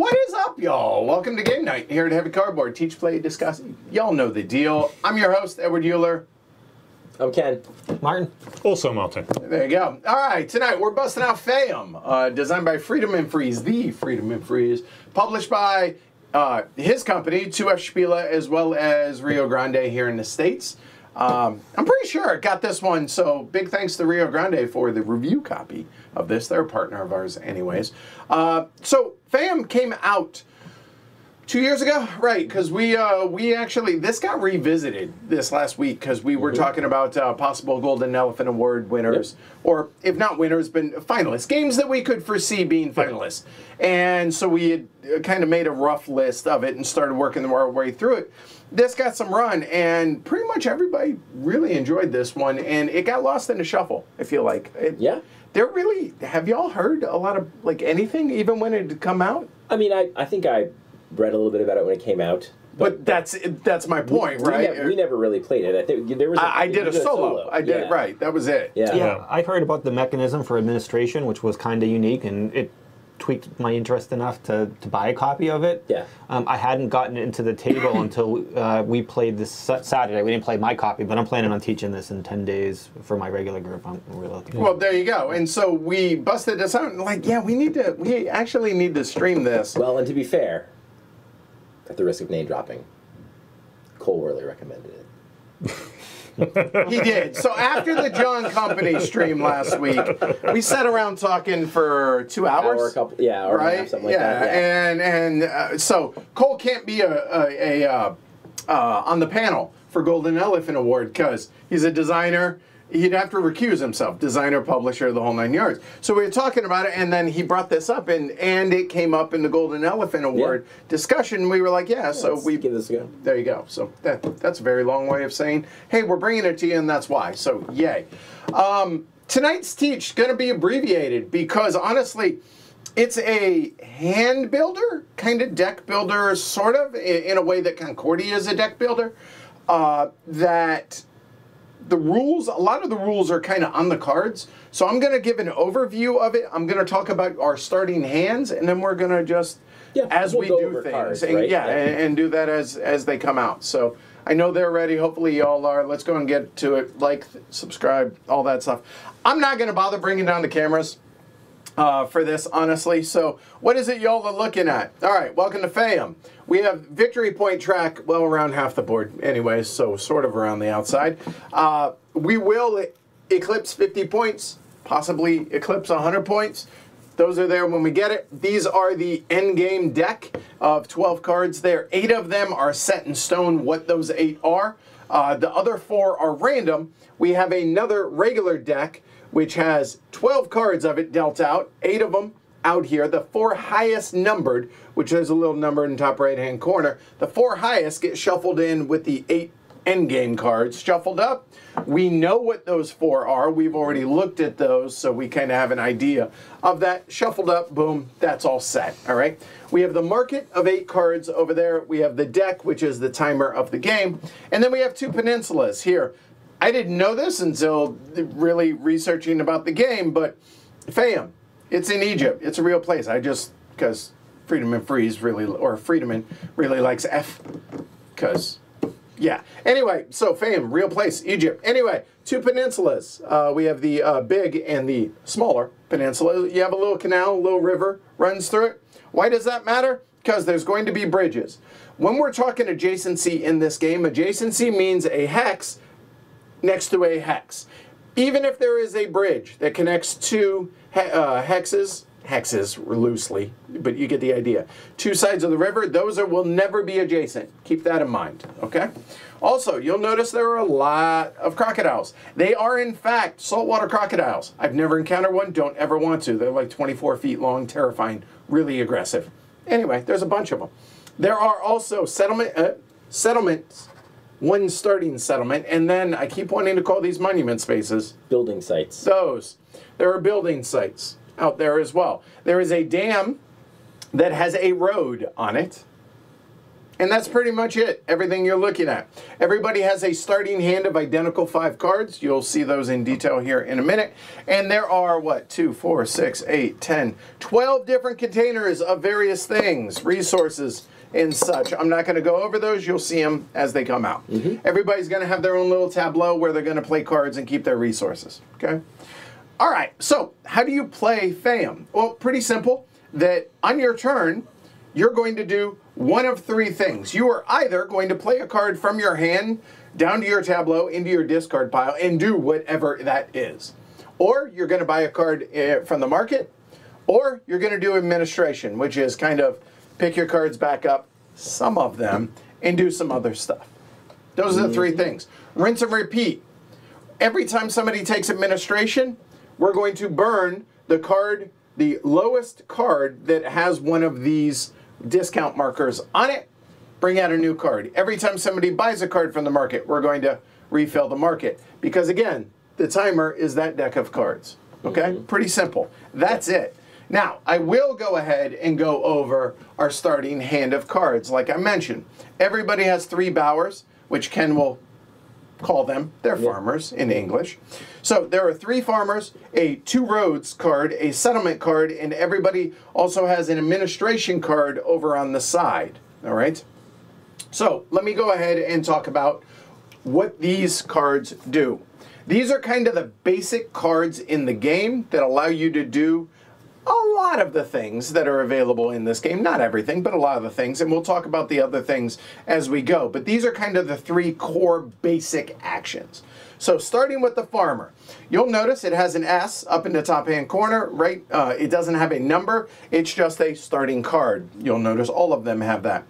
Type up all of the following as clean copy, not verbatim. What is up, y'all? Welcome to Game Night here at Heavy Cardboard. Teach, play, discuss. Y'all know the deal. I'm your host, Edward Uhler. I'm Ken. Martin. Also Martin. There you go. All right, tonight we're busting out Faiyum, designed by Friedemann Friese, the Friedemann Friese, published by his company, 2F Spiele, as well as Rio Grande here in the States. I'm pretty sure I got this one, so big thanks to Rio Grande for the review copy of this. They're a partner of ours anyways. So Faiyum came out 2 years ago, right? Because we actually, this got revisited this last week because we were talking about possible Golden Elephant Award winners, or if not winners, but finalists, games that we could foresee being finalists. And so we had kind of made a rough list of it and started working our way through it. This got some run, and pretty much everybody really enjoyed this one, and it got lost in the shuffle, I feel like. They're really, have y'all heard a lot of, like, anything, even when it had come out? I mean, I think I read a little bit about it when it came out. But that's my point, right? We never really played it. I think there was. I did a solo. I did it right. That was it. Yeah. I've heard about the mechanism for administration, which was kind of unique, and it tweaked my interest enough to buy a copy of it. Yeah. I hadn't gotten into the table until we played this Saturday. We didn't play my copy, but I'm planning on teaching this in 10 days for my regular group. I'm really looking forward. Well, there you go. And so we busted this out and like, yeah, we actually need to stream this. Well, and to be fair, at the risk of name dropping, Cole really recommended it. He did. So after the John Company stream last week, we sat around talking for 2 hours. Or something like that. And so Cole can't be on the panel for Golden Elephant Award because he's a designer. He'd have to recuse himself, designer, publisher, the whole nine yards. So we were talking about it, and then he brought this up, and it came up in the Golden Elephant Award discussion. We were like, so we give this a go. There you go. So that's a very long way of saying, hey, we're bringing it to you, and that's why. So yay. Tonight's teach is going to be abbreviated because, honestly, it's a hand builder, kind of deck builder, sort of, in a way that Concordia is a deck builder, that... The rules, a lot of the rules are kind of on the cards, so I'm going to give an overview of it. I'm going to talk about our starting hands, and then we're going to just, as we do things, and do that as they come out. So I know they're ready. Hopefully y'all are. Let's go and get to it. Like, subscribe, all that stuff. I'm not going to bother bringing down the cameras for this, honestly. So what is it y'all are looking at? All right, welcome to Faiyum. We have victory point track, well, around half the board anyways, so sort of around the outside. We will eclipse 50 points, possibly eclipse 100 points. Those are there when we get it. These are the end game deck of 12 cards there. 8 of them are set in stone what those 8 are. The other 4 are random. We have another regular deck which has 12 cards of it dealt out, 8 of them out here, the 4 highest numbered, which there's a little number in the top right-hand corner. The 4 highest get shuffled in with the 8 endgame cards shuffled up. We know what those 4 are. We've already looked at those, so we kind of have an idea of that. Shuffled up, boom, that's all set, all right? We have the market of 8 cards over there. We have the deck, which is the timer of the game. And then we have 2 peninsulas here. I didn't know this until really researching about the game, but Faiyum, it's in Egypt. It's a real place. I just, because Friedemann Friese really, or Friedemann really likes F, because, yeah. Anyway, so Faiyum, real place, Egypt. Anyway, 2 peninsulas. We have the big and the smaller peninsula. You have a little canal, a little river runs through it. Why does that matter? Because there's going to be bridges. When we're talking adjacency in this game, adjacency means a hex next to a hex. Even if there is a bridge that connects 2 hexes loosely, but you get the idea. 2 sides of the river, those will never be adjacent. Keep that in mind, okay? Also, you'll notice there are a lot of crocodiles. They are, in fact, saltwater crocodiles. I've never encountered one, don't ever want to. They're like 24 feet long, terrifying, really aggressive. Anyway, there's a bunch of them. There are also settlements. One starting settlement, and then I keep wanting to call these monument spaces building sites. Those. There are building sites out there as well. There is a dam that has a road on it. And that's pretty much it, everything you're looking at. Everybody has a starting hand of identical 5 cards. You'll see those in detail here in a minute. And there are, what, 2, 4, 6, 8, 10, 12 different containers of various things, resources, and such. I'm not going to go over those. You'll see them as they come out. Mm-hmm. Everybody's going to have their own little tableau where they're going to play cards and keep their resources, okay? All right, so how do you play Faiyum? Well, pretty simple, that on your turn, you're going to do one of 3 things. You are either going to play a card from your hand down to your tableau into your discard pile and do whatever that is. Or you're going to buy a card from the market, or you're going to do administration, which is kind of pick your cards back up, some of them, and do some other stuff. Those are the 3 things. Rinse and repeat. Every time somebody takes administration, we're going to burn the card, the lowest card that has one of these discount markers on it, bring out a new card. Every time somebody buys a card from the market, we're going to refill the market. Because again, the timer is that deck of cards. Okay? Mm-hmm. Pretty simple. That's it. Now, I will go ahead and go over our starting hand of cards, like I mentioned. Everybody has 3 bowers, which Ken will call them. They're farmers in English. So there are 3 farmers, a 2 roads card, a settlement card, and everybody also has an administration card over on the side. All right? So let me go ahead and talk about what these cards do. These are kind of the basic cards in the game that allow you to do a lot of the things that are available in this game. Not everything, but a lot of the things. And we'll talk about the other things as we go. But these are kind of the 3 core basic actions. So starting with the farmer, you'll notice it has an S up in the top hand corner, right? It doesn't have a number. It's just a starting card. You'll notice all of them have that.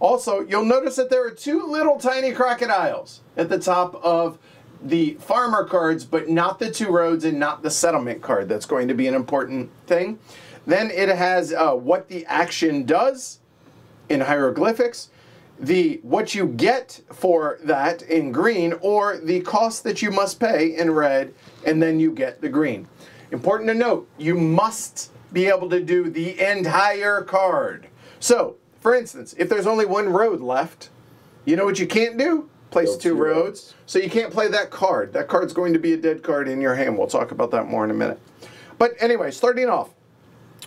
Also, you'll notice that there are 2 little tiny crocodiles at the top of the farmer cards, but not the 2 roads and not the settlement card. That's going to be an important thing. Then it has what the action does in hieroglyphics, the what you get for that in green, or the cost that you must pay in red, and then you get the green. Important to note, you must be able to do the entire card. So, for instance, if there's only 1 road left, you know what you can't do? Place 2 roads. So you can't play that card. That card's going to be a dead card in your hand. We'll talk about that more in a minute. But anyway, starting off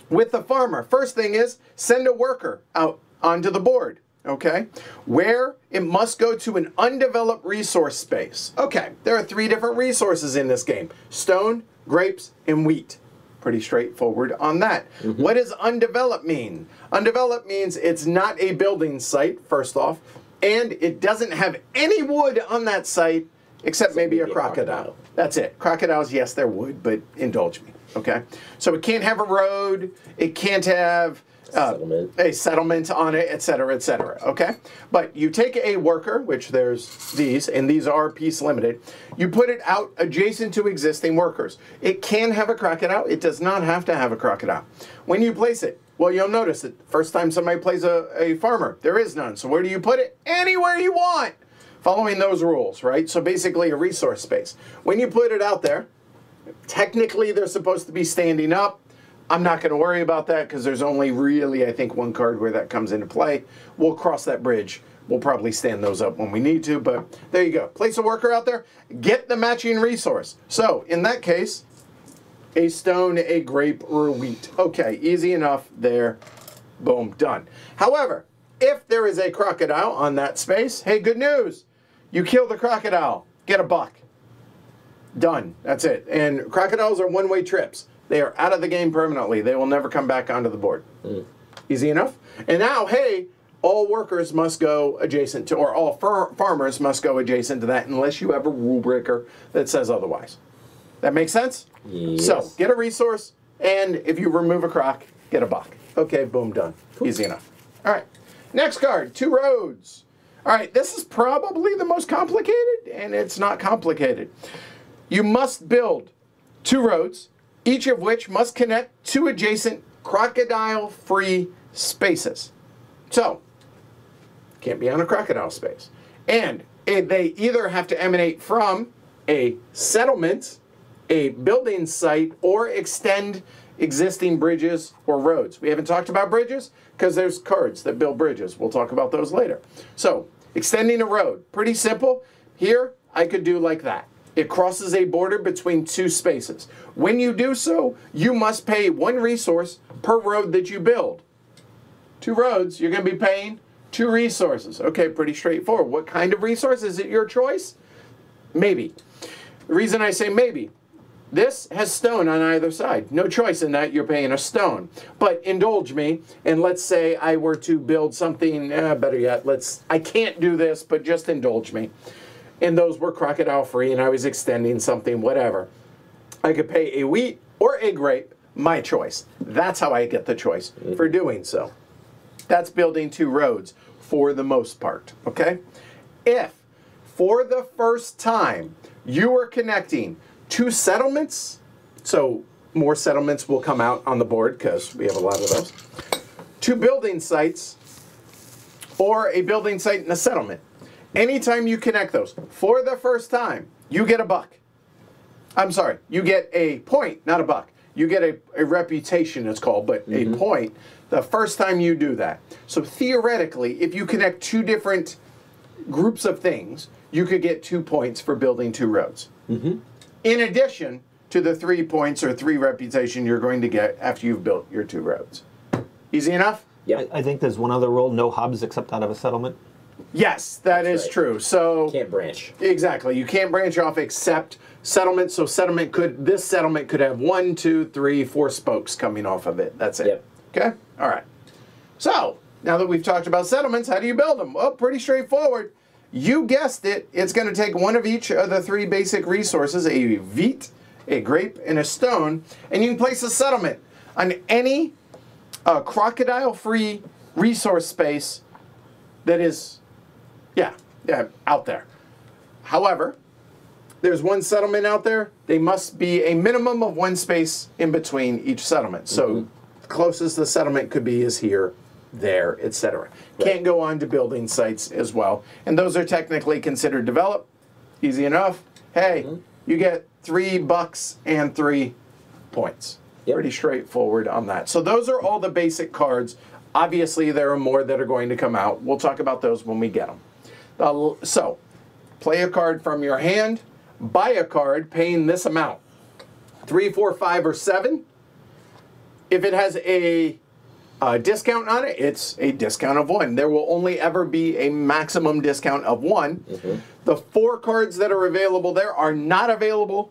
with the farmer. First thing is send a worker out onto the board, okay? Where it must go to an undeveloped resource space. Okay, there are 3 different resources in this game. Stone, grapes, and wheat. Pretty straightforward on that. Mm-hmm. What does undeveloped mean? Undeveloped means it's not a building site, first off, and it doesn't have any wood on that site, except maybe a crocodile. That's it. Crocodiles, yes, they're wood, but indulge me, okay? So it can't have a road, it can't have a settlement on it, et cetera, okay? But you take a worker, which there's these, and these are piece limited, you put it out adjacent to existing workers. It can have a crocodile, it does not have to have a crocodile. When you place it, well, you'll notice that first time somebody plays a farmer, there is none. So where do you put it? Anywhere you want, following those rules, right? So basically a resource space. When you put it out there, technically they're supposed to be standing up. I'm not going to worry about that because there's only really, I think, 1 card where that comes into play. We'll cross that bridge. We'll probably stand those up when we need to, but there you go. Place a worker out there, get the matching resource. So in that case, a stone, a grape, or wheat. Okay, easy enough there. Boom, done. However, if there is a crocodile on that space, hey, good news. You kill the crocodile, get a buck. Done, that's it. And crocodiles are one-way trips. They are out of the game permanently. They will never come back onto the board. Mm. Easy enough. And now, hey, all workers must go adjacent to, or all farmers must go adjacent to that unless you have a rule breaker that says otherwise. That makes sense? Yes. So, get a resource, and if you remove a croc, get a buck. Okay, boom, done. Cool. Easy enough. All right, next card, 2 roads. All right, this is probably the most complicated, and it's not complicated. You must build 2 roads, each of which must connect 2 adjacent crocodile-free spaces. So, can't be on a crocodile space. And they either have to emanate from a settlement, a building site, or extend existing bridges or roads. We haven't talked about bridges because there's cards that build bridges. We'll talk about those later. So extending a road, pretty simple. Here, I could do like that. It crosses a border between two spaces. When you do so, you must pay one resource per road that you build. Two roads, you're going to be paying two resources. Okay, pretty straightforward. What kind of resource? Is it your choice? Maybe. The reason I say maybe, this has stone on either side. No choice in that, you're paying a stone. But indulge me, and let's say I were to build something, better yet, I can't do this, but just indulge me. And those were crocodile free, and I was extending something, whatever. I could pay a wheat or a grape, my choice. That's how I get the choice for doing so. That's building two roads for the most part, okay? If for the first time you are connecting two settlements, so more settlements will come out on the board because we have a lot of those, two building sites or a building site and a settlement, anytime you connect those for the first time, you get a buck. I'm sorry, you get a point, not a buck. You get a reputation, it's called, but a point the first time you do that. So theoretically, if you connect two different groups of things, you could get 2 points for building two roads. In addition to the 3 points or three reputation you're going to get after you've built your two roads. Easy enough? Yeah. I think there's one other rule, no hubs except out of a settlement. Yes, that's right. True. So can't branch. Exactly. You can't branch off except settlement. So settlement could, this settlement could have 1, 2, 3, 4 spokes coming off of it. That's it. Yep. Okay? All right. So now that we've talked about settlements, how do you build them? Well, pretty straightforward. You guessed it. It's going to take one of each of the three basic resources, a wheat, a grape, and a stone, and you can place a settlement on any crocodile-free resource space that is out there. However, there's one settlement out there. They must be a minimum of one space in between each settlement. So the closest the settlement could be is here, there, etc. Right. Can't go on to building sites as well. And those are technically considered developed. Easy enough. Hey, you get $3 and 3 points. Yep. Pretty straightforward on that. So those are all the basic cards. Obviously, there are more that are going to come out. We'll talk about those when we get them. So, play a card from your hand, buy a card paying this amount, 3, 4, 5, or 7. If it has a discount on it, it's a discount of 1. There will only ever be a maximum discount of 1. The 4 cards that are available there are not available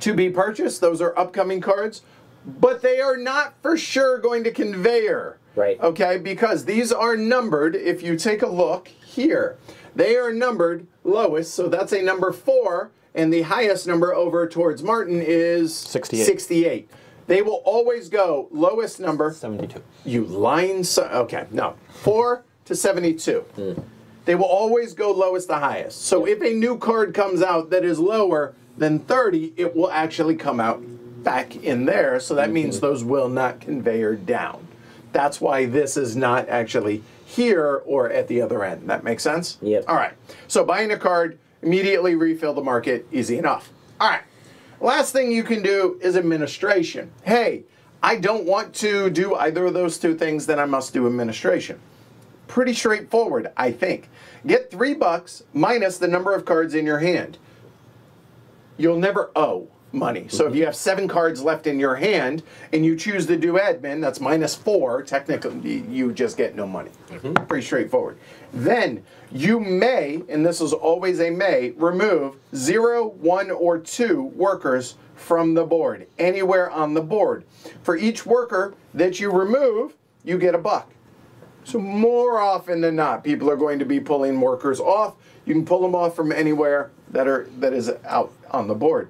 to be purchased. Those are upcoming cards, but they are not for sure going to conveyor. Right. Okay, because these are numbered. If you take a look here, they are numbered lowest, so that's a number 4, and the highest number over towards Martin is 68. They will always go lowest number. 72. You line, okay, no, 4 to 72. They will always go lowest to highest. So if a new card comes out that is lower than 30, it will actually come out back in there, so that means those will not conveyor down. That's why this is not actually here or at the other end. That makes sense? Yep. All right. So buying a card, immediately refill the market, easy enough. All right. Last thing you can do is administration. Hey, I don't want to do either of those two things, then I must do administration. Pretty straightforward, I think. Get $3 minus the number of cards in your hand. You'll never owe money. So if you have 7 cards left in your hand and you choose to do admin, that's -4. Technically, you just get no money. Pretty straightforward. Then you may, and this is always a may, remove 0, 1, or 2 workers from the board, anywhere on the board. For each worker that you remove, you get a buck. So more often than not, people are going to be pulling workers off. You can pull them off from anywhere that are that is out on the board.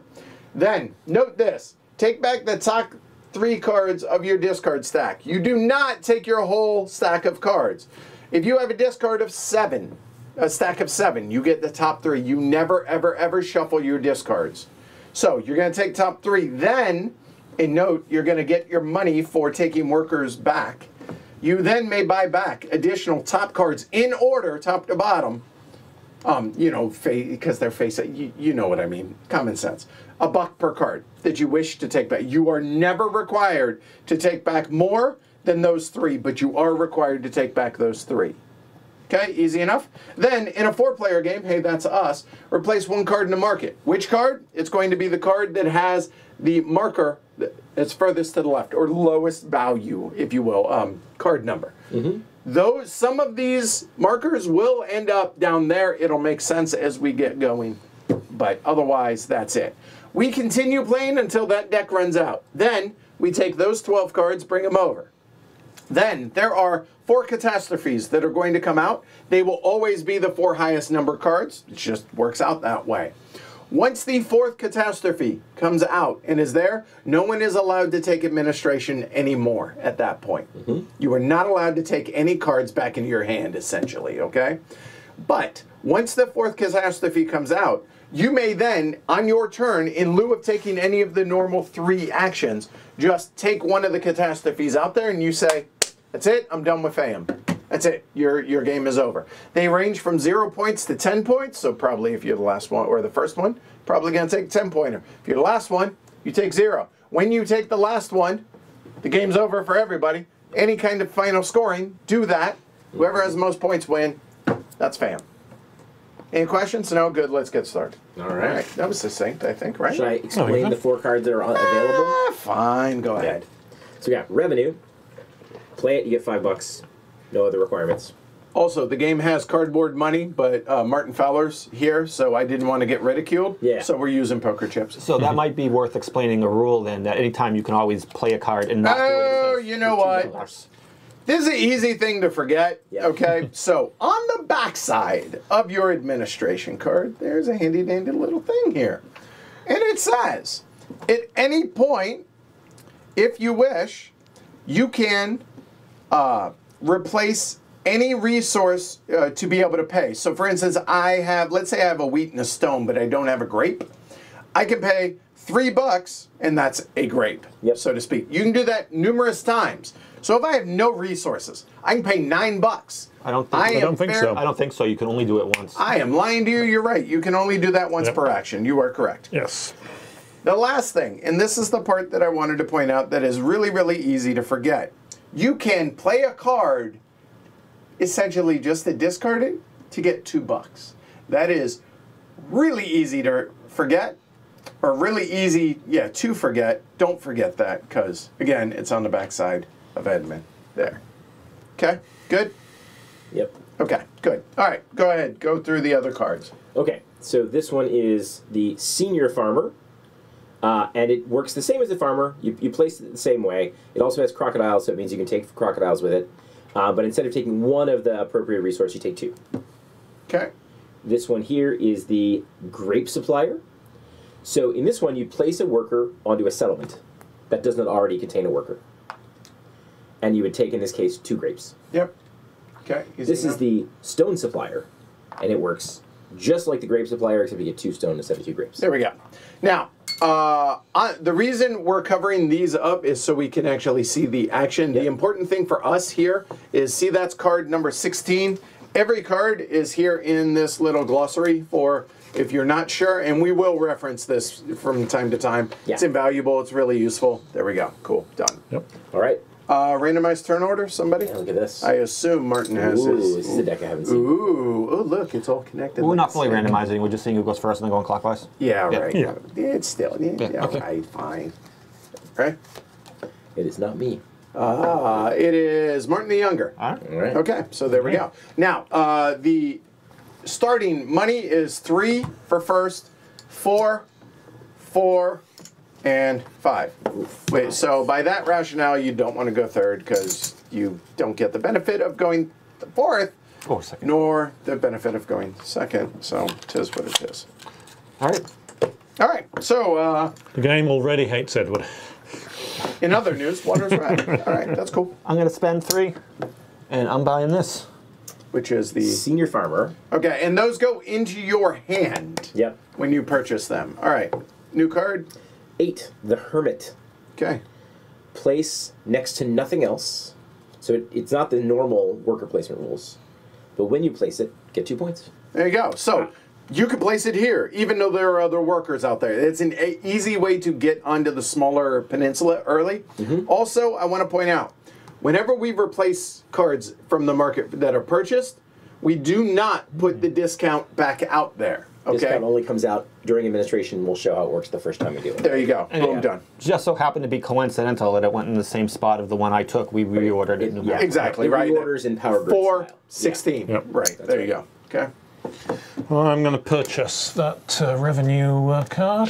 Then, note this, take back the top 3 cards of your discard stack. You do not take your whole stack of cards. If you have a discard of 7, a stack of 7, you get the top 3. You never, ever, ever shuffle your discards. So you're going to take top 3. Then, and note, you're going to get your money for taking workers back. You then may buy back additional top cards in order, top to bottom, you know, because they're facing, you know what I mean, common sense. A buck per card that you wish to take back. You are never required to take back more than those three, but you are required to take back those three. Okay, easy enough. Then, in a four-player game, hey, that's us, replace one card in the market. Which card? It's going to be the card that has the marker that's furthest to the left, or lowest value, if you will, card number. Mm-hmm. Those, some of these markers will end up down there. It'll make sense as we get going, but otherwise, that's it. We continue playing until that deck runs out. Then, we take those 12 cards, bring them over. Then, there are 4 catastrophes that are going to come out. They will always be the 4 highest number cards. It just works out that way. Once the 4th catastrophe comes out and is there, no one is allowed to take administration anymore at that point. Mm-hmm. You are not allowed to take any cards back into your hand, essentially, okay? But once the 4th catastrophe comes out, you may then, on your turn, in lieu of taking any of the normal 3 actions, just take one of the catastrophes out there and you say, that's it, I'm done with Faiyum. That's it, your game is over. They range from 0 points to 10 points, so probably if you're the last one, or the first one, probably gonna take a 10-pointer. If you're the last one, you take 0. When you take the last one, the game's over for everybody. Any kind of final scoring, do that. Whoever has the most points win, that's Faiyum. Any questions? No? Good, let's get started. All right. That was succinct, I think, right? Should I explain the 4 cards that are available? Fine, go ahead. So we got Revenue. Play it, you get $5. No other requirements. Also, the game has cardboard money, but Martin Fowler's here, so I didn't want to get ridiculed. Yeah. So we're using poker chips. So that might be worth explaining a rule, then, that any time you can always play a card and not do it. You know what? This is an easy thing to forget, okay? So on the backside of your administration card, there's a handy-dandy little thing here. And it says, at any point, if you wish, you can replace any resource to be able to pay. So for instance, I have, let's say I have a wheat and a stone, but I don't have a grape. I can pay $3, and that's a grape, so to speak. You can do that numerous times. So if I have no resources, I can pay $9. I don't think so. You can only do it once. I am lying to you. You're right. You can only do that once per action. You are correct. Yes. The last thing, and this is the part that I wanted to point out that is really, really easy to forget. You can play a card, essentially just to discard it, to get $2. That is really easy to forget. Or really easy, to forget. Don't forget that, because, again, it's on the backside of admin there. Okay, good? Yep. Okay, good. All right, go ahead. Go through the other cards. Okay, so this one is the Senior Farmer, and it works the same as the Farmer. You place it the same way. It also has crocodiles, so it means you can take crocodiles with it. But instead of taking one of the appropriate resource, you take 2. Okay. This one here is the Grape Supplier. So in this one, you place a worker onto a settlement that does not already contain a worker. And you would take, in this case, 2 grapes. Yep. Okay. This is the Stone Supplier, and it works just like the Grape Supplier, except you get 2 stone instead of 2 grapes. There we go. Now, the reason we're covering these up is so we can actually see the action. Yep. The important thing for us here is, see, that's card number 16. Every card is here in this little glossary for... if you're not sure, and we will reference this from time to time. Yeah. It's invaluable. It's really useful. There we go. Cool. Done. Yep. All right. Randomized turn order, somebody? Yeah, look at this. I assume Martin has his. This is a deck I haven't seen. Oh, look. It's all connected. Well, we're not fully randomizing. We're just seeing who goes first and then going clockwise. Yeah, right. Yeah. It's still. Yeah, okay. Right, fine. Right? It is not me. It is Martin the Younger. All right. All right. Okay. So there we go. Now, the... starting money is 3 for first, 4, 4, and 5. Wait, so by that rationale, you don't want to go third because you don't get the benefit of going fourth, nor the benefit of going second. So 'tis what it is. All right. All right. So the game already hates Edward. In other news, Water's red. All right, that's cool. I'm going to spend 3, and I'm buying this. Which is the Senior Farmer. Okay, and those go into your hand when you purchase them. All right, new card. 8, the Hermit. Okay. Place next to nothing else. So it's not the normal worker placement rules. But when you place it, get 2 points. There you go. So you could place it here, even though there are other workers out there. It's an easy way to get onto the smaller peninsula early. Mm-hmm. Also, I want to point out, whenever we replace cards from the market that are purchased, we do not put the discount back out there. Okay? Discount only comes out during administration. We'll show how it works the first time we do it. There you go. Boom, done. Just so happened to be coincidental that it went in the same spot of the one I took. We reordered it. Yeah, exactly. Right. Reorders in Power Grid. 4/16. Yep. Right. That's there you go. Okay. Well, I'm going to purchase that revenue card.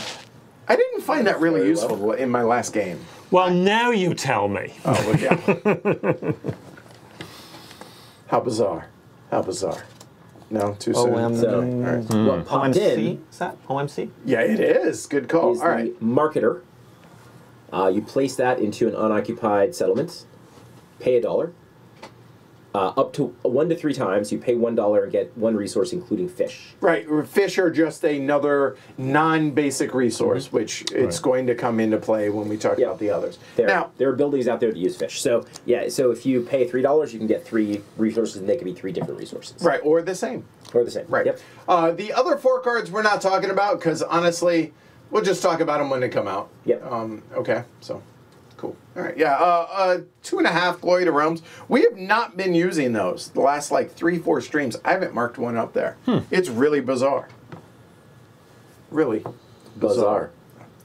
I didn't find that really useful in my last game. Well, now you tell me. Oh, well, yeah. How bizarre. How bizarre. No, too soon. OMC? Is that OMC? Yeah, it is. Good call. All right. Marketer. You place that into an unoccupied settlement. Pay $1. Up to 1 to 3 times, you pay $1 and get 1 resource, including fish. Right, fish are just another non-basic resource, which it's going to come into play when we talk about the others. There are abilities out there that use fish. So yeah, so if you pay $3, you can get 3 resources, and they could be 3 different resources. Right, or the same. Or the same. Right. Yep. The other 4 cards we're not talking about because honestly, we'll just talk about them when they come out. Yep. Okay. So. Cool. All right. Yeah. 2.5 Glory to Realms. We have not been using those the last like 3-4 streams. I haven't marked one up there. It's really bizarre. Really bizarre.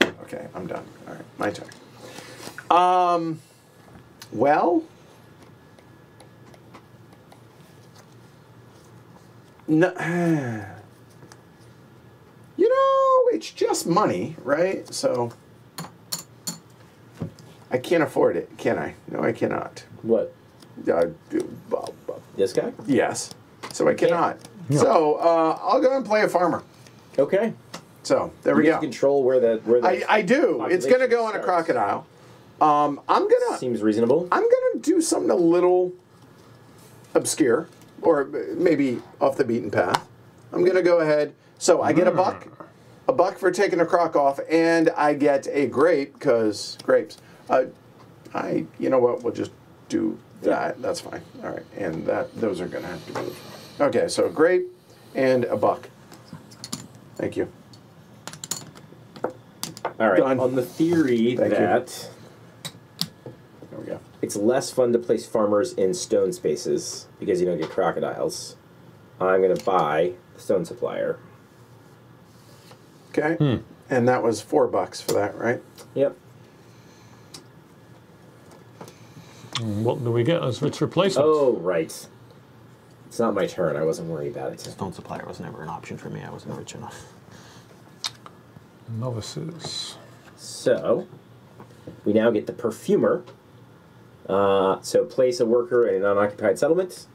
Okay, I'm done. All right, my turn. Well, no, you know, it's just money, right? So. I can't afford it, can I? No, I cannot. What? This guy? Yes. So I cannot. No. So I'll go and play a farmer. Okay. So there we go. You control where the I do. It's going to go on a crocodile. I'm gonna. Seems reasonable. I'm gonna do something a little obscure, or maybe off the beaten path. I'm gonna go ahead. So I get a buck, for taking a croc off, and I get a grape because grapes. You know what? We'll just do that. That's fine. All right, and those are going to have to move. Okay, so grape and a buck. Thank you. All right. Done. On the theory that there we go. It's less fun to place farmers in stone spaces because you don't get crocodiles. I'm going to buy the stone supplier. Okay. And that was $4 for that, right? Yep. What do we get as its replacement? Oh, right. It's not my turn. I wasn't worried about it. Stone supplier was never an option for me. I wasn't rich enough. Novices. So, we now get the perfumer. So, place a worker in an unoccupied settlement.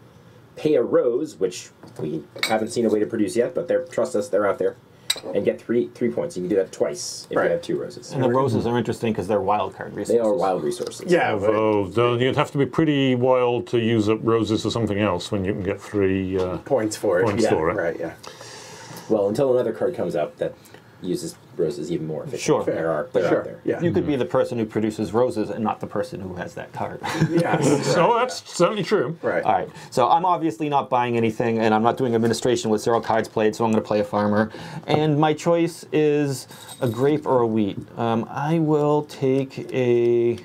Pay a rose, which we haven't seen a way to produce yet, but trust us, they're out there. And get 3 points. You can do that twice if you have 2 roses. And the roses are interesting because they're wild card resources. They are wild resources. Yeah, though you'd have to be pretty wild to use up roses or something else when you can get 3 points for it. Right, yeah. Well, until another card comes out that uses roses even more efficiently. Sure. They're out there. Yeah. You could be the person who produces roses and not the person who has that card. So that's certainly true. Right. All right. So I'm obviously not buying anything, and I'm not doing administration with 0 cards played, so I'm going to play a farmer. And my choice is a grape or a wheat. I will take a...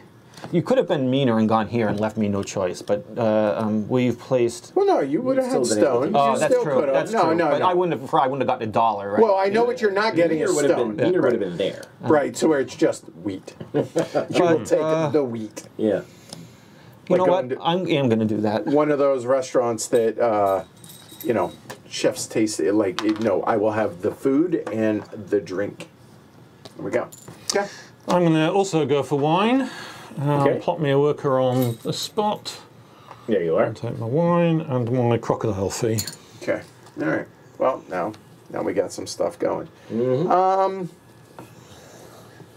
You could have been meaner and gone here and left me no choice, but we've placed... Well, no, you would have had stone. Oh, that's true. That's true. No, but I wouldn't have gotten $1, right? Well, I know what you're not getting is stone. Meaner would have been there. Right, so where it's just wheat. You will take the wheat. Yeah. You know what? I am going to do that. One of those restaurants that, you know, chefs taste it like, no, I will have the food and the drink. There we go. Okay. I'm going to also go for wine. Okay. Plot me a worker on the spot. There you are. I'll take my wine and my crocodile fee. Okay. All right. Well, now we got some stuff going.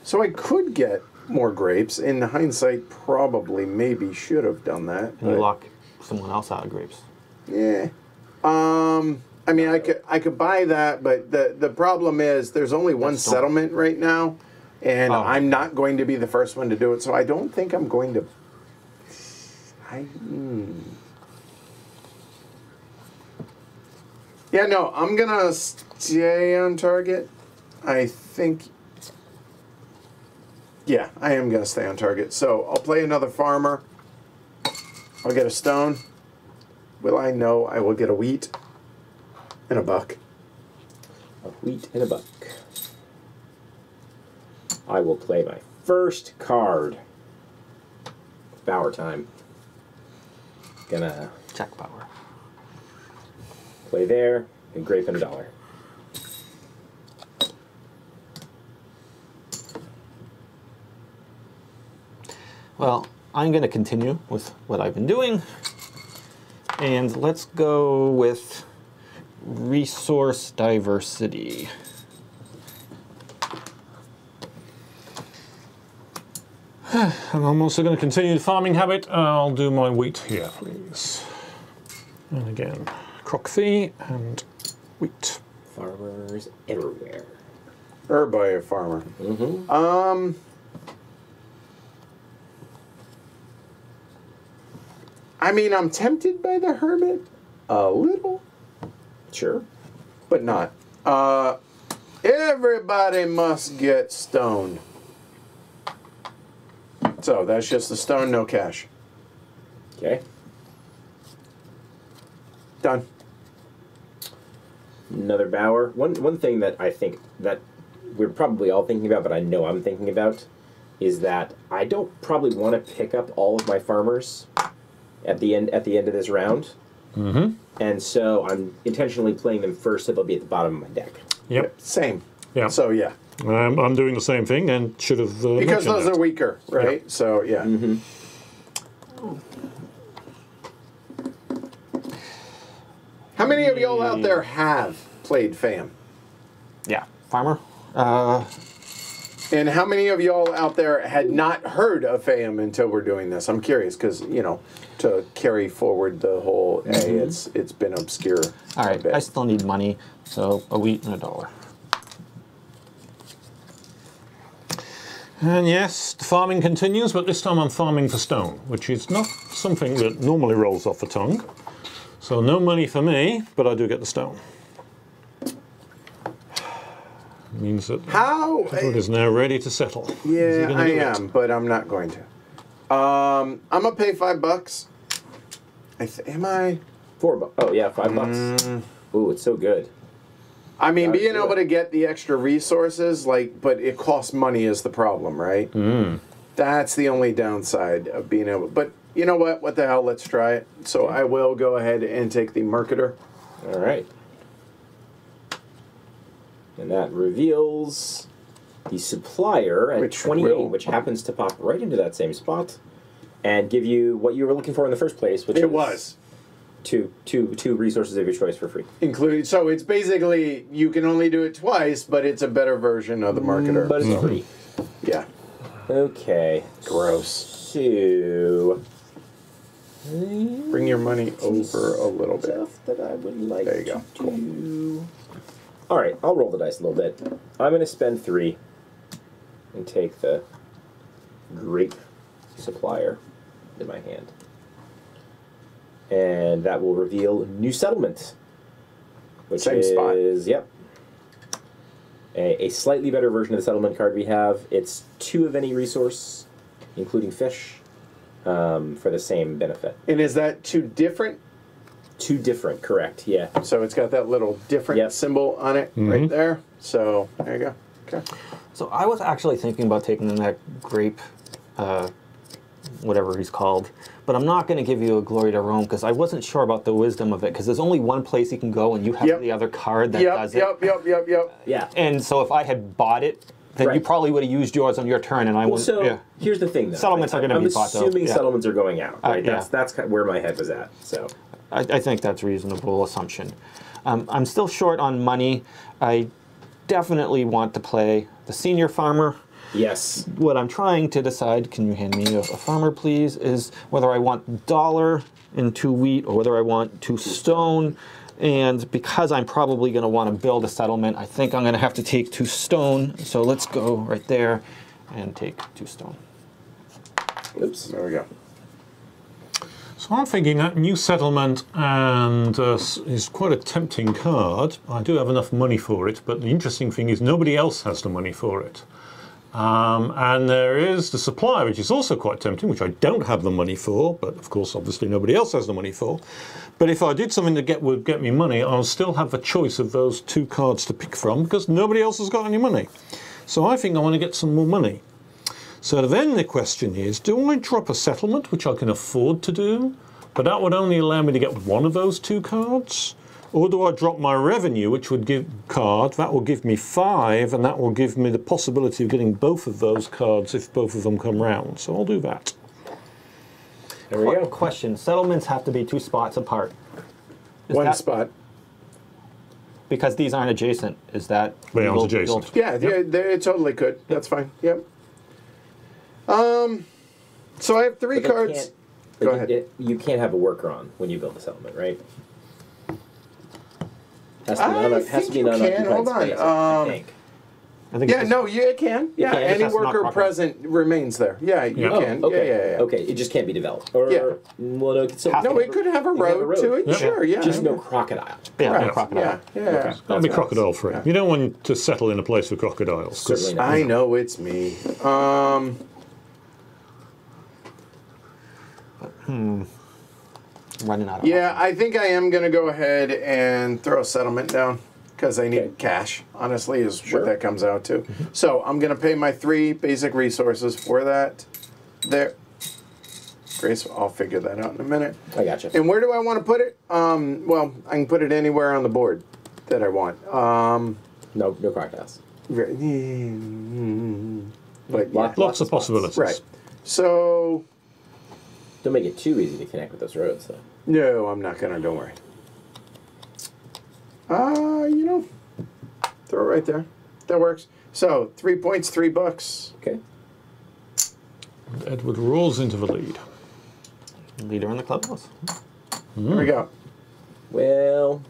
So I could get more grapes. In hindsight, probably maybe should have done that. And you lock someone else out of grapes. Yeah. I mean, I could buy that, but the problem is there's only one settlement right now. And I'm not going to be the first one to do it, so I don't think I'm going to... Yeah, no, I'm going to stay on target. I think... yeah, I am going to stay on target. So I'll play another farmer. I'll get a stone. Will I? No, I will get a wheat and a buck. A wheat and a buck. I will play my first card. Power time. Gonna check power. Play there and grape in a dollar. Well, I'm going to continue with what I've been doing, and let's go with resource diversity. I'm also going to continue the farming habit. I'll do my wheat here, please. And again, crockfee and wheat. Farmers everywhere. Everybody a farmer. Mm-hmm. I mean, I'm tempted by the hermit a little. Sure. But not. Everybody must get stoned. So that's just the stone, no cash. Okay. Done. Another bower. One thing that I think that we're probably all thinking about, but I know I'm thinking about, is that I don't probably want to pick up all of my farmers at the end of this round. Mm-hmm. And so I'm intentionally playing them first so they'll be at the bottom of my deck. Yep. Same. Yeah. So, yeah. I'm doing the same thing and should have... because those are weaker, right? Yep. So, yeah. Mm-hmm. How many of y'all out there have played Faiyum? Yeah. Farmer? And how many of y'all out there had not heard of Faiyum until we're doing this? I'm curious because, you know, to carry forward the whole, hey, it's been obscure. All right, I still need money, so a wheat and a dollar. And yes, the farming continues, but this time I'm farming for stone, which is not something that normally rolls off the tongue. So no money for me, but I do get the stone. Means that Edward is now ready to settle. Yeah, I am, but I'm not going to. I'm gonna pay $5. Am I? $4. Oh yeah, $5. Ooh, it's so good. I mean, being able to get the extra resources, like, but it costs money is the problem, right? Mm. That's the only downside of being able. But you know what? What the hell? Let's try it. So I will go ahead and take the marketer. All right. And that reveals the supplier at 28, which happens to pop right into that same spot and give you what you were looking for in the first place, which was two resources of your choice for free. Including, so it's basically, you can only do it twice, but it's a better version of the marketer. But it's free. Yeah. Okay. Gross. So... bring your money over a little bit. Stuff that I would like there you go. To cool. do... all right, I'll roll the dice a little bit. I'm going to spend 3 and take the grape supplier in my hand. And that will reveal new settlement. Which same is, spot. Yep. A slightly better version of the settlement card we have. It's 2 of any resource, including fish, for the same benefit. And is that 2 different? 2 different, correct, yeah. So it's got that little different symbol on it right there. So there you go. Okay. So I was actually thinking about taking that grape, whatever he's called, but I'm not going to give you a glory to Rome because I wasn't sure about the wisdom of it because there's only one place you can go and you have the other card that does it. Yep. And so if I had bought it, then you probably would have used yours on your turn, and I would. So here's the thing, though. Settlements are going to be bought, though. I'm assuming settlements are going out. Right? That's kind of where my head was at. So. I think that's a reasonable assumption. I'm still short on money. I definitely want to play the senior farmer. Yes. What I'm trying to decide, can you hand me a farmer please, is whether I want dollar and 2 wheat or whether I want 2 stone. And because I'm probably going to want to build a settlement, I think I'm going to have to take 2 stone. So let's go right there and take 2 stone. Oops. There we go. So I'm thinking that New Settlement and is quite a tempting card. I do have enough money for it, but the interesting thing is nobody else has the money for it. And there is the Supplier, which is also quite tempting, which I don't have the money for, but of course, obviously, nobody else has the money for. But if I did something that would get me money, I'll still have the choice of those two cards to pick from, because nobody else has got any money. So I think I want to get some more money. So then the question is, do I drop a settlement, which I can afford to do, but that would only allow me to get one of those two cards? Or do I drop my revenue, which would give card, that will give me 5, and that will give me the possibility of getting both of those cards if both of them come round. So I'll do that. There we go. Question, settlements have to be 2 spots apart. One spot. Because these aren't adjacent, is that? They aren't adjacent. Yeah, yep. They totally could. Yep. That's fine, yep. So I have 3 cards. Go ahead. You can't have a worker on when you build a settlement, right? I think you can. Hold on. Space, I think yeah, no, yeah, it can. Yeah, can. Any worker present remains there. Yeah, you can. Okay. Yeah, yeah, yeah. Okay, it just can't be developed. Or, yeah. Well, no, so no it could have a road to it. Yep. Sure, yeah. Just no crocodile. Yeah, right. No crocodile. Yeah, yeah. Okay. That'll be crocodile-free. Yeah. You don't want to settle in a place with crocodiles. Certainly not. I know it's me. Running out of money. I think I am going to go ahead and throw a settlement down because I need cash, honestly, is what that comes out to. So I'm going to pay my 3 basic resources for that. There. Grace, I'll figure that out in a minute. I gotcha. And where do I want to put it? Well, I can put it anywhere on the board that I want. No crocodiles. But lots of possibilities. Right. So... Don't make it too easy to connect with those roads, though. No, I'm not gonna. Don't worry. You know, throw it right there. That works. So 3 points, $3. Okay. And Edward rolls into the lead. Leader in the clubhouse. Mm. Here we go. Well,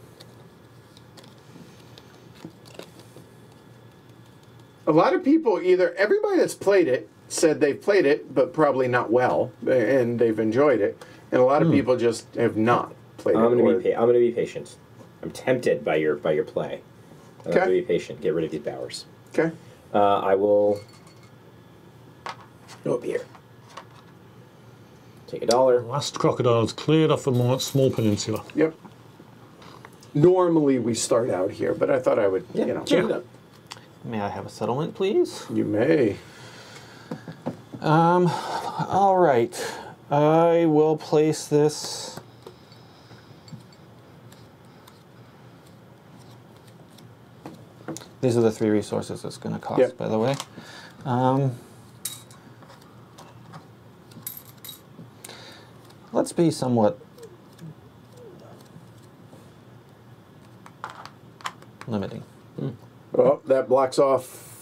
a lot of people everybody that's played it said they've played it, but probably not well, and they've enjoyed it. And a lot of people just have not played it. I'm going to be patient. I'm tempted by your play. I'm going to be patient. Get rid of these powers. Okay. I will go up here. Take $1. Last crocodile's cleared off a small peninsula. Yep. Normally we start out here, but I thought I would, you know. Yeah. May I have a settlement, please? You may. All right, I will place this these are the 3 resources it's going to cost, by the way. Let's be somewhat limiting. Well, that blocks off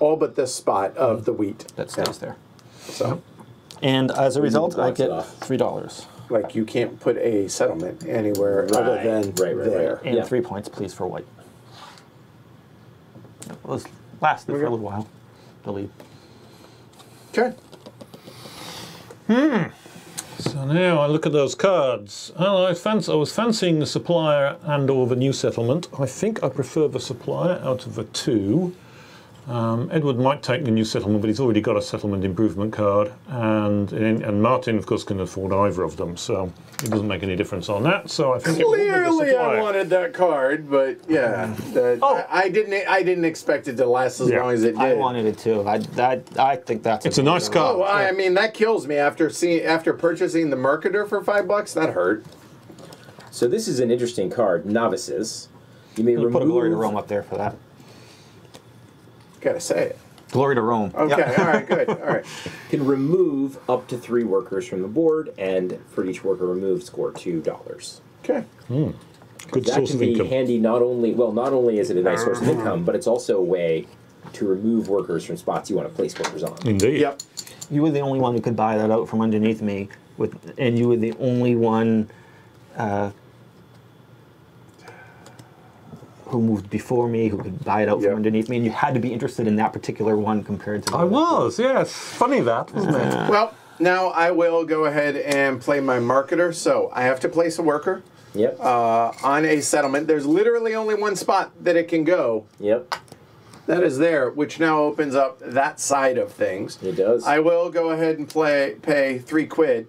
all but this spot of the wheat. That stays there. So, and as a result, I get $3. Like you can't put a settlement anywhere other than there. And 3 points, please, for white. Let's last for a little while. The lead. Okay. So now I look at those cards. Oh, I was fancying the Supplier and/or the New Settlement. I think I prefer the Supplier out of the 2. Edward might take the New Settlement, but he's already got a settlement improvement card, and Martin, of course, can afford either of them, so it doesn't make any difference on that. So I think clearly I wanted that card, but yeah, I didn't expect it to last as long as it did. I wanted it too. I think that's a nice card. Oh, I mean that kills me after purchasing the Mercator for $5. That hurt. So this is an interesting card, novices. You may put a Glory to Rome up there for that. Gotta say it. Glory to Rome. Okay, all right, good, all right. Can remove up to 3 workers from the board, and for each worker removed, score $2. Okay. Good source of income. That can be handy not only is it a nice source of income, but it's also a way to remove workers from spots you want to place workers on. Indeed. Yep. You were the only one who could buy that out from underneath me, and you were the only one who moved before me, who could buy it out from underneath me, and you had to be interested in that particular one compared to the other. I was, yes. Funny that, wasn't it? Well, Now I will go ahead and play my marketer. So I have to place a worker. Yep. On a settlement. There's literally only one spot that it can go. Yep. That is there, which now opens up that side of things. It does. I will go ahead and pay £3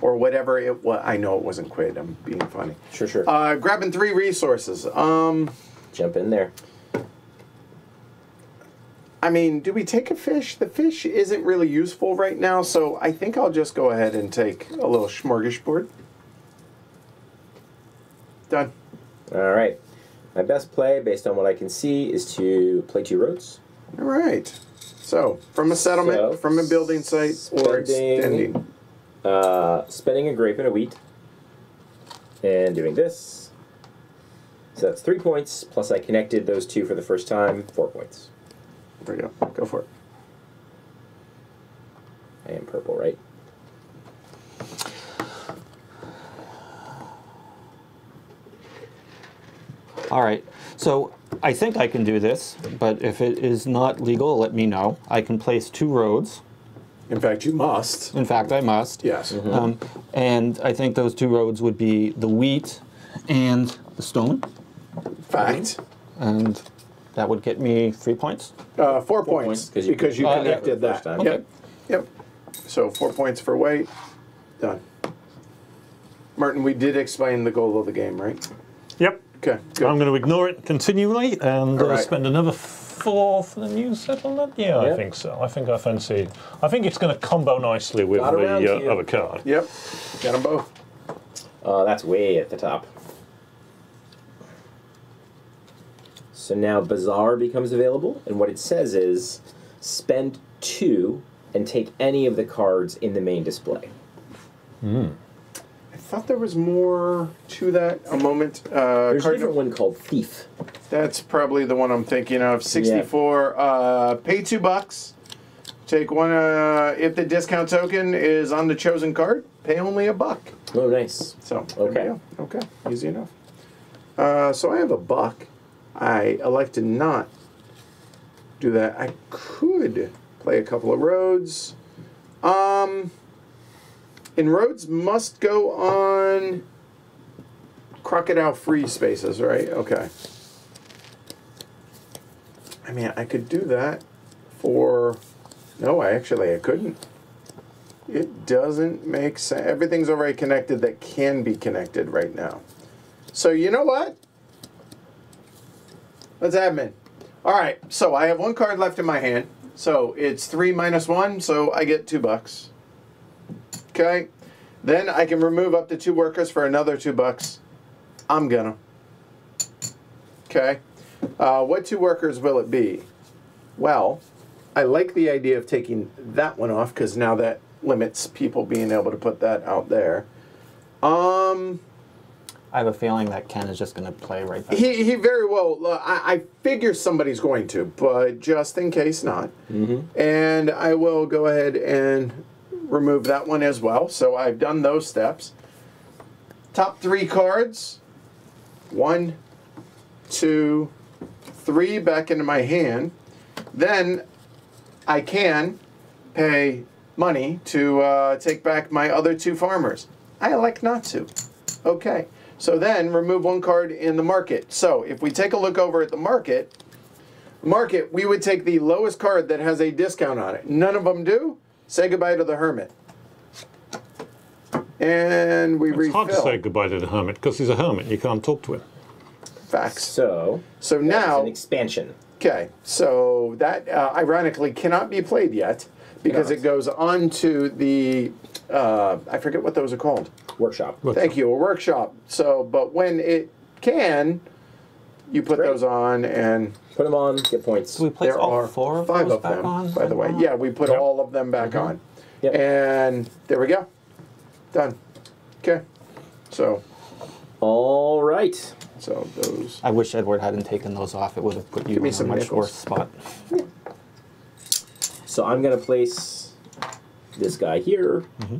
or whatever it was. I know it wasn't quid. I'm being funny. Sure, sure. Grabbing 3 resources. Jump in there. I mean, do we take a fish? The fish isn't really useful right now, so I think I'll just go ahead and take a little smorgasbord. Done. All right. My best play, based on what I can see, is to play 2 roads. All right. So, from a settlement, so, from a building site, or extending. Spending a grape and a wheat. And doing this. So that's 3 points, plus I connected those 2 for the first time, 4 points. There we go. Go for it. I am purple, right? All right. So I think I can do this, but if it is not legal, let me know. I can place 2 roads. In fact, you must. In fact, I must. Yes. Mm-hmm. And I think those 2 roads would be the wheat and the stone. Fact. And that would get me 3 points? 4 points, because you connected that. Okay. Yep. Yep. So 4 points for weight. Done. Martin, we did explain the goal of the game, right? Yep. Okay. Good. I'm going to ignore it continually and spend another 4 for the new settlement. Yeah, yep. I think so. I think I fancy. I think it's going to combo nicely with the other card. Yep. Got them both. That's way at the top. So now Bazaar becomes available, and what it says is spend 2 and take any of the cards in the main display. Mm. I thought there was more to that. A moment. There's a different one called Thief. That's probably the one I'm thinking of. 64. Yeah. Pay $2. Take one. If the discount token is on the chosen card, pay only $1. Oh, nice. So okay. Okay. Easy enough. So I have $1. I elect to not do that. I could play a couple of roads. And roads must go on crocodile-free spaces, right? Okay. I mean, I could do that for... No, I couldn't. It doesn't make sense. Everything's already connected that can be connected right now. So you know what? Let's admin. All right, so I have 1 card left in my hand. So it's 3 minus 1, so I get $2. Okay. Then I can remove up to 2 workers for another $2. I'm gonna. Okay. What 2 workers will it be? Well, I like the idea of taking that one off because now that limits people being able to put that out there. I have a feeling that Ken is just going to play right back. He very well. I figure somebody's going to, but just in case not. Mm-hmm. And I will go ahead and remove that one as well. So I've done those steps. Top 3 cards. 1, 2, 3 back into my hand. Then I can pay money to take back my other 2 farmers. I elect not to. Okay. So then, remove 1 card in the market. So, if we take a look over at the market, we would take the lowest card that has a discount on it. None of them do. Say goodbye to the hermit. And we refill. It's hard to say goodbye to the hermit, because he's a hermit. You can't talk to him. Facts. So now... An expansion. Okay. So, that ironically cannot be played yet, because it goes on to the... I forget what those are called. Workshop. Thank you, a workshop. So, but when it can, you put those on and... Put them on, get points. We place all 4 of those back on, by the way. Yeah, we put all of them back on. Yep. And there we go. Done. Okay. So. All right. So those... I wish Edward hadn't taken those off. It would have put you in a much worse spot. Yeah. So I'm going to place this guy here. Mm-hmm.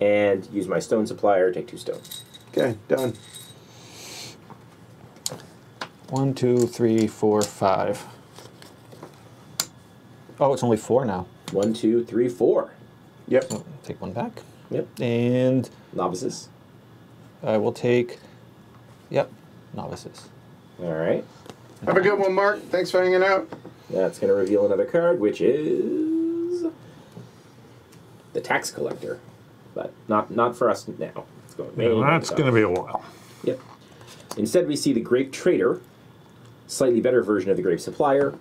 And use my stone supplier, take 2 stones. Okay, done. 1, 2, 3, 4, 5. Oh, it's only 4 now. 1, 2, 3, 4. Yep. Oh, take one back. Yep. And novices. I will take. Yep. Novices. All right. Have a good one, Mark. Thanks for hanging out. That's going to reveal another card, which is the Tax Collector, but not for us now. It's going well, that's going to be a while. Yep. Instead, we see the Grape Trader, slightly better version of the Grape Supplier.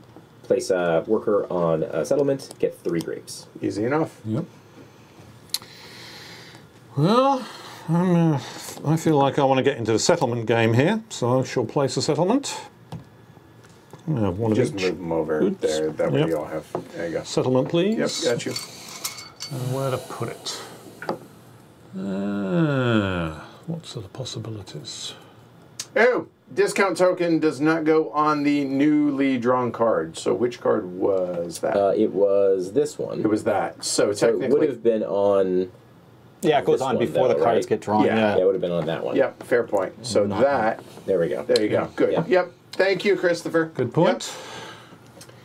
Place a worker on a settlement, get 3 grapes. Easy enough. Yep. Well, I feel like I want to get into the settlement game here, so I shall place a settlement. One just of each. Move them over Oops. There. That way yep. you all have. There you go. Settlement, please. Yep, got you. And where to put it? What's the possibilities? Oh, discount token does not go on the newly drawn card. So which card was that? It was this one. It was that. So technically, it would have been on. Yeah, it goes on before the cards get drawn. Yeah, it would have been on that one. Yep, fair point. So that. There we go. There you go. Good. Yep. Thank you, Christopher. Good point. Yep.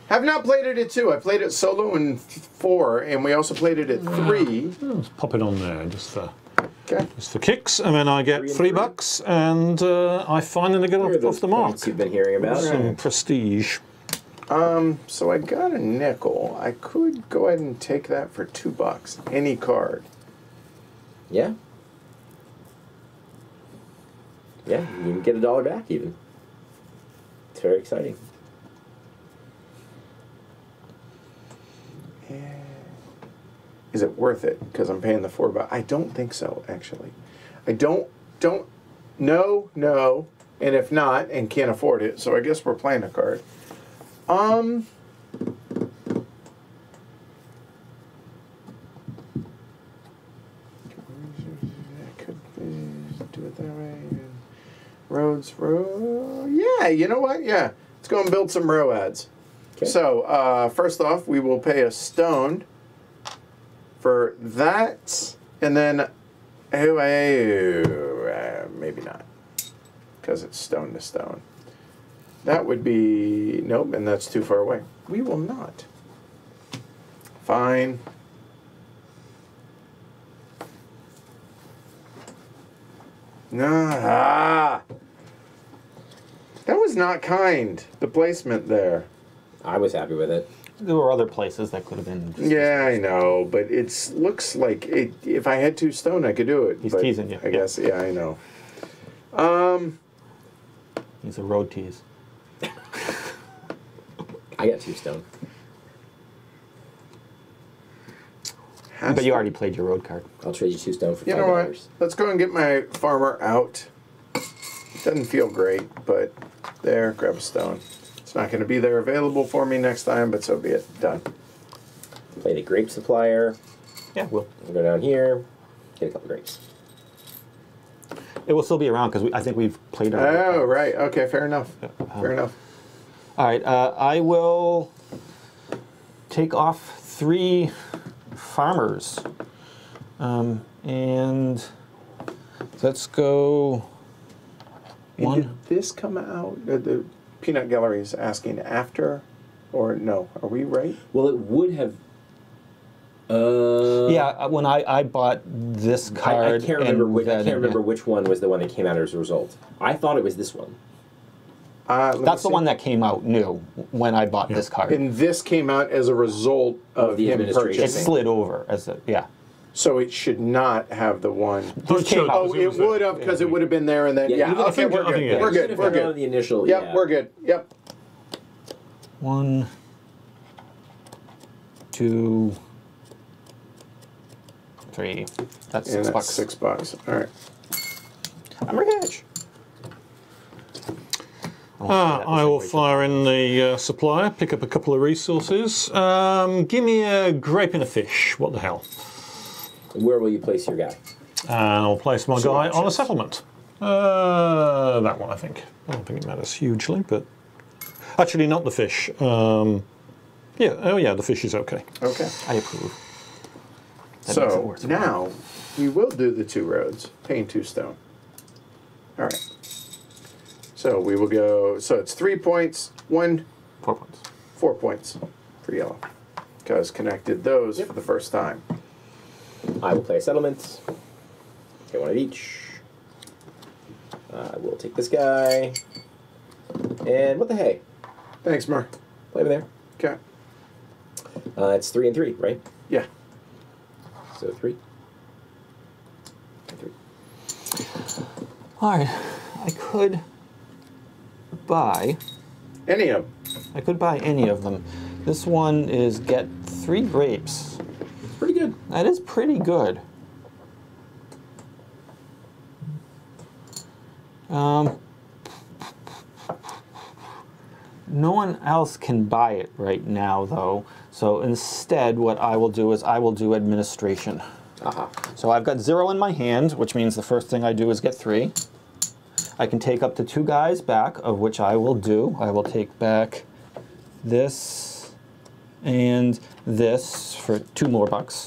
Have not played it at 2. I played it solo in 4, and we also played it at 3. Let's pop it on there just for kicks, and then I get three bucks, and I finally get off the mark. You've been hearing about some prestige. So I got a nickel. I could go ahead and take that for $2. Any card. Yeah. Yeah, you can get $1 back even. It's very exciting. Is it worth it? Because I'm paying the $4. I don't think so, actually. I don't, no, and if not, and can't afford it. So I guess we're playing a card. I could do it that way. Row. Yeah, you know what? Yeah, let's go and build some row ads. Okay. So first off, we will pay a stone for that, and then maybe not, because it's stone to stone. That would be nope, and that's too far away. We will not. Fine. Nah. That was not kind, the placement there. I was happy with it. There were other places that could have been. Yeah, I know, but it looks like it, if I had 2 stone, I could do it. He's teasing you. I guess, yeah, I know. He's a road tease. I got 2 stone. But you already played your road card. I'll trade you 2 stone for $5. You know what? Let's go and get my farmer out. Doesn't feel great, but there, grab a stone. It's not going to be there available for me next time, but so be it. Done. Play the grape supplier. Yeah, we'll go down here, get a couple grapes. It will still be around because I think we've played our. Oh, right. Okay, fair enough. Fair enough. All right, I will take off 3 farmers. And let's go. And did this come out? The Peanut Gallery is asking after, or no? Are we right? Well, it would have. Yeah, when I bought this card, I can't remember which one was the one that came out as a result. I thought it was this one. That's the one that came out new when I bought this card. And this came out as a result of the administration. It slid over as a So it should not have the one. Oh, it would have, because it would have been there and then. Yeah, okay, we're good. We're good. We're good. The initial. Yep, we're good. Yep. 1, 2, 3. That's $6. $6. All right. I'm rich. I will fire in the supplier. Pick up a couple of resources. Give me a grape and a fish. What the hell? Where will you place your guy? I'll place my guy on a settlement. That one, I think. I don't think it matters hugely, but actually, not the fish. Yeah. Oh, yeah. The fish is okay. Okay. I approve. That so now we will do the 2 roads, paying 2 stone. All right. So we will go. So it's 3 points. 4 points. 4 points for yellow, because connected those for the first time. I will play a settlement. Get one of each. I will take this guy. And what the hey? Thanks, Mar. Play over there. Okay. It's 3 and 3, right? Yeah. So 3 and 3. All right. I could buy any of them. I could buy any of them. This one is get 3 grapes. That's pretty good. That is pretty good. No one else can buy it right now, though. So instead, what I will do is I will do administration. Uh-huh. So I've got 0 in my hand, which means the first thing I do is get 3. I can take up to 2 guys back, of which I will do. I will take back this and this for 2 more bucks.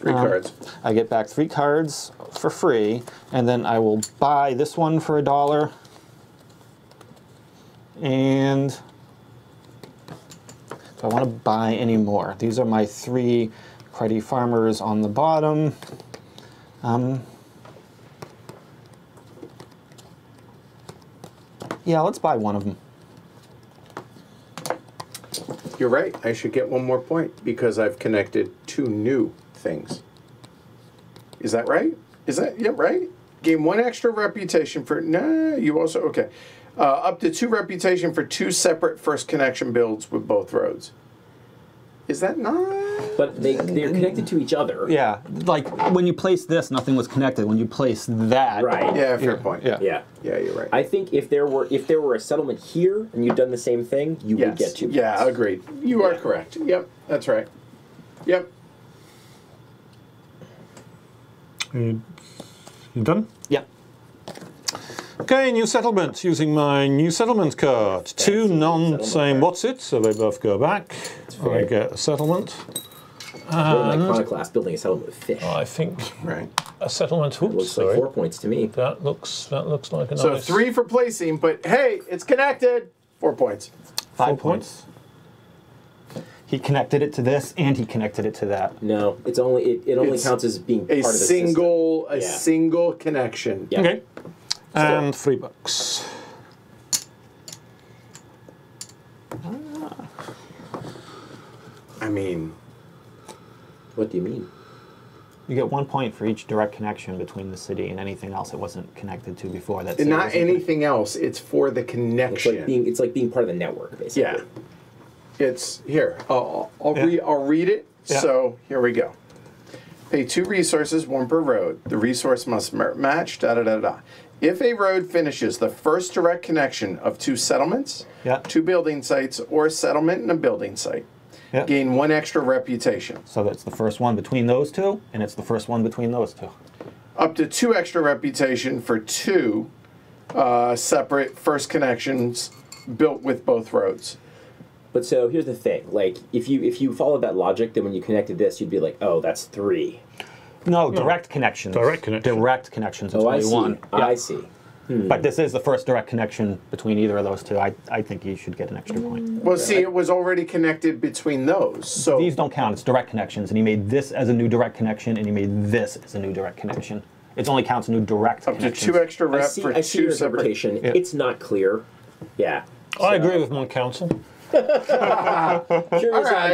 3 cards. I get back 3 cards for free, and then I will buy this one for $1. And do I want to buy any more? These are my 3 cruddy farmers on the bottom. Yeah, let's buy one of them. You're right. I should get one more point because I've connected 2 new things. Is that right? Is that, yeah, right? Gain 1 extra reputation for, nah, you also, okay. Up to 2 reputation for 2 separate first connection builds with both roads. Is that not? But they're connected to each other. Yeah, like when you place this, nothing was connected. When you place that, right? Yeah, fair point. Yeah, yeah, you're right. I think if there were a settlement here and you'd done the same thing, you would get 2 points. Yeah, agreed. You are correct. Yep, that's right. Yep. You done? Yeah. Okay, new settlement, using my new settlement card. That's 2 non-same what's it, so they both go back. I get a settlement. And like class building a settlement with fish. Oh, I think a settlement, oops, looks like 4 points to me. That looks like a nice. So 3 for placing, but hey, it's connected. 4 points. 5 points. He connected it to this, and he connected it to that. No, it's only it only counts as being part of the single system. A single connection. Yeah. Okay. And $3. I mean, what do you mean? You get 1 point for each direct connection between the city and anything else it wasn't connected to before. That's not anything else. It's for the connection. It's like being part of the network, basically. Yeah. It's here. I'll read it. Yeah. So here we go. Pay 2 resources, 1 per road. The resource must match. Da da da da. If a road finishes the first direct connection of 2 settlements, 2 building sites, or a settlement and a building site, gain 1 extra reputation. So that's the first one between those 2, and it's the first one between those 2. Up to 2 extra reputation for 2 separate first connections built with both roads. But so here's the thing: like if you followed that logic, then when you connected this, you'd be like, oh, that's 3. No, direct connections. Direct connections. Direct connections. Oh, I see. I see. Hmm. But this is the first direct connection between either of those 2. I think you should get an extra point. Well, see, it was already connected between those. So these don't count. It's direct connections, and he made this as a new direct connection, and he made this as a new direct connection. It only counts new direct connections. Up to 2 extra rep for 2 separate. It's not clear. Yeah. So. I agree with my counsel. I'm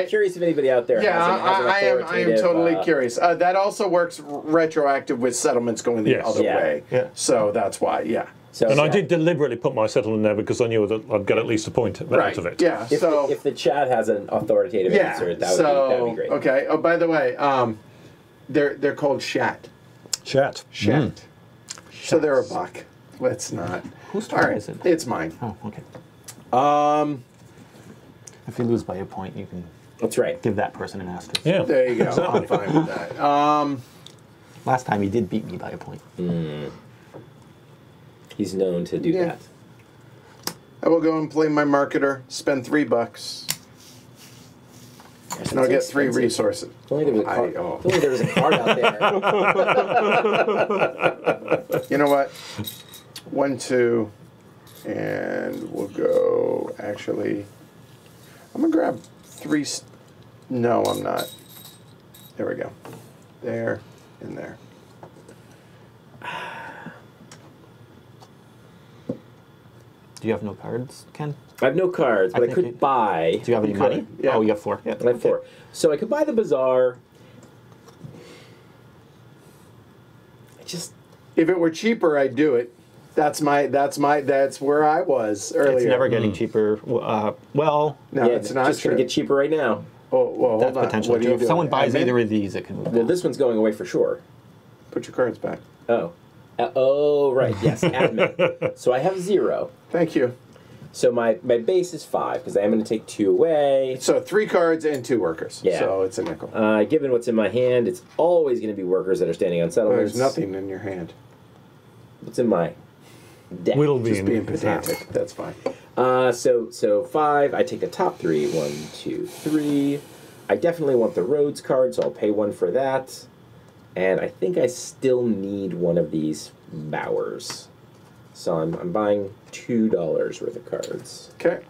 curious if anybody out there has an authoritative, I am totally curious. That also works retroactive with settlements going the other way. Yeah. So that's why, So, and I did deliberately put my settlement there because I knew that I'd get at least a point out of it. Yeah. If the chat has an authoritative answer, that would be great. Okay. Oh, by the way, they're called chat. Chat. Chat. Mm. So they're a buck. Let's not. Whose turn is it? It's mine. Oh, okay. If you lose by a point, you can give that person an asterisk. Yeah. There you go. I'm fine with that. Last time he did beat me by a point. Mm. He's known to do that. I will go and play my marketer, spend $3, and I'll get 3 resources. If only there was a card, out there. You know what? 1, 2, and we'll go actually... I'm going to grab 3... No, I'm not. There we go. There and there. Do you have no cards, Ken? I have no cards, but I could buy. Do you have any money? Yeah. Oh, you have 4. Yeah, I have 4. So I could buy the Bazaar. I just. If it were cheaper, I'd do it. That's where I was earlier. It's never getting cheaper. Well, no, yeah, it's not. It's going to get cheaper right now. Oh, well, that's potential. If someone buys either of these, it can move. Well, this one's going away for sure. Put your cards back. Oh. Oh, right. Yes, admin. So I have 0. Thank you. So my base is 5 because I am going to take 2 away. So 3 cards and 2 workers. Yeah. So it's a nickel. Given what's in my hand, it's always going to be workers that are standing on settlements. There's nothing in your hand. What's in my deck? We'll be just being pedantic. Exactly. That's fine. So 5. I take the top 3. 1, 2, 3. I definitely want the roads card, so I'll pay 1 for that. And I think I still need one of these Bowers. So I'm buying $2 worth of cards. Okay.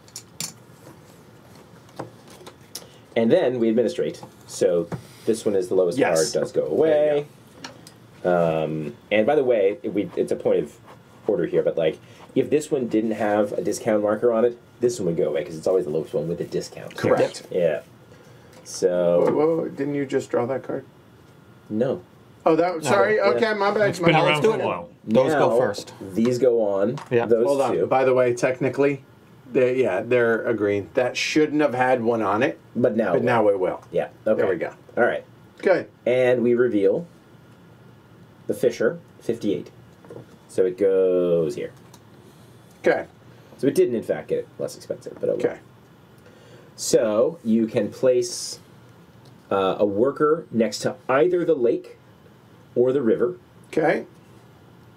And then we administrate. So this one is the lowest card, does go away. Go. And by the way, it's a point of order here, but like, if this one didn't have a discount marker on it, this one would go away because it's always the lowest one with a discount. Correct. Yeah. So. Whoa, didn't you just draw that card? No. Oh, that. Sorry. Okay, yeah. My bad. It's been around for a while. Those go first. These go on. Yeah. Those hold on. Two. By the way, technically, they're agreeing. That shouldn't have had one on it. But now it will. Yeah. Okay. There we go. All right. Good. And we reveal the Fisher 58. So it goes here. Okay. So it didn't, in fact, get less expensive, but okay. So you can place a worker next to either the lake or the river. Okay.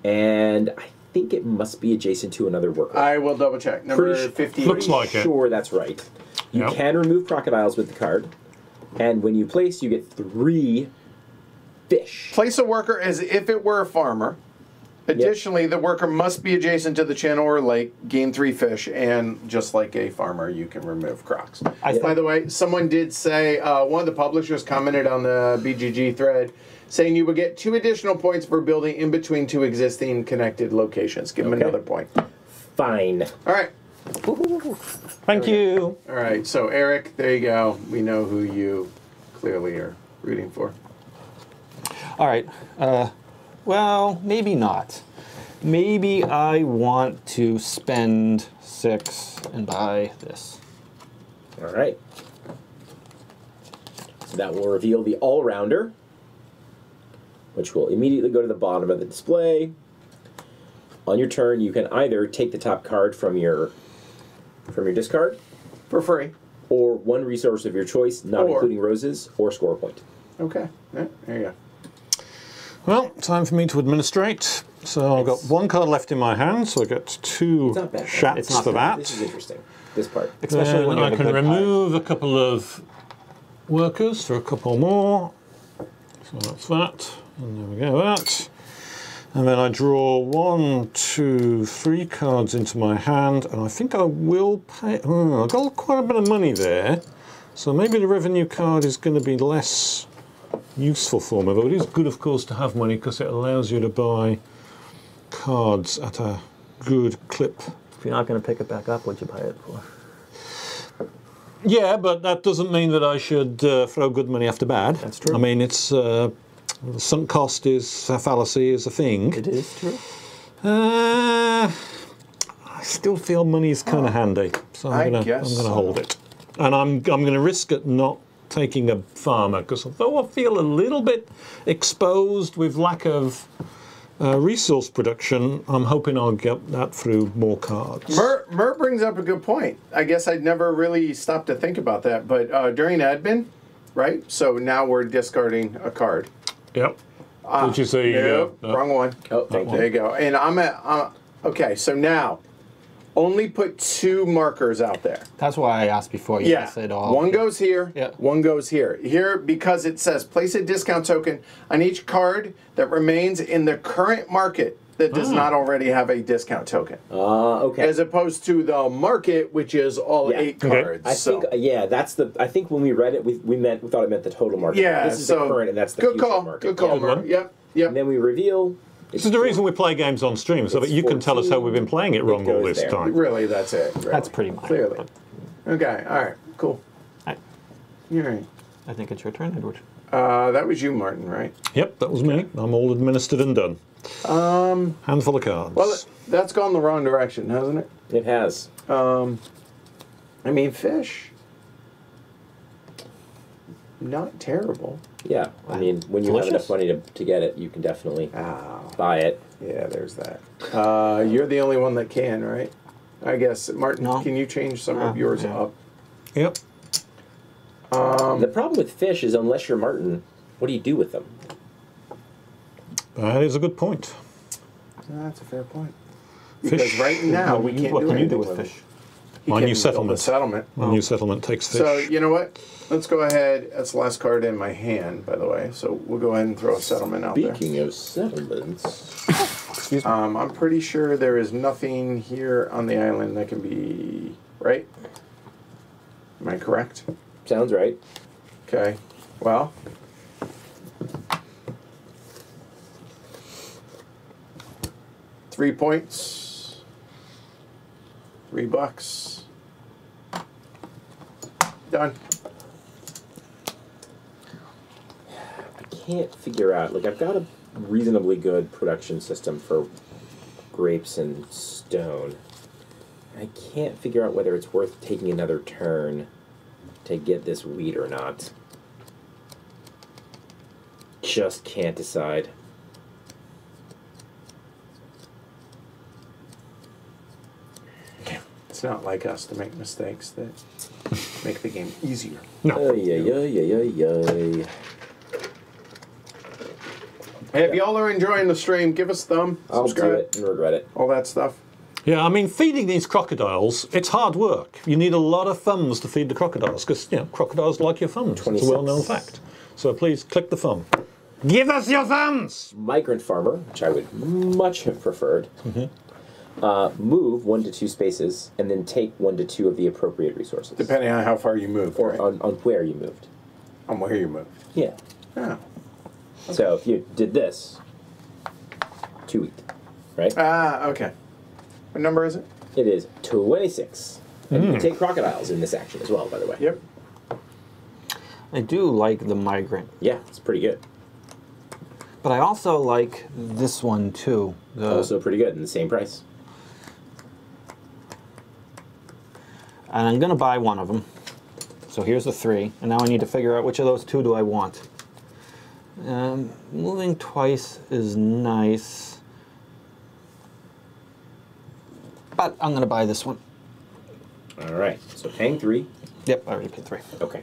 And I think it must be adjacent to another worker. I will double check. Number 50. Looks like it. Sure, that's right. You can remove crocodiles with the card. And when you place, you get 3 fish. Place a worker as if it were a farmer. Additionally, the worker must be adjacent to the channel or lake, gain 3 fish, and just like a farmer, you can remove crocs. By the way, someone did say, one of the publishers commented on the BGG thread, saying you would get 2 additional points for building in between 2 existing connected locations. Give them another point. Fine. All right. Ooh, thank you. All right, so Eric, there you go. We know who you clearly are rooting for. All right. Well, maybe not. Maybe I want to spend 6 and buy this. All right. So that will reveal the all-rounder, which will immediately go to the bottom of the display. On your turn, you can either take the top card from your discard for free, or 1 resource of your choice, not including roses, or score a point. Okay. All right. There you go. Well, time for me to administrate. So I've got 1 card left in my hand, so I get 2 shots for that. This is interesting, this part. Especially when I can remove a couple of workers for a couple more. So that's that. And there we go, that. And then I draw 1, 2, 3 cards into my hand, and I think I will pay. Oh, I've got quite a bit of money there. So maybe the revenue card is going to be less useful for me, but it is good, of course, to have money because it allows you to buy cards at a good clip. If you're not going to pick it back up, what'd you buy it for? Yeah, but that doesn't mean that I should throw good money after bad. That's true. I mean, it's sunk cost is a fallacy, is a thing. It is true. I still feel money is kind of handy, so I'm going to hold it, and I'm going to risk it not taking a farmer, because although I feel a little bit exposed with lack of resource production, I'm hoping I'll get that through more cards. Mert brings up a good point. I guess I'd never really stopped to think about that, but during admin, right? So now we're discarding a card. Yep. Did you say? No, wrong one. Oh, thank you. There you go. And I'm at, okay, so now only put 2 markers out there. That's why I asked before. You said all. One goes here, one goes here. Here, because it says place a discount token on each card that remains in the current market that does not already have a discount token. Okay. As opposed to the market, which is all 8 cards. I think that's the. I think when we read it, we thought it meant the total market. Yeah. This is the current, and that's the future market. Good call. Good call. Yep. Yep. And then we reveal. This is the reason we play games on stream, so that you can tell us how we've been playing it wrong all this time. Really, that's it. Really. That's pretty much clearly. Okay. All right. Cool. All right. I think it's your turn, Edward. That was you, Martin, right? Yep, that was me. I'm all administered and done. Handful of cards. Well, that's gone the wrong direction, hasn't it? It has. I mean, fish. Not terrible. Yeah, I mean, when you have enough money to get it, you can definitely buy it. Yeah, there's that. You're the only one that can, right? I guess. Martin, can you change some of yours up? Yep. The problem with fish is, unless you're Martin, what do you do with them? That is a good point. That's a fair point. Because right now, we can't do anything with fish. My new settlement. My new settlement takes fish. So, you know what? Let's go ahead. That's the last card in my hand, by the way. So we'll go ahead and throw a settlement out there. Speaking of settlements... Excuse me. I'm pretty sure there is nothing here on the island that can be... Right? Am I correct? Sounds right. Okay. Well... $3 points, $3. Done. I can't figure out, like, I've got a reasonably good production system for grapes and stone. I can't figure out whether it's worth taking another turn to get this wheat or not. Just can't decide. It's not like us to make mistakes that make the game easier. No. Hey, if y'all are enjoying the stream, give us a thumb, subscribe. I'll do it and regret it. All that stuff. Yeah, I mean, feeding these crocodiles, it's hard work. You need a lot of thumbs to feed the crocodiles, because, you know, crocodiles like your thumbs. 26. It's a well-known fact. So please click the thumb. Give us your thumbs! Migrant Farmer, which I would much have preferred. Move 1 to 2 spaces, and then take 1 to 2 of the appropriate resources. Depending on how far you move. Or right? on where you moved. On where you moved. Yeah. Oh. Okay. So if you did this, 2 wheat, right? Ah, okay. What number is it? It is 26. And you can take crocodiles in this action as well, by the way. Yep. I do like the migrant. Yeah, it's pretty good. But I also like this one, too. Also pretty good, and the same price. And I'm going to buy one of them. So here's the 3. And now I need to figure out which of those 2 do I want. Moving twice is nice. But I'm going to buy this one. All right. So paying 3. Yep, I already paid 3. Okay.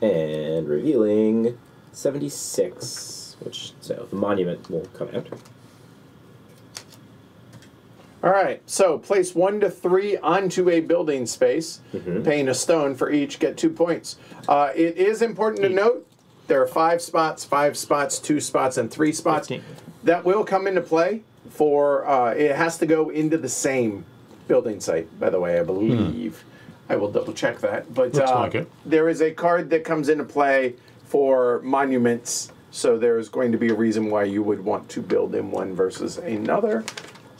And revealing 76, which, so the monument will come out. All right, so place 1 to 3 onto a building space, paying a stone for each, get 2 points. It is important to note there are 5 spots, 5 spots, 2 spots, and 3 spots. 15. That will come into play for, it has to go into the same building site, by the way, I believe. I will double check that. But there is a card that comes into play for monuments, so there's going to be a reason why you would want to build in one versus another.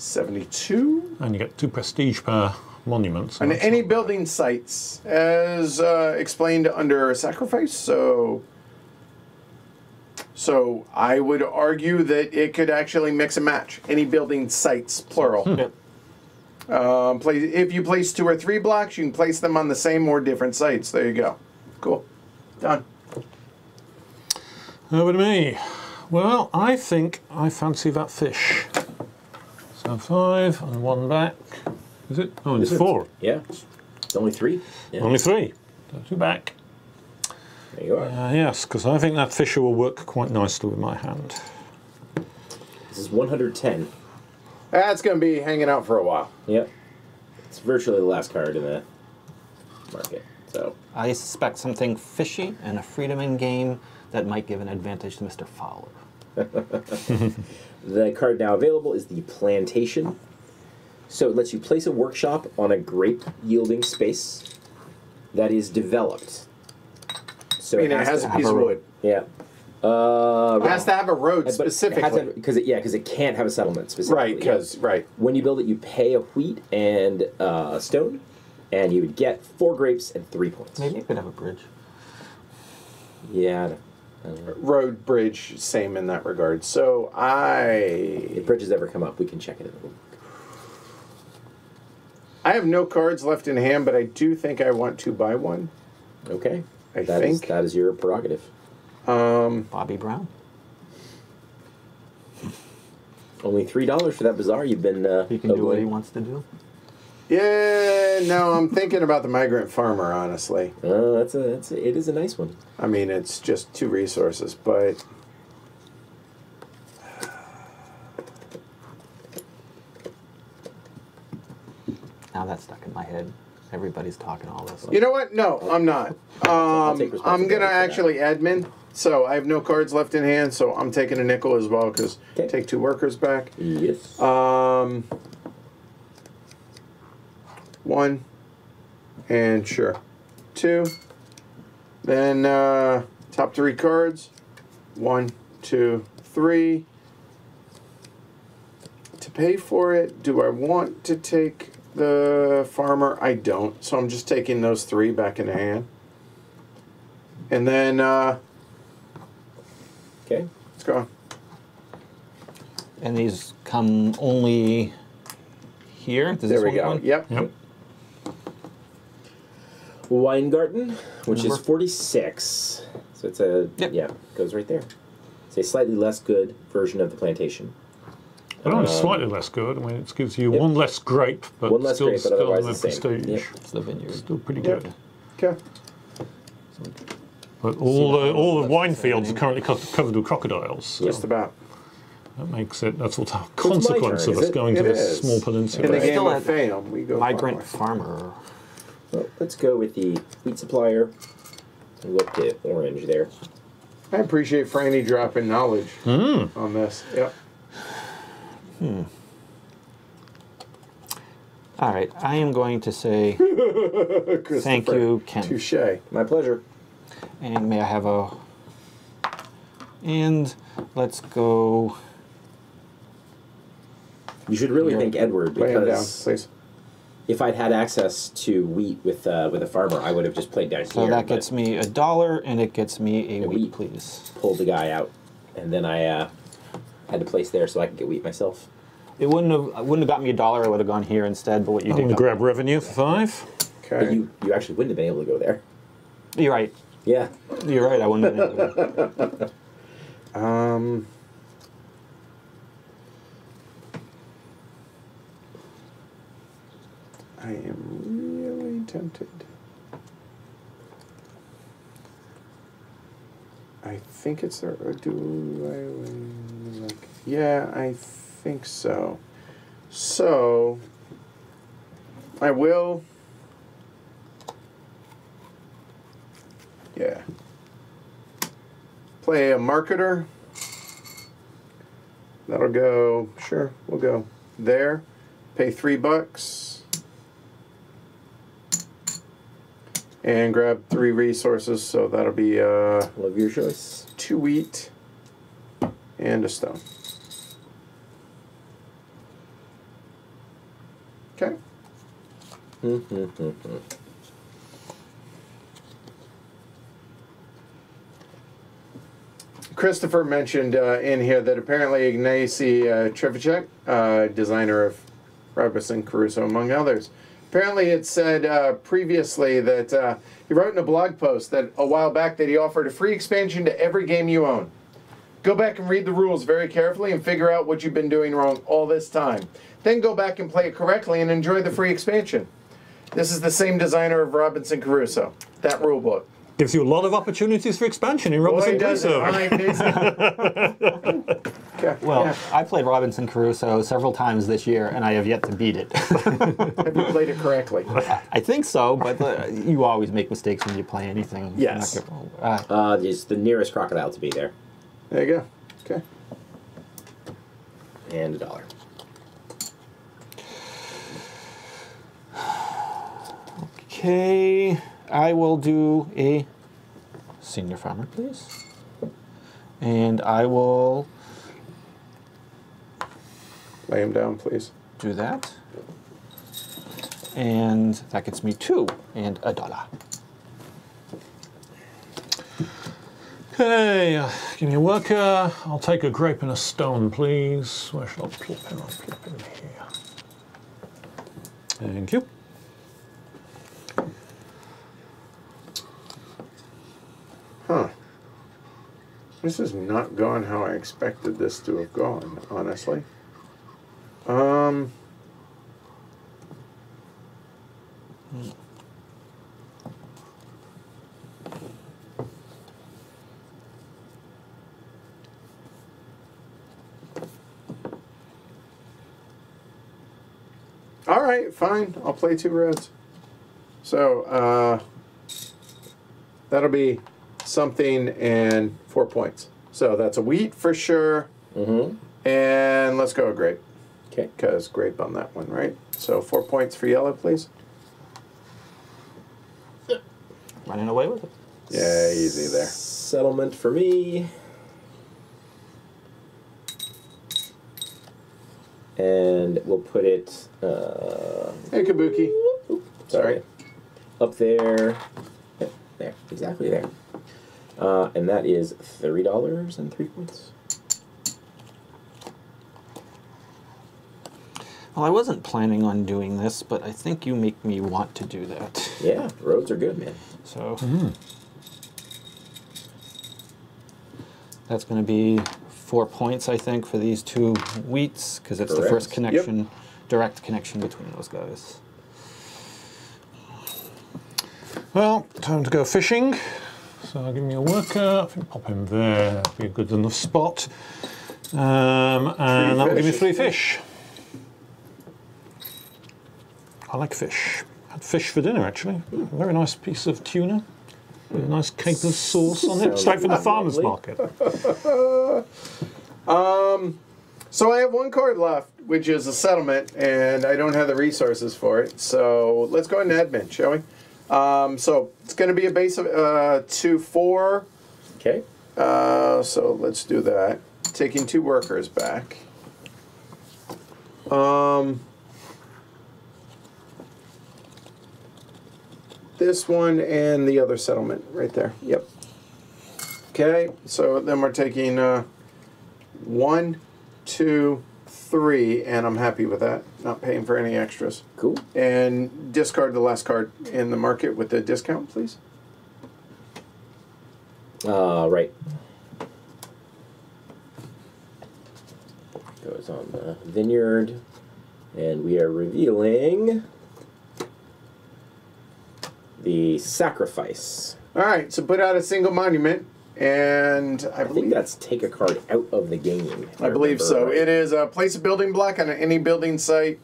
72. And you get 2 prestige per monument. So and any building sites, as explained under sacrifice, so I would argue that it could actually mix and match. Any building sites, plural. If you place 2 or 3 blocks, you can place them on the same or different sites. There you go. Cool. Done. Over to me. Well, I think I fancy that fish. 5 and 1 back. Is it? Oh, it's 4. Yeah. It's only 3. Yeah. Only 3. 2 back. There you are. Yes, because I think that fisher will work quite nicely with my hand. This is 110. That's going to be hanging out for a while. Yep. It's virtually the last card in that market. So I suspect something fishy and a Friedemann game that might give an advantage to Mr. Fowler. The card now available is the Plantation. So it lets you place a workshop on a grape-yielding space that is developed. So it has to have a piece of wood. Yeah. It has to have a road specifically. Because it can't have a settlement specifically. Right, because, when you build it, you pay a wheat and a stone, and you would get 4 grapes and 3 points. Maybe you could have a bridge. Yeah, I don't know. Road, bridge, same in that regard. So if bridges ever come up, we can check it in a little bit. I have no cards left in hand, but I do think I want to buy one. Okay. That is your prerogative. Bobby Brown. Only $3 for that bazaar. You've been... he can do what he wants to do. Yeah, no, I'm thinking about the Migrant Farmer, honestly. It is a nice one. I mean, it's just 2 resources, but... Now that's stuck in my head. Everybody's talking all this. You know what? No, I'm not. I'm going to actually admin. So I have no cards left in hand, so I'm taking a nickel as well because take 2 workers back. Yes. 1. And sure. 2. Then top 3 cards. 1, 2, 3. To pay for it, do I want to take... the farmer? I don't, so I'm just taking those 3 back into hand. And then okay, let's go. And these come only here. There we go. Yep. Weingarten, which is 46. So it's a goes right there. It's a slightly less good version of the Plantation. I don't know, slightly less good. I mean, it gives you 1 less grape, but still in the prestige. Yep. It's the vineyard. Still pretty good. Okay. But all the wine fields are currently covered with crocodiles. So just about. That makes it. That's what our consequence of us going to this small peninsula. In the game of Faiyum, we go Migrant Farmer. Well, let's go with the wheat supplier. We'll look to orange there. I appreciate Franny dropping knowledge on this. Yep. All right, I am going to say thank you, Ken. Touché. My pleasure. And may I have a... And let's go... You should really thank Edward, because down, if I'd had access to wheat with a farmer, I would have just played down here. So that gets me $1, and it gets me a wheat, please. Pulled the guy out, and then I... had to place there so I could get wheat myself. It wouldn't have got me $1. I would have gone here instead. But what you did? I'm gonna grab revenue for 5. Okay. But you actually wouldn't have been able to go there. You're right. Yeah. You're right. I wouldn't have been able to go there. I am really tempted. I think it's there. Yeah, I think so. So, I will. Yeah. Play a marketer. That'll go. Sure, we'll go there. Pay $3. And grab 3 resources, so that'll be love your choice. 2 wheat and a stone. Okay. Christopher mentioned in here that apparently Ignacy Trevicek, designer of Robinson Crusoe, among others. Apparently it said previously that he wrote in a blog post that a while back that he offered a free expansion to every game you own. Go back and read the rules very carefully and figure out what you've been doing wrong all this time. Then go back and play it correctly and enjoy the free expansion. This is the same designer of Robinson Crusoe, that rule book. Gives you a lot of opportunities for expansion in Robinson Crusoe. I played Robinson Crusoe several times this year, and I have yet to beat it. Have you played it correctly? I think so, but you always make mistakes when you play anything. Yes. It's the nearest crocodile to be there. There you go. Okay. and $1. Okay, I will do a senior farmer, please. And I will... lay him down, please. Do that. And that gets me $2 and $1. Okay, give me a worker. I'll take a grape and a stone, please. Where shall I plop him? I'll plop him here. Thank you. Huh. This has not gone how I expected this to have gone, honestly. All right, fine. I'll play 2 reds. So that'll be something and 4 points. So that's a wheat for sure. Mm-hmm. And let's go grape. Okay, because grape on that one, right? So 4 points for yellow, please. Running away with it. Yeah, easy there. Settlement for me. And we'll put it... hey, Kabuki. Oops, sorry. Up there. There, exactly there. And that is $3 and 3 points. Well, I wasn't planning on doing this, but I think you make me want to do that. Yeah, roads are good, man. So that's going to be 4 points, I think, for these 2 wheats, because it's the first connection, direct connection between those guys. Well, time to go fishing. So give me a worker. I think pop him there. That'll be a good enough spot. And that will give me 3 fish. I like fish. I had fish for dinner, actually. A very nice piece of tuna with a nice capers sauce on it, straight from the farmer's market. So I have 1 card left, which is a settlement, and I don't have the resources for it. So let's go ahead and admin, shall we? So it's going to be a base of 2-4. Okay. So let's do that. Taking 2 workers back. This one and the other settlement right there. Yep. Okay, so then we're taking 1, 2, 3, and I'm happy with that. Not paying for any extras. Cool. And discard the last card in the market with the discount, please. Right. Goes on the vineyard, and we are revealing... the sacrifice. All right, so put out a single monument, and I believe think that's take a card out of the game. I believe so. Right. It is place a building block on any building site.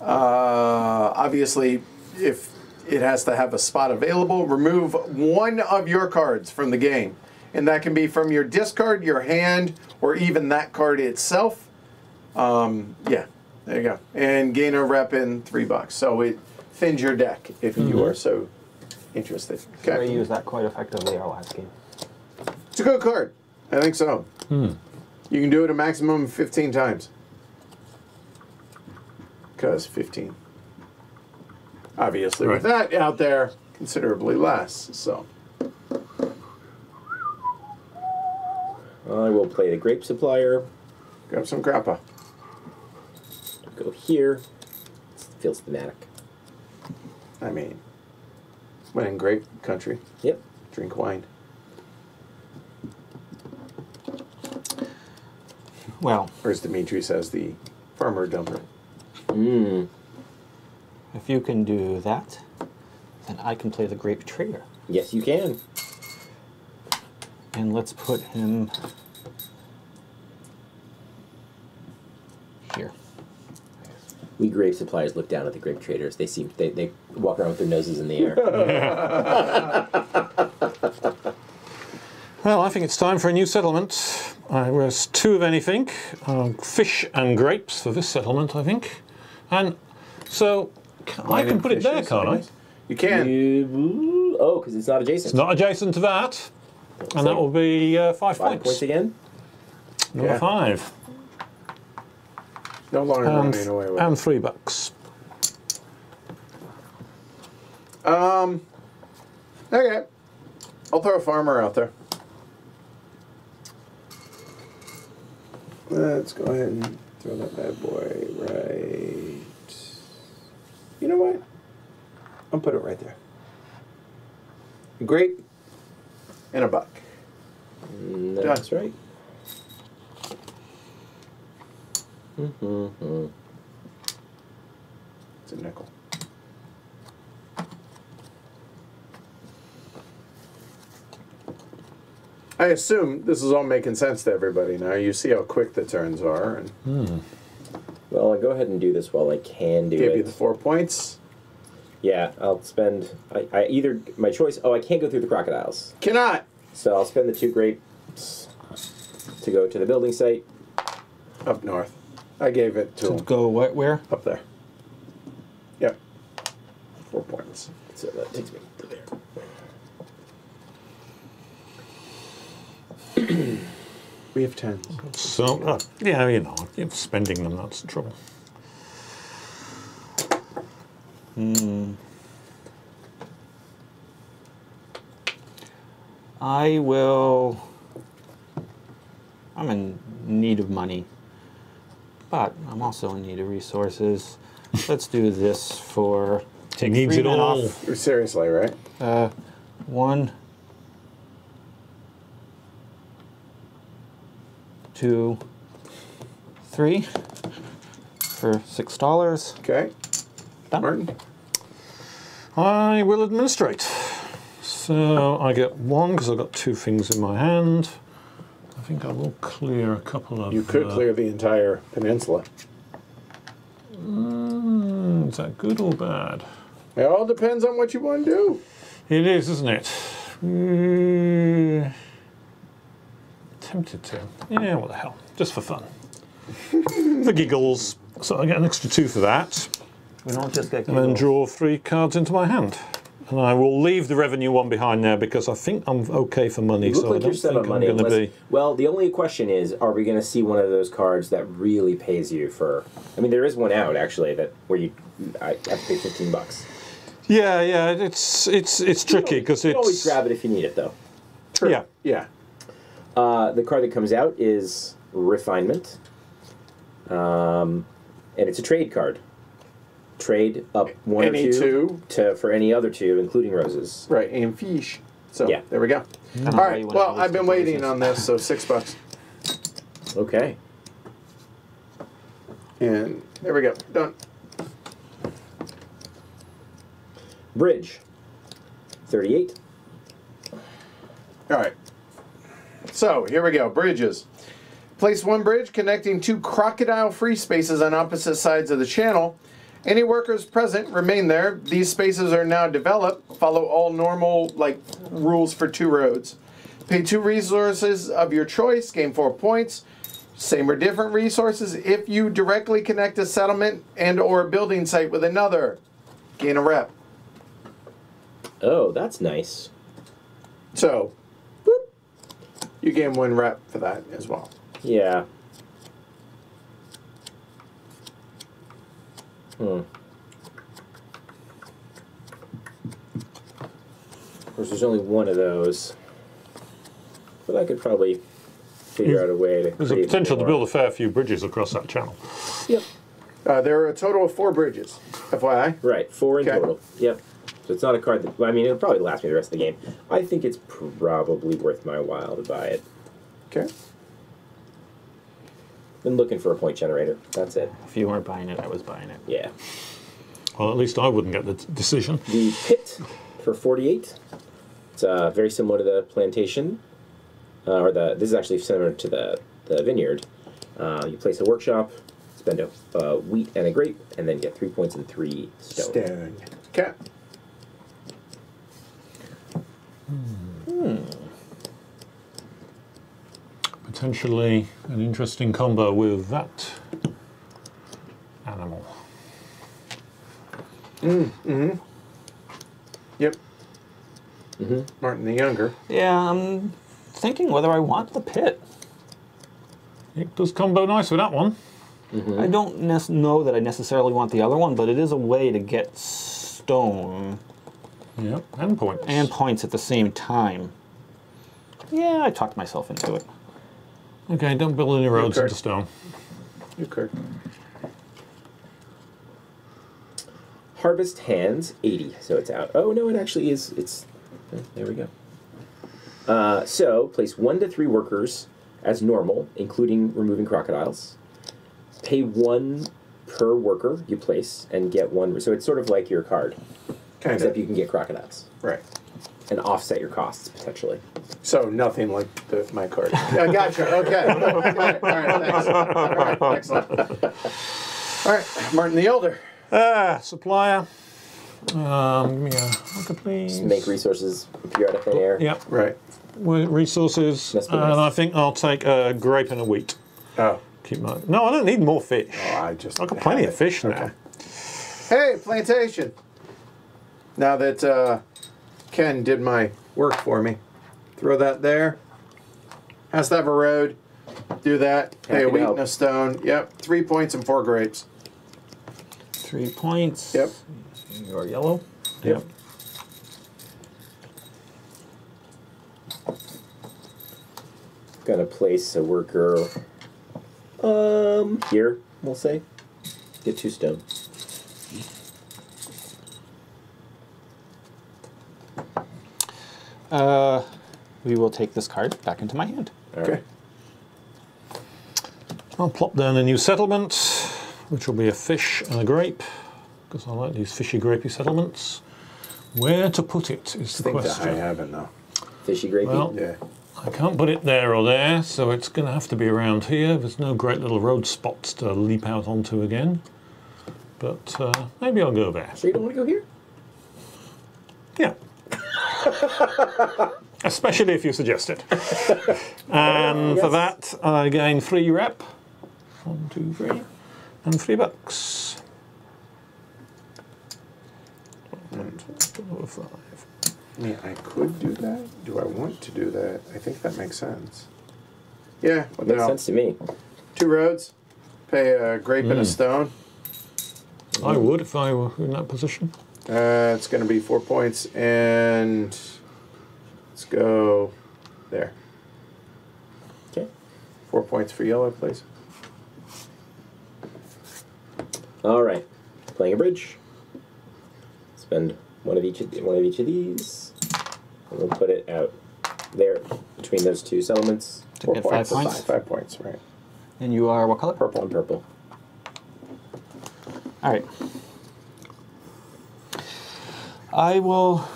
Obviously, if it has to have a spot available, remove 1 of your cards from the game, and that can be from your discard, your hand, or even that card itself. Yeah, there you go. And gain a rep in $3. So it thins your deck if you are so interested. Okay. We use that quite effectively our last game. It's a good card. I think so. You can do it a maximum of 15 times. Because 15. Obviously, with that out there, considerably less. So I will play the grape supplier. Grab some grappa. Go here. It feels thematic. I mean, when in grape country. Yep. Drink wine. Well. Or as Dimitri says, the farmer dumper. If you can do that, then I can play the grape trader. Yes, you can. And let's put him here. We grape suppliers look down at the grape traders. They seem they walk around with their noses in the air. Well, I think it's time for a new settlement. I was 2 of anything, fish and grapes for this settlement, I think. And so I can put it there, can't I? You can. You, oh, because it's not adjacent. It's not adjacent to that. That's and that will be 5 points. 5 points again. Number 5. No longer running away with and $3. Okay. I'll throw a farmer out there. Let's go ahead and throw that bad boy right. You know what? I'll put it right there. A grape and a buck. That's right. Mm-hmm. It's a nickel. I assume this is all making sense to everybody now. You see how quick the turns are. And well, I'll go ahead and do this while I can do it. Give you the 4 points. Yeah, I'll spend... I either... My choice... Oh, I can't go through the crocodiles. Cannot! So I'll spend the 2 grapes to go to the building site. Up north. I gave it to him. To go where? Up there. Yep. 4 points. So that takes me to there. We have 10s. So, yeah, you know, if spending them, that's the trouble. I will... I'm in need of money, but I'm also in need of resources. Let's do this for... Take needs it all. Off. Seriously, right? 1, 2, 3 for $6. Okay. Done. Martin? I will administrate. So I get 1 because I've got 2 things in my hand. I think I will clear a couple of... You could clear the entire peninsula. Is that good or bad? It all depends on what you want to do. It is, isn't it? Tempted to. Yeah, what the hell. Just for fun. The giggles. So I get an extra 2 for that. We don't just get giggles. And then draw 3 cards into my hand. And I will leave the revenue one behind now because I think I'm okay for money. You look so like I don't you're set think on money I'm going to be. Well, the only question is, are we going to see one of those cards that really pays you for? I mean, there is one out actually that where you I have to pay $15. Yeah, yeah, it's tricky because it's always grab it if you need it though. True. Yeah, yeah. The card that comes out is Refinement, and it's a trade card. Trade up 1 or 2 to for any other 2, including roses. Right, and fish. So yeah. There we go. All right. Well, I've been waiting on this, so $6. Okay. And there we go. Done. Bridge. 38. All right. So, here we go. Bridges. Place 1 bridge connecting 2 crocodile-free spaces on opposite sides of the channel. Any workers present remain there. These spaces are now developed. Follow all normal, rules for 2 roads. Pay 2 resources of your choice. Gain 4 points. Same or different resources if you directly connect a settlement and or building site with another. Gain a rep. Oh, that's nice. So... You gain 1 rep for that as well. Yeah. Of course, there's only 1 of those. But I could probably figure out a way to... There's a potential to build a fair few bridges across that channel. Yep. There are a total of 4 bridges, FYI. Right, 4 in total. Yep. So it's not a card that, I mean, it'll probably last me the rest of the game. I think it's probably worth my while to buy it. Okay. Been looking for a point generator. That's it. If you weren't buying it, I was buying it. Yeah. Well, at least I wouldn't get the decision. The pit for 48. It's very similar to the plantation. Or the, this is actually similar to the vineyard. You place a workshop, spend a wheat and a grape, and then get 3 points and 3 stone. Stone. Okay. potentially an interesting combo with that animal. Yep. Martin the Younger. Yeah, I'm thinking whether I want the pit. It does combo nice with that one. I don't know that I necessarily want the other one, but it is a way to get stone. Yep, and points. And points at the same time. Yeah, I talked myself into it. Okay, don't build any roads into stone. New card. Harvest Hands, 80, so it's out. Oh, no, it actually is. It's there we go. So, place 1 to 3 workers as normal, including removing crocodiles. Pay 1 per worker you place and get 1. So it's sort of like your card. Kind of. Except you can get crocodiles. Right. And offset your costs, potentially. So nothing like the, my card. I gotcha. Okay. All right. Thanks. All right. Excellent. All right. Martin the Elder. Supplier. Give me a marker, please. Just make resources appear out of thin air. Yep. Right. Resources. And nice. I think I'll take a grape and a wheat. Oh. Keep my, no, I don't need more fish. Oh, I've got plenty of fish now. Hey, plantation. Now that Ken did my work for me, throw that there. Has to have a road. Do that. Pay a wheat and a stone. Yep, 3 points and 4 grapes. 3 points. Yep. You're yellow. Yep. Gotta place a worker. Here, we'll say. Get 2 stone. We will take this card back into my hand. Okay. I'll plop down a new settlement, which will be a fish and a grape, because I like these fishy, grapey settlements. Where to put it is the question. I haven't, though. Fishy, grapey? Well, yeah. I can't put it there or there, so it's going to have to be around here. There's no great little road spots to leap out onto again. But maybe I'll go there. So you don't want to go here? Yeah. Especially if you suggest it. And for that, I gain 3 rep. 1, 2, 3. And $3. 1, 2, 4, 5. Yeah, I could do that. Do I want to do that? I think that makes sense. Yeah. Well, makes sense to me. 2 roads, pay a grape and a stone. I would if I were in that position. It's going to be 4 points, and let's go there. Okay. 4 points for yellow, please. All right. Playing a bridge. Spend 1 of each of these. And we'll put it out there between those 2 settlements. To get 5 points? 5 points, right. And you are what color? Purple. I'm purple. All right. I will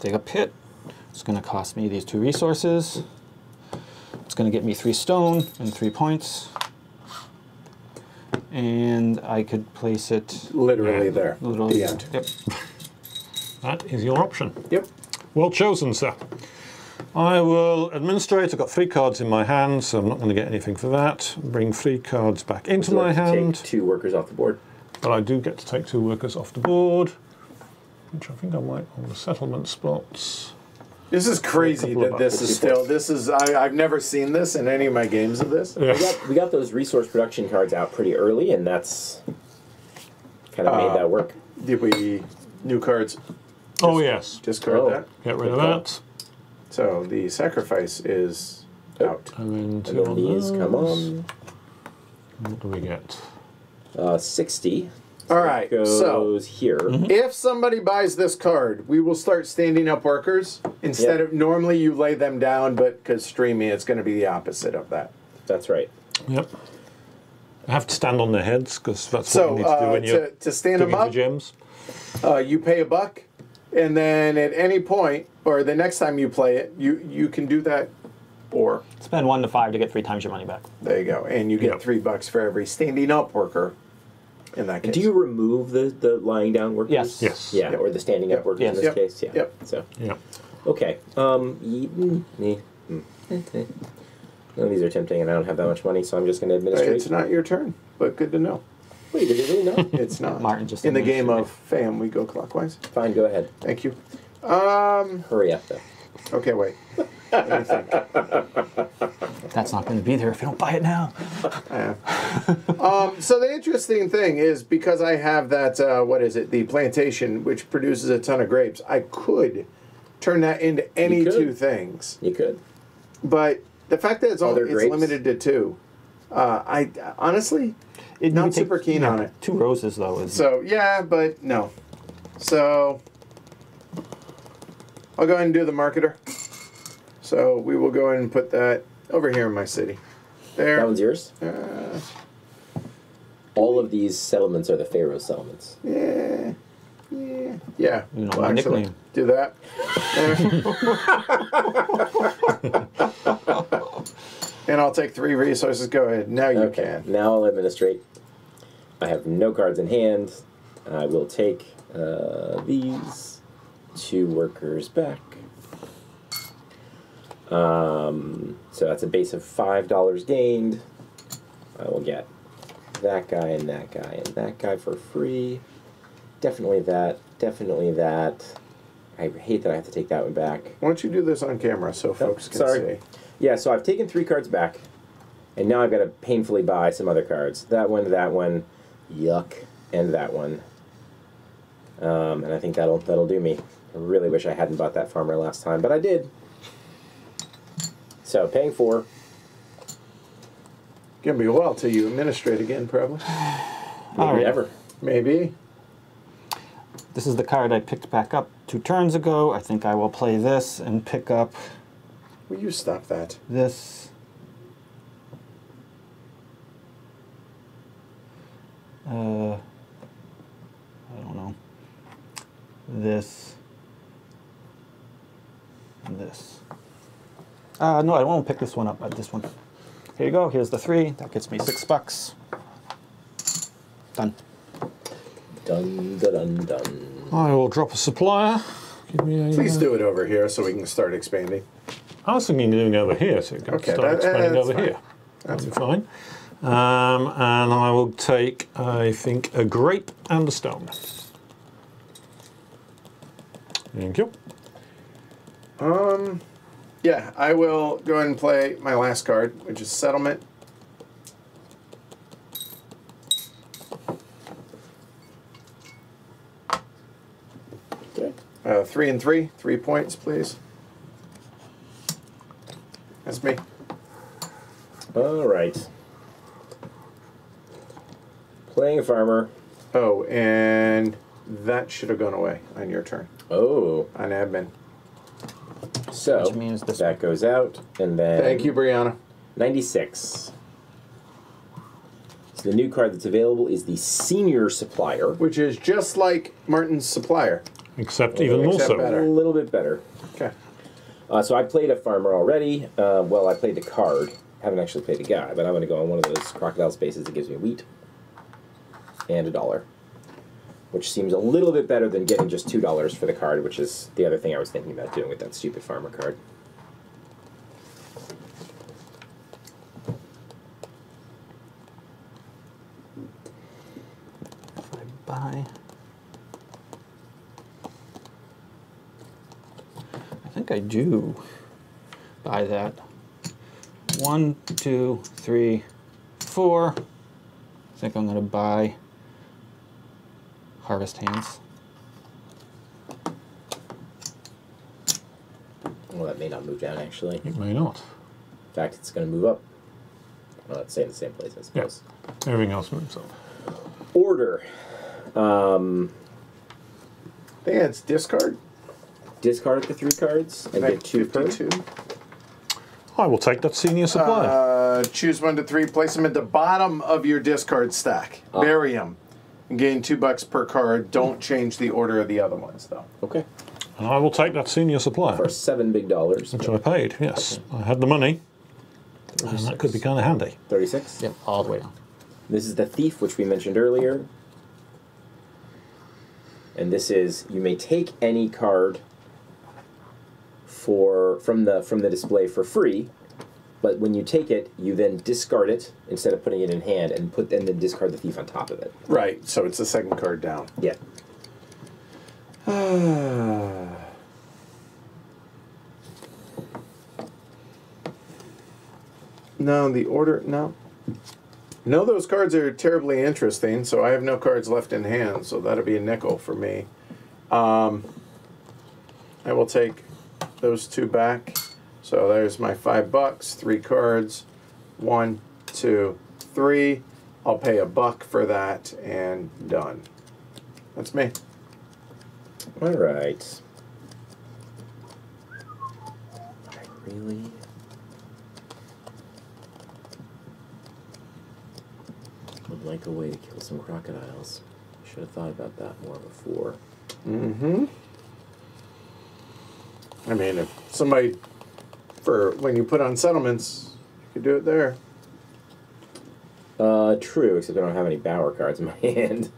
dig a pit. It's going to cost me these 2 resources. It's going to get me 3 stone and 3 points. And I could place it literally there. Literally. The end. Yep. That is your option. Yep. Well chosen, sir. I will administrate. I've got 3 cards in my hand, so I'm not going to get anything for that. Bring 3 cards back into my hand. Take 2 workers off the board. But I do get to take 2 workers off the board, which I think I might on the settlement spots. This is crazy that this is still, I've never seen this in any of my games of this. Yeah. We got those resource production cards out pretty early, and that's kind of made that work. Did we, new cards? Yes. Discard that. Get rid of that. So the sacrifice is out. And then 2 of these come on. What do we get? 60. All right, so here. If somebody buys this card, we will start standing up workers instead of normally you lay them down, but because streaming, it's going to be the opposite of that. That's right. Yep. I have to stand on their heads because that's what you need to do when you're to stand them up, gems. You pay $1, and then at any point or the next time you play it, you can do that. Or spend 1 to 5 to get 3 times your money back. There you go, and you get $3 for every standing up worker. In that case. Do you remove the lying down workers? Yes. Yes. Yeah, or the standing up workers in this case. Yeah. Yep. So. Yeah. Okay. None of these are tempting, and I don't have that much money, so I'm just going to administrate. It's not your turn, but good to know. Wait, did you really know? It's not. Martin just in the game of Faiyum, we go clockwise. Fine, go ahead. Thank you. Hurry up, though. Okay, wait. What do you think? That's not going to be there if you don't buy it now. I am. So the interesting thing is, because I have that, what is it, the plantation, which produces a ton of grapes, I could turn that into any two things. You could. But the fact that it's limited to two, I honestly, not super keen on it. Two roses, though. Isn't so, yeah, but no. So I'll go ahead and do the marketer. So we will go ahead and put that over here in my city. There. That one's yours? All of these settlements are the Pharaoh's settlements. Yeah. Yeah. Yeah. You know, actually, do that. And I'll take 3 resources. Go ahead. Now you can. Now I'll administrate. I have no cards in hand. I will take these 2 workers back. So that's a base of $5 gained. I will get that guy and that guy and that guy for free. Definitely that. Definitely that. I hate that I have to take that one back. Why don't you do this on camera so folks can see? Yeah, so I've taken 3 cards back, and now I've got to painfully buy some other cards. That one, yuck, and that one. And I think that'll do me. I really wish I hadn't bought that farmer last time, but I did. So paying 4. Gonna be a while till you administrate again, probably. Maybe ever. Maybe. This is the card I picked back up 2 turns ago. I think I will play this and pick up. Will you stop that? This. I don't know. This. And this. No, I won't pick this one up, but this one. Here you go. Here's the 3. That gets me $6. Done. Dun, da, dun, dun. I will drop a supplier. Give me a, please do it over here so we can start expanding. I was thinking of doing it over here, so you can start expanding over here. That's fine. And I will take, I think, a grape and a stone. Thank you. Yeah, I will go ahead and play my last card, which is settlement. Okay. 3 and 3. 3 points, please. That's me. All right. Playing a farmer. Oh, and that should have gone away on your turn. Oh. On admin. So which means this that goes out, and then... Thank you, Brianna. 96. So the new card that's available is the Senior Supplier. Which is just like Martin's Supplier. Except even more so. A little bit better. Okay. So I played a farmer already. Well, I played the card. I haven't actually played a guy, but I'm going to go on one of those crocodile spaces that gives me wheat and $1, which seems a little bit better than getting just $2 for the card, which is the other thing I was thinking about doing with that stupid farmer card. If I buy... I think I do buy that. 1, 2, 3, 4. I think I'm going to buy Harvest Hands. Well, that may not move down, actually. It may not. In fact, it's going to move up. Well, let's stay in the same place, I suppose. Yeah. Everything else moves up. Order. I think that's discard. Discard the 3 cards and get 2 per. I will take that Senior Supplier. Choose 1 to 3, place them at the bottom of your discard stack. Bury them. And gain $2 per card. Don't change the order of the other ones, though. Okay. And I will take that Senior Supplier. For $7 big dollars. Which I paid, yes. I had the money. And that could be kind of handy. 36? Yep, all the way down. This is the Thief, which we mentioned earlier. And this is, you may take any card from the display for free, But when you take it, you then discard it instead of putting it in hand, and then discard the thief on top of it. Right. So it's the second card down. Yeah. No, the order. No. No, those cards are terribly interesting. So I have no cards left in hand. So that'll be a nickel for me. I will take those two back. So there's my $5, 3 cards, 1, 2, 3. I'll pay $1 for that, and done. That's me. All right. I really... would like a way to kill some crocodiles. I should have thought about that more before. Mm-hmm. I mean, if somebody... for when you put on settlements, you could do it there. True, except I don't have any Bower cards in my hand.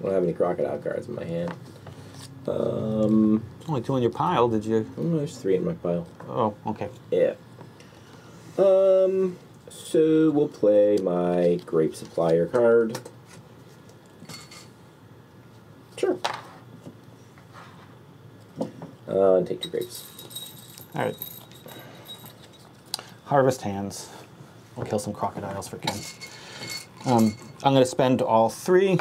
I don't have any crocodile cards in my hand. There's only 2 in your pile, did you? Oh, there's 3 in my pile. Oh, okay. Yeah. So we'll play my Grape Supplier card. Sure. And take 2 grapes. All right. Harvest hands. We'll kill some crocodiles for Ken. I'm going to spend all 3.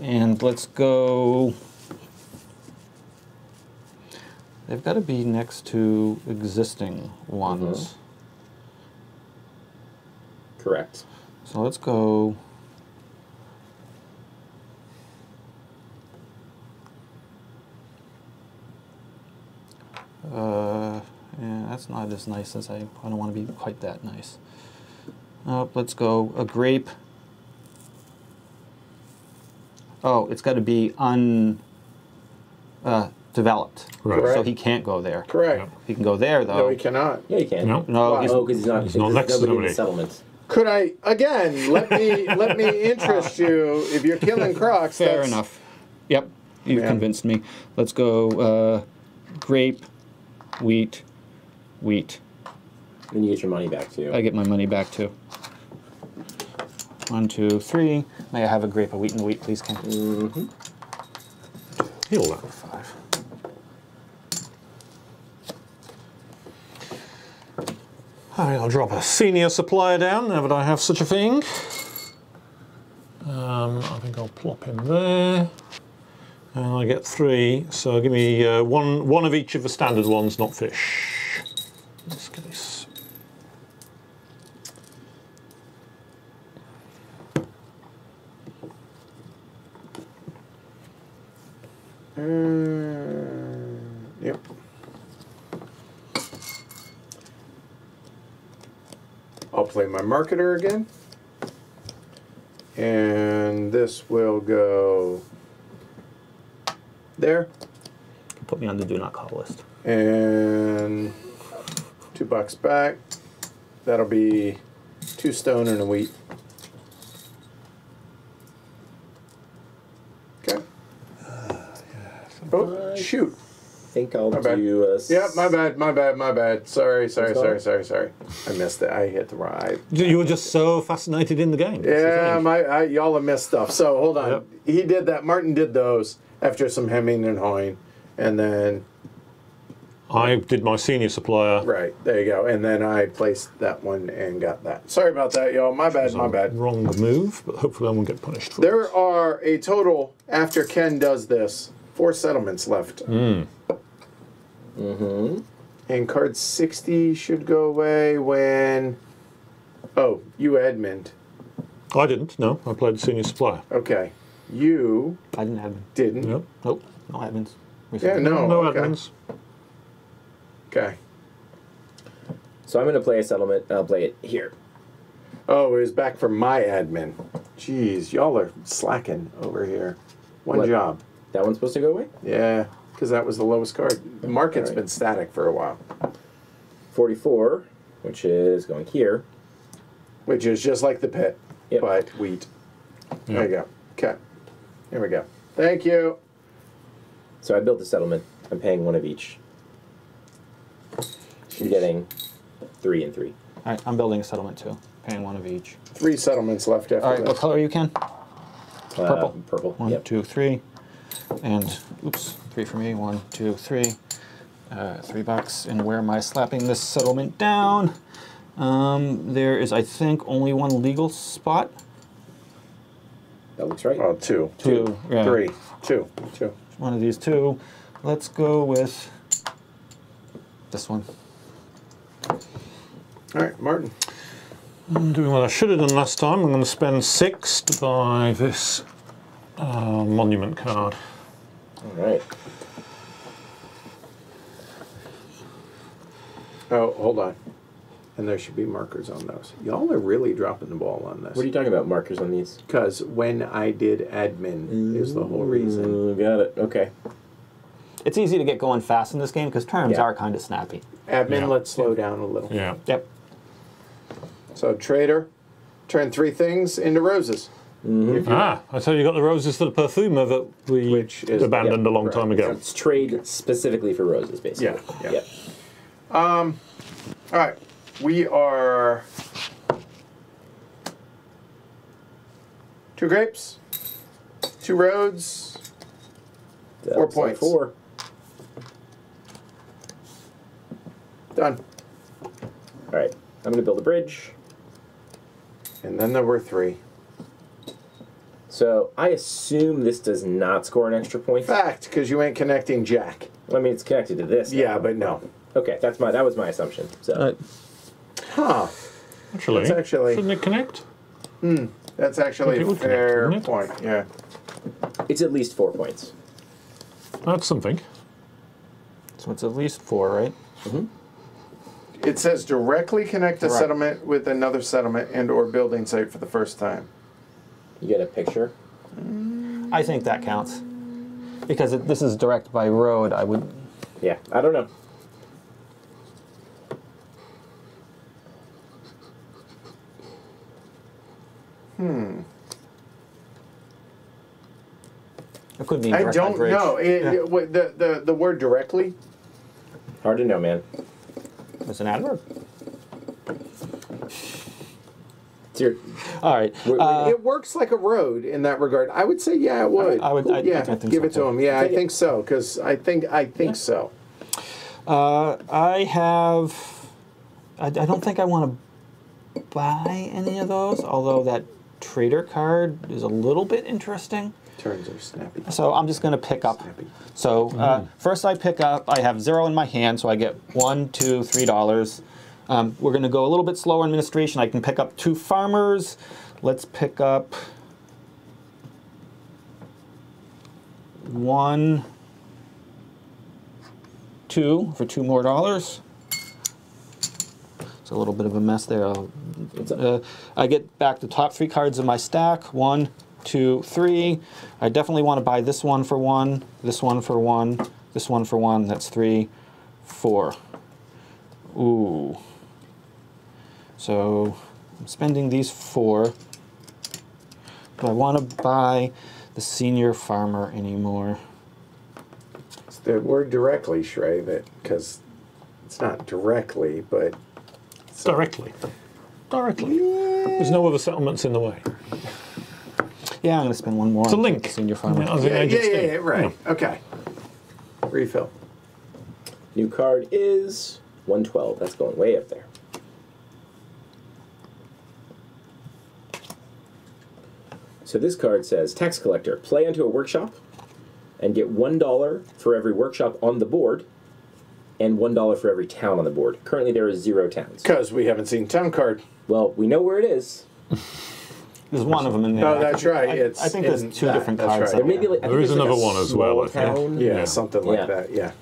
And let's go... they've got to be next to existing ones. Mm-hmm. Correct. So let's go... yeah, that's not as nice as I don't want to be quite that nice. Let's go a grape. Oh, it's got to be undeveloped. Correct. So he can't go there. Correct. No. He can go there, though. No, he cannot. Yeah, he can. No, no, because he's not next to the settlements. Could I, again, let me interest you. If you're killing crocs, fair enough. Yep, you've convinced me. Let's go grape, wheat, wheat. And you get your money back, too. I get my money back, too. 1, 2, 3. May I have a grape, a wheat, and a wheat, please, Ken? Mm-hmm. He'll level 5. All right, I'll drop a senior supplier down, now that I have such a thing. I think I'll plop him there. And I get 3, so give me one of each of the standard ones, not fish. Let's get this. Yep. I'll play my marketer again. And this will go there. Put me on the do not call list. And... $2 back. That'll be 2 stone and a wheat. Okay. Oh, shoot. I think I'll do a... yeah, my bad. Sorry. I missed it. I hit the right. You were just so fascinated in the game. Yeah, y'all have missed stuff. So, hold on. Yep. He did that. Martin did those after some hemming and hawing. And then... I did my senior supplier. Right, there you go. And then I placed that one and got that. Sorry about that, y'all. My bad. Wrong move, but hopefully I won't get punished for it. There are a total, after Ken does this, 4 settlements left. Mm. Mm-hmm. And card 60 should go away when... oh, you Edmund. I didn't, no. I played senior supplier. Okay. You... I didn't Edmund. Didn't? Nope. Nope. No Edmunds. Yeah, no. No okay. Edmunds. Okay. So I'm going to play a settlement, and I'll play it here. Oh, it was back for my admin. Jeez, y'all are slacking over here. One job. That one's supposed to go away? Yeah, because that was the lowest card. The market's been static for a while. 44, which is going here. Which is just like the pit, but wheat. Yep. There you go. Okay. Here we go. Thank you. So I built the settlement. I'm paying 1 of each. I'm getting 3 and 3. All right, I'm building a settlement too, paying one of each. 3 settlements left after that. All right, what color are you, Ken? Purple. Purple. 1, 2, 3, and oops, 3 for me. 1, 2, 3, $3. And where am I slapping this settlement down? There is, I think, only one legal spot. That looks right. Oh, 2, 2, 2, yeah. 3, 2, 2. One of these 2. Let's go with this one. All right, Martin. I'm doing what I should have done last time. I'm going to spend 6 to buy this monument card. All right. Oh, hold on. And there should be markers on those. Y'all are really dropping the ball on this. What are you talking about, markers on these? Because when I did admin is the whole reason. Got it. Okay. It's easy to get going fast in this game because terms are kind of snappy. Admin, let's slow down a little. Yeah. Yep. So, trader, turn 3 things into roses. Mm-hmm. I tell you, you got the roses for the perfumer that we abandoned a long time ago. So it's trade specifically for roses, basically. Yeah. All right. We are 2 grapes, 2 roads, 4 points. 4. Done. All right. I'm going to build a bridge. And then there were 3. So I assume this does not score an extra point. Fact, because you ain't connecting jack. Well, I mean, it's connected to this. Yeah, but no. Okay, that's that was my assumption. So. Huh. Actually, shouldn't it connect? Hmm. That's actually a fair point. Yeah. It's at least 4 points. That's something. So it's at least 4, right? Mm-hmm. It says directly connect a settlement with another settlement and or building site for the first time. You get a picture? I think that counts. Because this is direct by road, I would... Yeah, I don't know. It could be. I don't know. The word directly? Hard to know, man. It's an adverb. All right. It works like a road in that regard. I would say, yeah, it would. I would give it to him. Yeah, I think so, because I think so. I don't think I want to buy any of those, although that trader card is a little bit interesting. Turns are snappy. So I'm just going to pick up. Snappy. So first I pick up. I have 0 in my hand, so I get $1, $2, $3. We're going to go a little bit slower in administration. I can pick up 2 farmers. Let's pick up 1, 2 for $2 more. It's a little bit of a mess there. I get back the top 3 cards in my stack. 1, 2, 3. I definitely want to buy this one for 1, this one for 1, this one for 1. That's 3, 4. Ooh. So I'm spending these 4. Do I want to buy the senior farmer anymore? It's the word directly, Shrey, because it's not directly, but... It's directly. Directly. Yeah. There's no other settlements in the way. Yeah, I'm going to spend 1 more. It's a link. Senior farmer. Yeah, right. Yeah. Okay. Refill. New card is 112. That's going way up there. So this card says, Tax Collector, play onto a workshop and get $1 for every workshop on the board and $1 for every town on the board. Currently there is 0 towns. Because we haven't seen town card. Well, we know where it is. There's one of them in there. Oh, that's right. I think there's 2 different cards. Right. There is another one as well, I think. Yeah, something like that, yeah.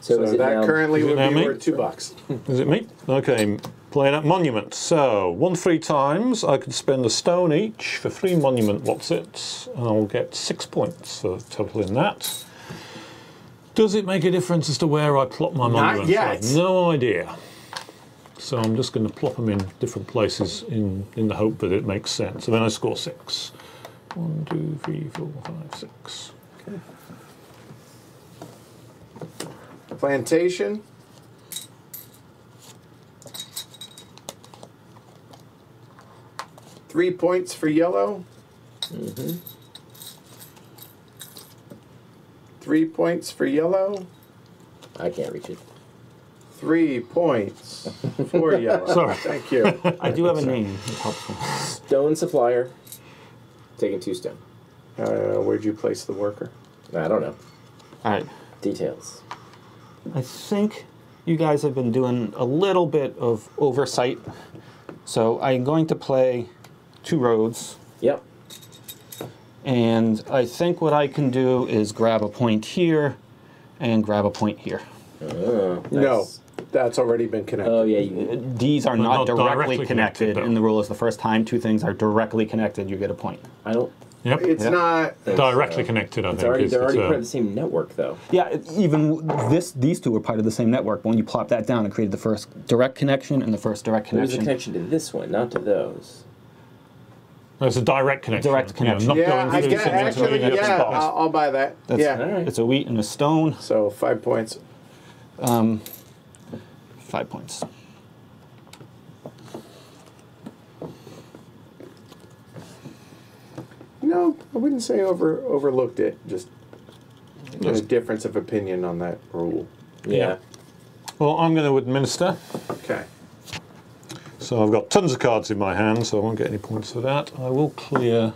So that currently would be worth $2. Is it me? Okay, playing at Monument. So, 1 3 times. I could spend a stone each for 3 Monument Watsits, and I'll get 6 points for total in that. Does it make a difference as to where I plot my monuments? Not yet. I have no idea. So I'm just going to plop them in different places in the hope that it makes sense. And then I score 6. 1, 2, 3, 4, 5, 6. Okay. Plantation. 3 points for yellow. Mm-hmm. 3 points for yellow. I can't reach it. 3 points for yellow. Sorry. Thank you. I do have a name. It's helpful. Stone supplier. Taking 2 stone. Where'd you place the worker? I don't know. All right. Details. I think you guys have been doing a little bit of oversight. So I'm going to play 2 roads. Yep. And I think what I can do is grab a point here and grab a point here. No, that's already been connected. Oh, yeah. These are not directly connected. In the rule is the first time 2 things are directly connected, you get a point. I don't... Yep. It's not... Directly connected, I think. They're already part of the same network, though. Yeah, even these 2 were part of the same network. When you plop that down, it created the first direct connection and the first direct connection. There's a connection to this one, not to those. There's a direct connection. Direct connection. Yeah, I guess, actually, yeah, I'll buy that. That's, yeah. All right. It's a wheat and a stone. So 5 points. 5 points. No, I wouldn't say overlooked it. Just a difference of opinion on that rule. Yeah. Well, I'm going to administer. Okay. So I've got tons of cards in my hand, so I won't get any points for that. I will clear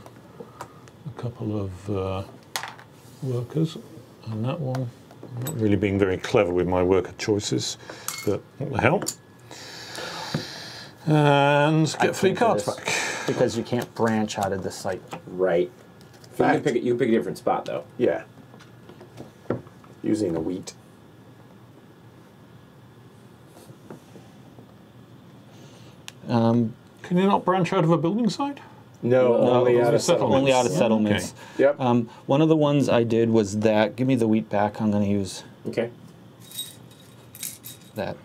a couple of workers, and that one. I'm not really being very clever with my worker choices, but what the hell. And get 3 cards back. Because you can't branch out of the site. Right. You can pick a different spot, though. Yeah. Using a wheat. Can you not branch out of a building site? No, only out of settlements. Only out of settlements. Okay. Yep. One of the ones I did was that. Give me the wheat back. I'm going to use that.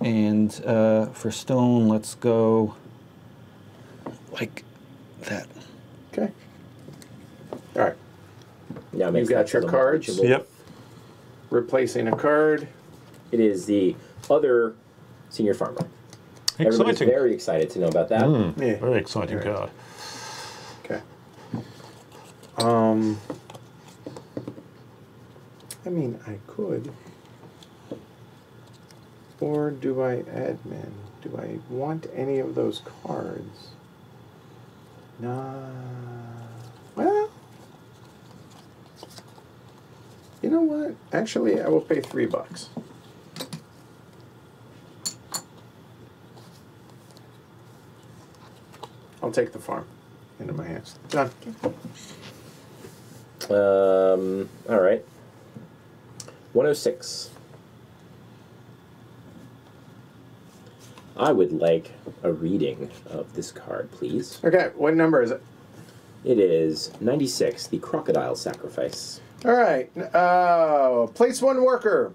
And for stone, let's go like that. Okay. All right. Now you've got your cards. Yep. Replacing a card. It is the other senior farmer. Everybody's very excited to know about that. Mm, yeah. Very exciting card. Okay. I mean, I could. Or do I admin? Do I want any of those cards? Nah. Well. You know what? Actually, I will pay $3. I'll take the farm into my hands. Done. All right. 106. I would like a reading of this card, please. Okay. What number is it? It is 96, the crocodile sacrifice. All right. Place 1 worker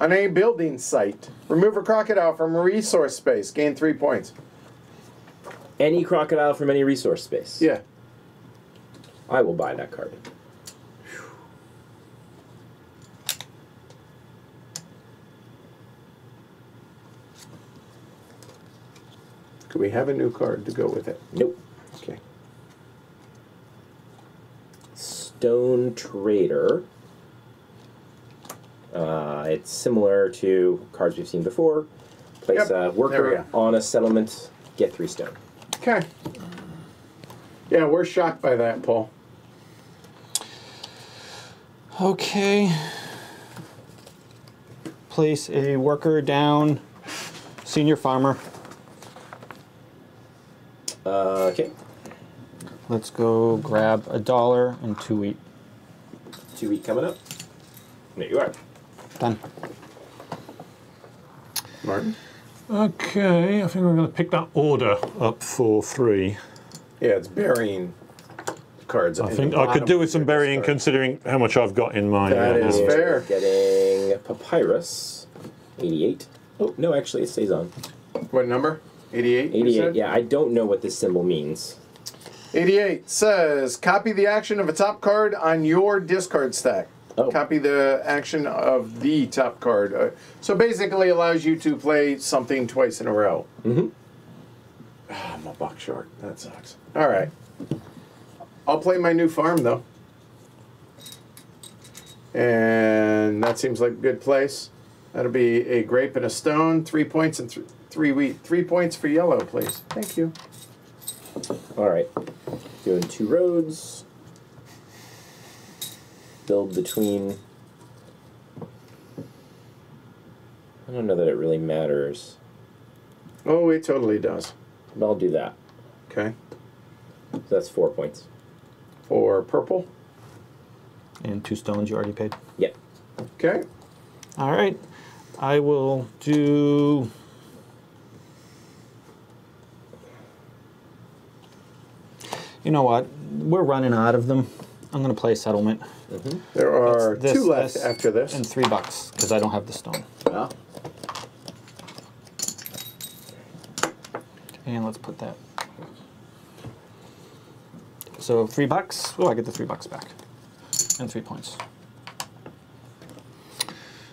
on a building site. Remove a crocodile from a resource space. Gain 3 points. Any crocodile from any resource space. Yeah. I will buy that card. Do we have a new card to go with it? Nope. Okay. Stone Trader. It's similar to cards we've seen before. Place a worker on a settlement, get 3 stone. Okay. Yeah, we're shocked by that, Paul. Okay. Place a worker down, senior farmer. Okay. Let's go grab $1 and 2 wheat. 2 wheat coming up. There you are. Done. Martin? Okay, I think we're going to pick that order up for 3. Yeah, it's burying cards. I think I could do with some burying considering how much I've got in mind. That is fair. Getting Papyrus, 88. Oh, no, actually, it stays on. What number? 88? 88, yeah. I don't know what this symbol means. 88 says, copy the action of a top card on your discard stack. Oh. Copy the action of the top card. So basically allows you to play something twice in a row. Mm-hmm. I'm a buck short. That sucks. All right. I'll play my new farm, though. And that seems like a good place. That'll be a grape and a stone, 3 points and three wheat. 3 points for yellow, please. Thank you. All right. Doing two roads. Build between... I don't know that it really matters. Oh, it totally does. But I'll do that. Okay. So that's 4 points. For purple. And 2 stones you already paid? Yeah. Okay. All right. I will do... You know what? We're running out of them. I'm going to play settlement. Mm-hmm. There are two left after this. And $3 because I don't have the stone. Yeah. And let's put that. So $3. Oh, I get the $3 back. And 3 points.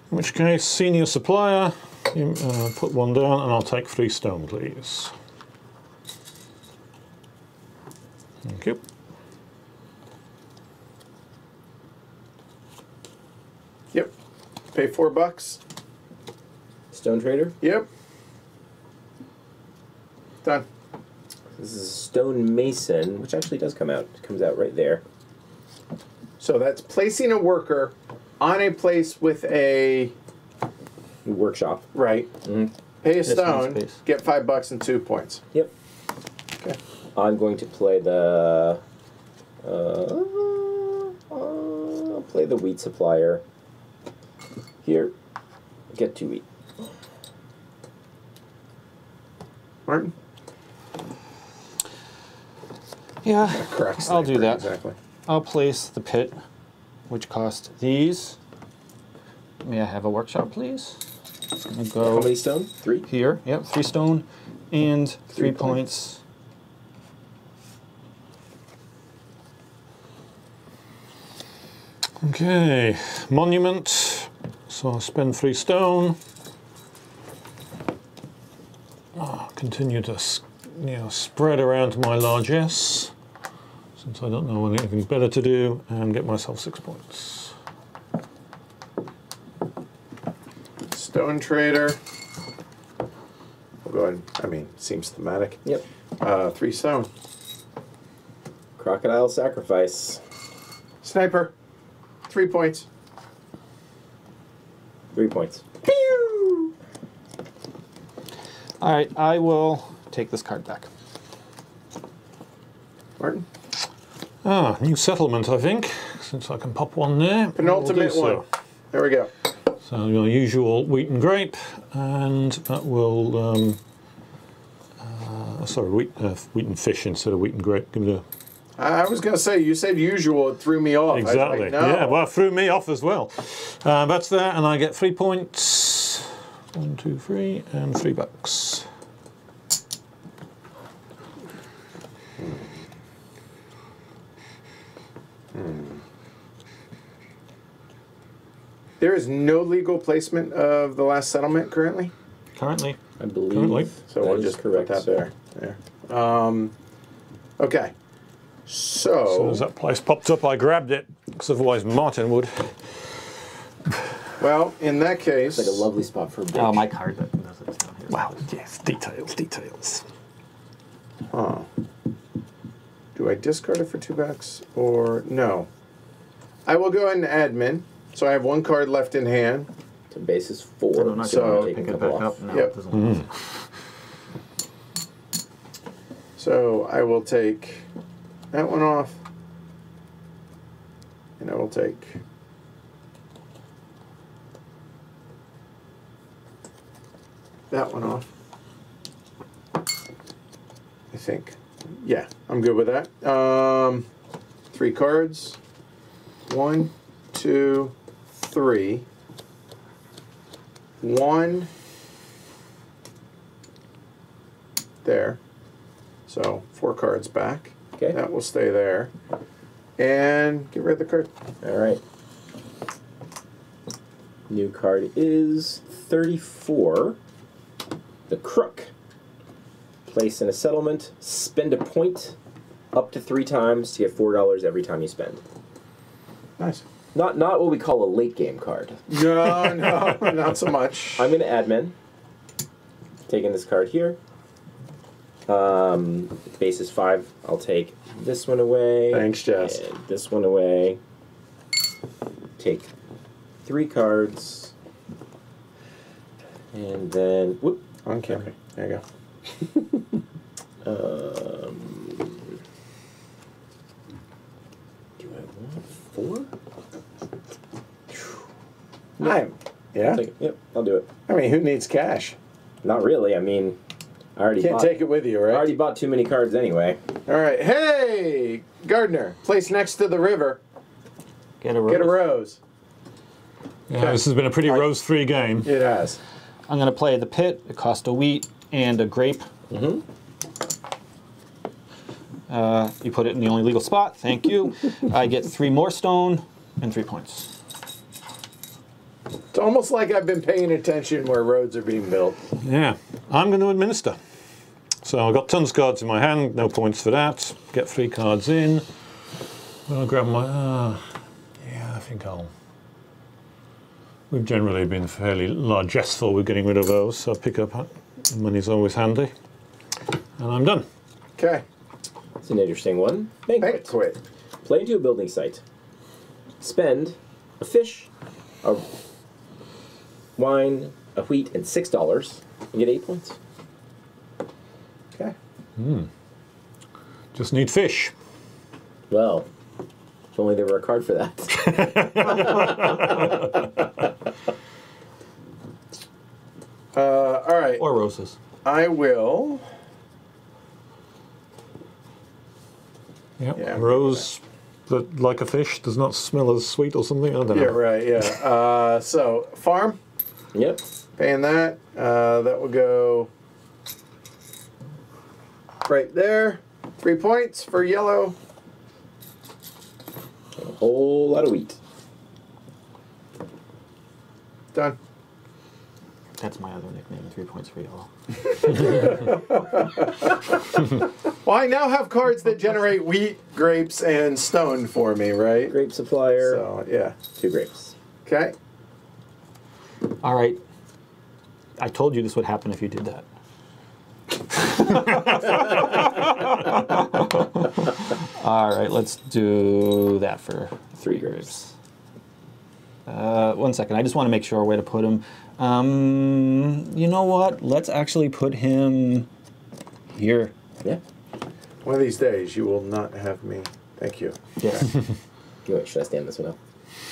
In which case, senior supplier, you, put one down and I'll take 3 stone, please. Thank you. Yep. Pay $4. Stone trader? Yep. Done. This is stone mason, which actually does come out. It comes out right there. So that's placing a worker on a place with a... workshop. Right. Mm-hmm. Pay a stone, get $5 and 2 points. Yep. Okay. I'm going to play the... I'll play the wheat supplier. Here. Get 2 wheat. Martin? Yeah, I'll do that. Exactly. I'll place the pit, which cost these. May I have a workshop, please? I'm gonna go. How many stone? 3? Here, yep, 3 stone and 3 points. Okay, monument. So I'll spend 3 stone. I'll continue to spread around my largesse, since I don't know anything better to do, and get myself 6 points. Stone trader. We'll go ahead. I mean, seems thematic. Yep. 3 stone. Crocodile sacrifice. Sniper. 3 points. 3 points. Pew! All right, I will take this card back. Martin? Ah, new settlement, I think, since I can pop one there. Penultimate one. There we go. So your usual wheat and grape, and that will, sorry, wheat and fish instead of wheat and grape. Give it a... I was going to say, you said usual, it threw me off. Exactly. Like, no. Yeah, well, it threw me off as well. That's that, and I get 3 points. 1, 2, 3, and $3. Hmm. There is no legal placement of the last settlement currently? Currently. I believe. Currently. So we'll just correct that there. Yeah. Okay. So, as soon as that place popped up, I grabbed it, because otherwise Martin would. Well, in that case... It's like a lovely spot for a bitch. Oh, my card that knows it's down here. Wow, yes, details. Huh. Do I discard it for $2 or no? I will go ahead and admin, so I have 1 card left in hand. To base is 4, so I'm not going to pick it back up. No, yep. It doesn't So I will take... that one off, and I will take that one off, I think. Yeah, I'm good with that. 3 cards. 1, 2, 3. 1 there, so 4 cards back. Okay. That will stay there. And get rid of the card. All right. New card is 34. The crook. place in a settlement, spend a point up to 3 times to get $4 every time you spend. Nice. Not what we call a late game card. No, no, not so much. I'm going to admin. Taking this card here. Base is 5. I'll take this one away. Thanks, Jess. This one away. Take 3 cards. And then... Whoop. On camera. There you go. Do I want 4? Nine. Yeah? Yep, I'll do it. I mean, who needs cash? Not really. I mean, I already can't take it with you, right? I already bought too many cards anyway. All right. Hey, gardener, place next to the river. Get a rose. Get a rose. Yeah, okay. This has been a pretty rose-free game. It has. I'm going to play the pit. It costs a wheat and a grape. Mm-hmm. You put it in the only legal spot. Thank you. I get 3 more stone and 3 points. It's almost like I've been paying attention where roads are being built. Yeah. I'm going to administer. So I've got tons of cards in my hand, no points for that. Get 3 cards in. I'll grab my... yeah, I think I'll... We've generally been fairly largessful with getting rid of those, so pick up money's always handy. And I'm done. Okay. It's an interesting one. Banquet. Banquet. Play into a building site. Spend a fish, a wine, a wheat, and $6, and get 8 points. Okay. Hmm. Just need fish. Well, if only there were a card for that. All right. Or roses. I will. Yep. Yeah. Rose. That, like a fish, does not smell as sweet or something. I don't know. Yeah, right. Yeah. So farm. Yep. Paying that. That will go right there. 3 points for yellow. A whole lot of wheat. Done. That's my other nickname. 3 points for yellow. Well, I now have cards that generate wheat, grapes, and stone for me, right? Grape supplier. So, yeah. 2 grapes. Okay. All right. I told you this would happen if you did that. All right, let's do that for 3 grapes. 1 second. I just want to make sure where to put him. You know what? Let's actually put him here. Yeah. One of these days, you will not have me. Thank you. Yes. Good. Should I stand this one up?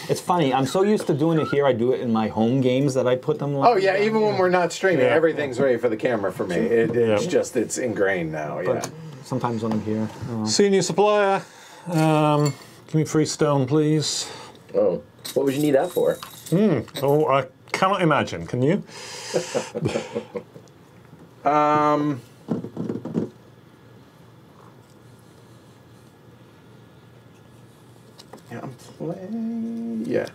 It's funny. I'm so used to doing it here. I do it in my home games that I put them. Like, oh yeah, even when we're not streaming, everything's ready for the camera for me. It's just it's ingrained now. But sometimes when I'm here. Senior supplier, give me free stone, please. Oh, what would you need that for? Oh, I cannot imagine. Can you? Yeah, I'm playing. Yeah.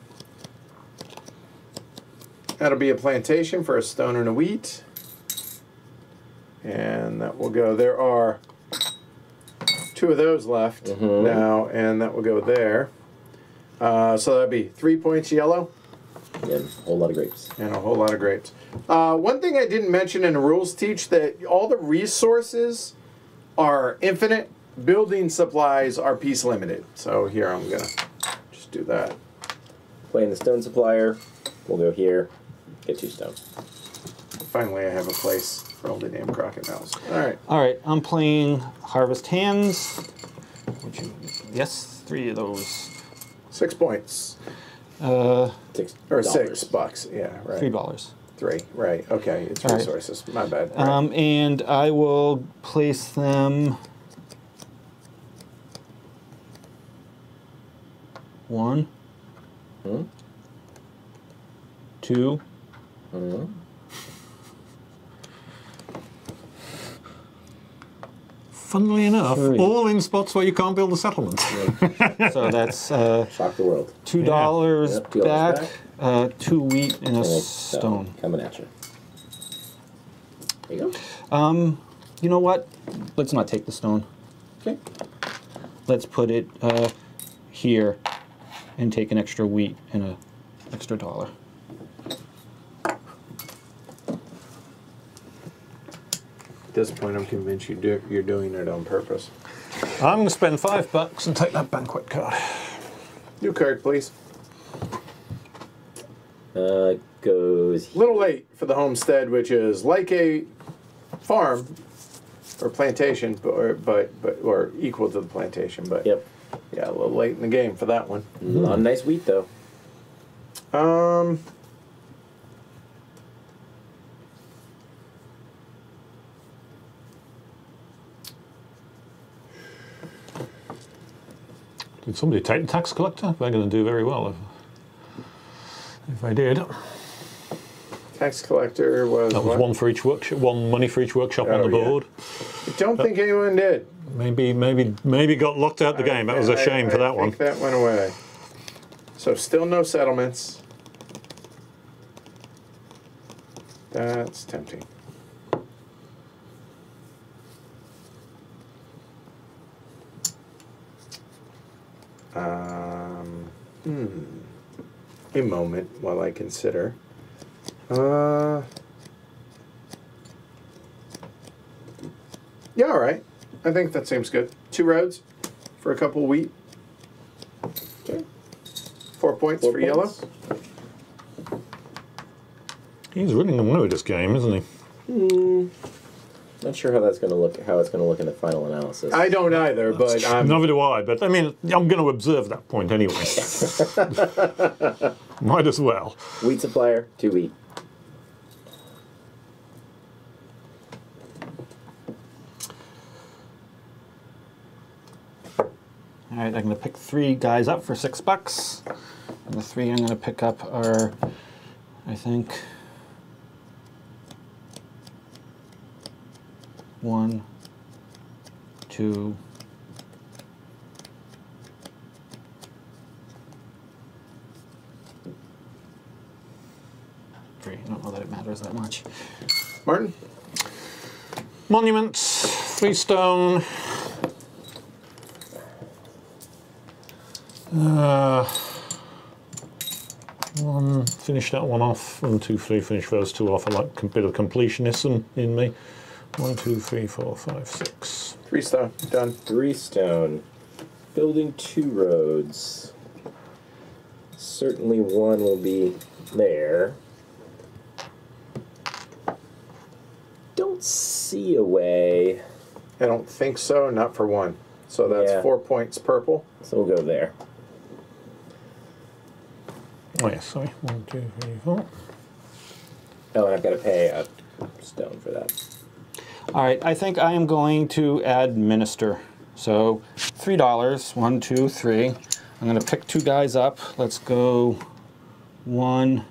That'll be a plantation for a stone and a wheat. And that will go. There are 2 of those left now, and that will go there. So that'd be 3 points yellow. And a whole lot of grapes. And a whole lot of grapes. One thing I didn't mention in the rules teach that all the resources are infinite. Building supplies are piece limited. So here I'm going to just do that. Playing the stone supplier. We'll go here. Get 2 stone. Finally, I have a place for all the damn crocodiles. All right. All right. I'm playing Harvest Hands. Would you, yes, 3 of those. 6 points. $6. Yeah, right. $3. 3, right. Okay, it's all resources. Right. My bad. Right. And I will place them 1, 2, funnily enough, 3. All in spots where you can't build a settlement. So that's shock the world. $2 back, 2 wheat and a stone. Coming at you. There you go. you know what? Let's not take the stone. Okay. Let's put it here and take an extra wheat and an extra dollar. At this point, I'm convinced you're doing it on purpose. I'm going to spend $5 and take that banquet card. New card, please. Goes... A little late for the homestead, which is like a farm or plantation, or equal to the plantation, but yep. Yeah, a little late in the game for that one. Mm-hmm. A lot of nice wheat, though. Did somebody take the tax collector? They're going to do very well if I did. Tax collector was one for each workshop, one money for each workshop on the board. Yeah. I don't think anyone did. Maybe got locked out the game. That was a shame for that one. I think that went away. So still no settlements. That's tempting. A moment while I consider. Yeah, all right. I think that seems good. 2 roads for a couple wheat. Okay. 4 points for yellow. He's winning the winner of this game, isn't he? Mm. Not sure how that's going to look. How it's going to look in the final analysis. I don't either, but neither do I. But I mean, I'm going to observe that point anyway. Might as well. Wheat supplier, 2 wheat. All right, I'm going to pick 3 guys up for $6, and the 3 I'm going to pick up are, I think. 1, 2, 3. I don't know that it matters that much. Martin? Monuments, 3 stone. One, finish that one off. 1, 2, 3, finish those 2 off. I like a bit of completionism in me. 1, 2, 3, 4, 5, 6. 3 stone. Done. 3 stone. Building 2 roads. Certainly one will be there. Don't see a way. I don't think so. Not for 1. So that's 4 points purple. So we'll go there. Oh, yeah, sorry. 1, 2, 3, 4. Oh, and I've got to pay a stone for that. All right, I think I am going to administer. So $3, 1, 2, 3. I'm going to pick 2 guys up. Let's go 1,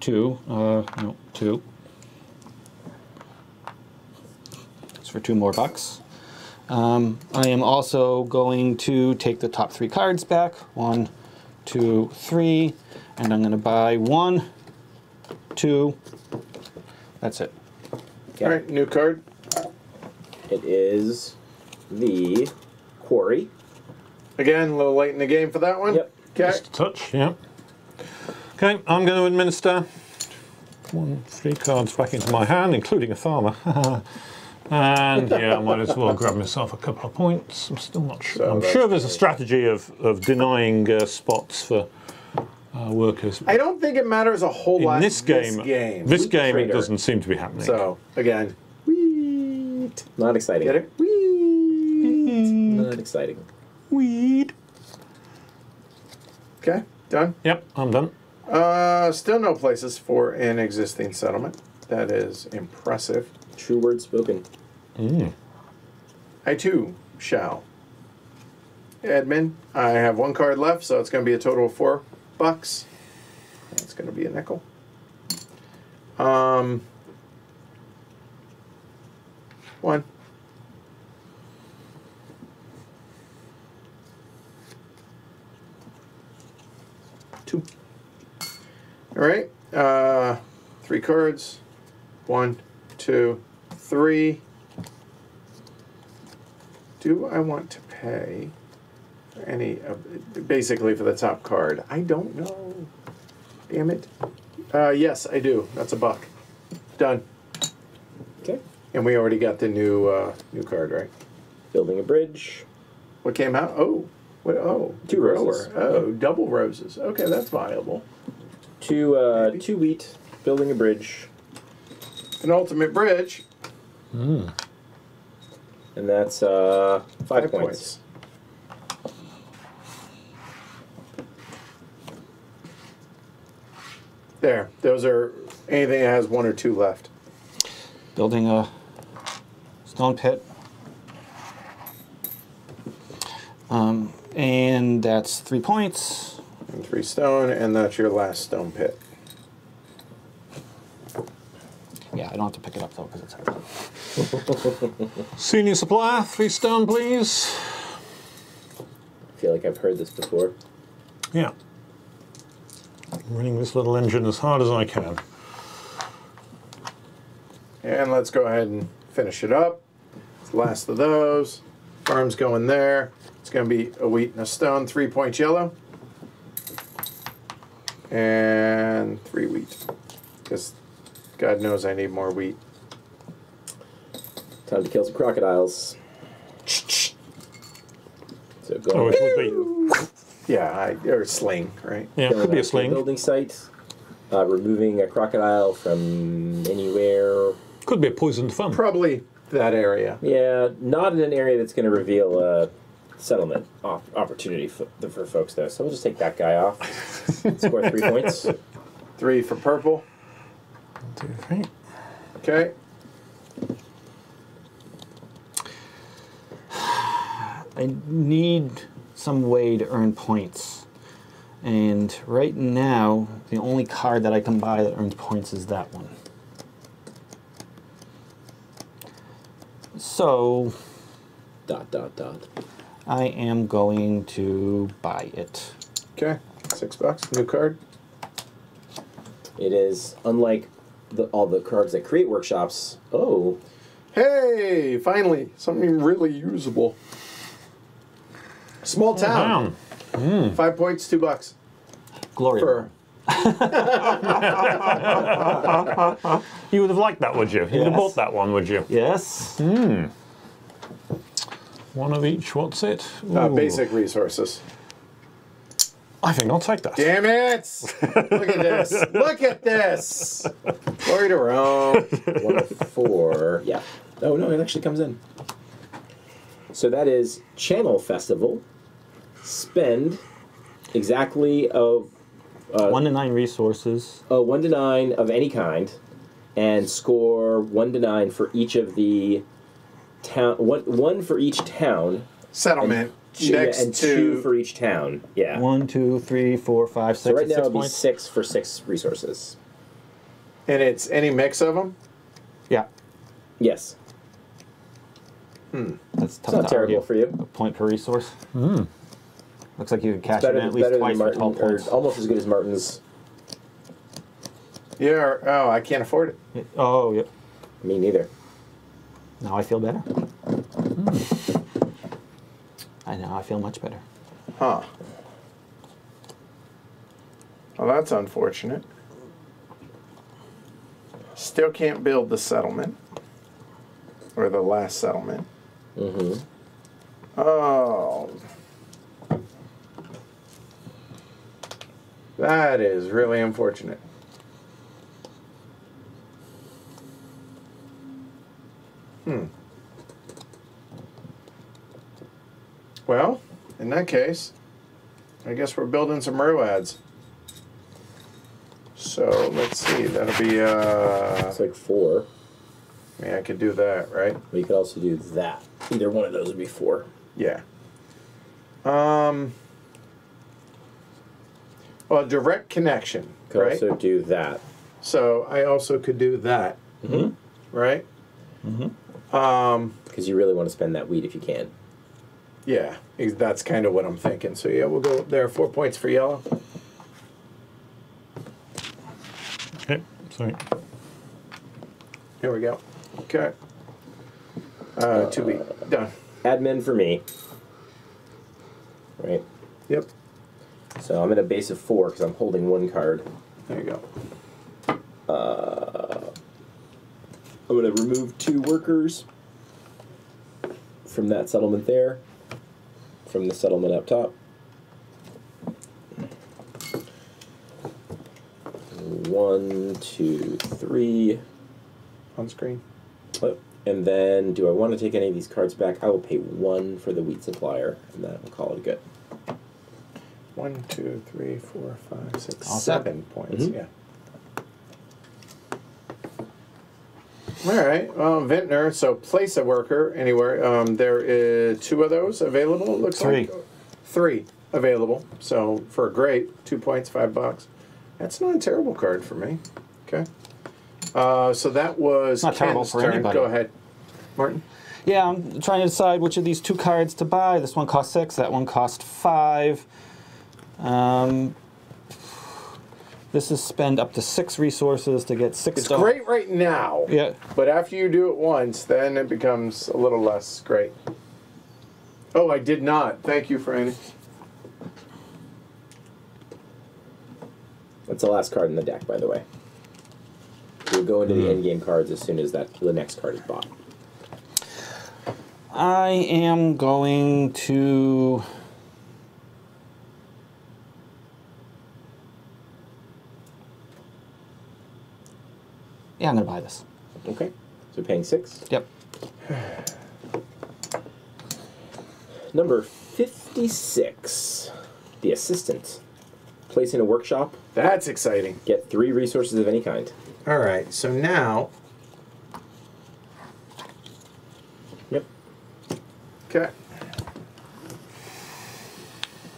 2. No, 2. It's for $2 more. I am also going to take the top 3 cards back. 1, 2, 3. And I'm going to buy 1, 2. That's it. Okay. All right, new card. It is the quarry. Again, a little late in the game for that one. Yep. Okay. Just a touch, yeah. Okay, I'm going to administer 3 cards back into my hand, including a farmer. And yeah, I might as well grab myself a couple of points. I'm still not sure. So I'm sure there's a strategy of denying spots for... workers. I don't think it matters a whole lot in this game. It doesn't seem to be happening. So again, wheat. Not exciting. Get it? Wheat. Not exciting. Wheat. Okay, done. Yep, I'm done. Still no places for an existing settlement. That is impressive. True word spoken. Mm. I too shall. Edmund, I have 1 card left, so it's going to be a total of $4. That's going to be a nickel. One. Two. All right. 3 cards. One, two, three. Do I want to pay any, basically for the top card? I don't know. Damn it. Yes, I do. That's a buck. Done. Okay. And we already got the new new card, right? Building a bridge. What came out? Oh, what? Oh, two roses. Oh, double roses. Okay, that's viable. Two wheat. Building a bridge. An ultimate bridge. Mm. And that's 5 points. There. Those are anything that has one or two left. Building a stone pit. And that's 3 points. And 3 stone, and that's your last stone pit. Yeah, I don't have to pick it up though because it's senior supply, 3 stone, please. I feel like I've heard this before. Yeah. I'm running this little engine as hard as I can. And let's go ahead and finish it up. It's the last of those. Farm's going there. It's going to be a wheat and a stone, 3 point yellow. And 3 wheat. Because God knows I need more wheat. Time to kill some crocodiles. So go oh, it be. Yeah, or sling, right? Yeah, it could be a sling. Building site. Removing a crocodile from anywhere. Could be a poisoned farm. Probably that area. Yeah, not in an area that's going to reveal a settlement opportunity for folks, though. So we'll just take that guy off. Score 3 points. 3 for purple. 2, 3. Okay. I need some way to earn points. And right now, the only card that I can buy that earns points is that one. So, ... I am going to buy it. Okay, $6. New card. It is unlike all the cards that create workshops. Oh, hey! Finally, something really usable. Small town. Wow. Mm. 5 points, $2. Glory. You would have liked that, would you? You would have bought that one, would you? Yes. Mm. One of each, what's it? Basic resources. I think I'll take that. Damn it! Look at this. Look at this! Glory to Rome. 1 of 4. Yeah. Oh, no, it actually comes in. So that is Channel Festival. Spend exactly of 1 to 9 resources. 1 to 9 of any kind, and score 1 to 9 for each of the town. One for each town. Settlement. And, two for each town. Yeah. 1, 2, 3, 4, 5, 6. So right now it'll be 6 for 6 resources. And it's any mix of them. Yeah. Yes. Hmm. That's tough. It's not terrible for you. A point per resource. Hmm. Looks like you could cash it at least twice for 12 points. Almost as good as Martin's. Yeah, oh, I can't afford it. Oh, yep. Yeah. Me neither. Now I feel better. Mm. I know, I feel much better. Huh. Well, that's unfortunate. Still can't build the settlement. Or the last settlement. Mm-hmm. Oh... That is really unfortunate. Hmm. Well, in that case, I guess we're building some ROADs. So let's see. That'll be. It's like 4. I mean, I could do that, right? We could also do that. Either one of those would be 4. Yeah. Well, direct connection, could right? also do that. So I also could do that, mm-hmm. right? Mm-hmm. Because you really want to spend that wheat if you can. Yeah, that's kind of what I'm thinking. So yeah, we'll go up there. 4 points for yellow. Okay, sorry. There we go. Okay. 2 week. Done. Admin for me. Right? Yep. So I'm at a base of 4 because I'm holding one card. There you go. I'm going to remove 2 workers from that settlement there, from the settlement up top. One, two, three. On screen. Oh, and then, do I want to take any of these cards back? I will pay 1 for the wheat supplier, and that will call it good. 1, 2, 3, 4, 5, 6, awesome. 7 points. Mm-hmm. Yeah. All right, Vintner, so place a worker anywhere. There is 2 of those available, it looks like. 3 available. So for a great, 2 points, $5. That's not a terrible card for me. Okay. So that was not Ken's terrible for turn. Anybody. Go ahead, Martin. Yeah, I'm trying to decide which of these 2 cards to buy. This one cost 6, that one cost 5. This is spend up to 6 resources to get 6 It's great right now. Yeah. But after you do it once, then it becomes a little less great. Oh, I did not. Thank you, Franny. That's the last card in the deck, by the way. We'll go into the end game cards as soon as the next card is bought. I am going to... Yeah, I'm going to buy this. Okay. So paying 6? Yep. Number 56, the assistant. Place in a workshop. That's exciting. Get 3 resources of any kind. All right. So now... Yep. Okay.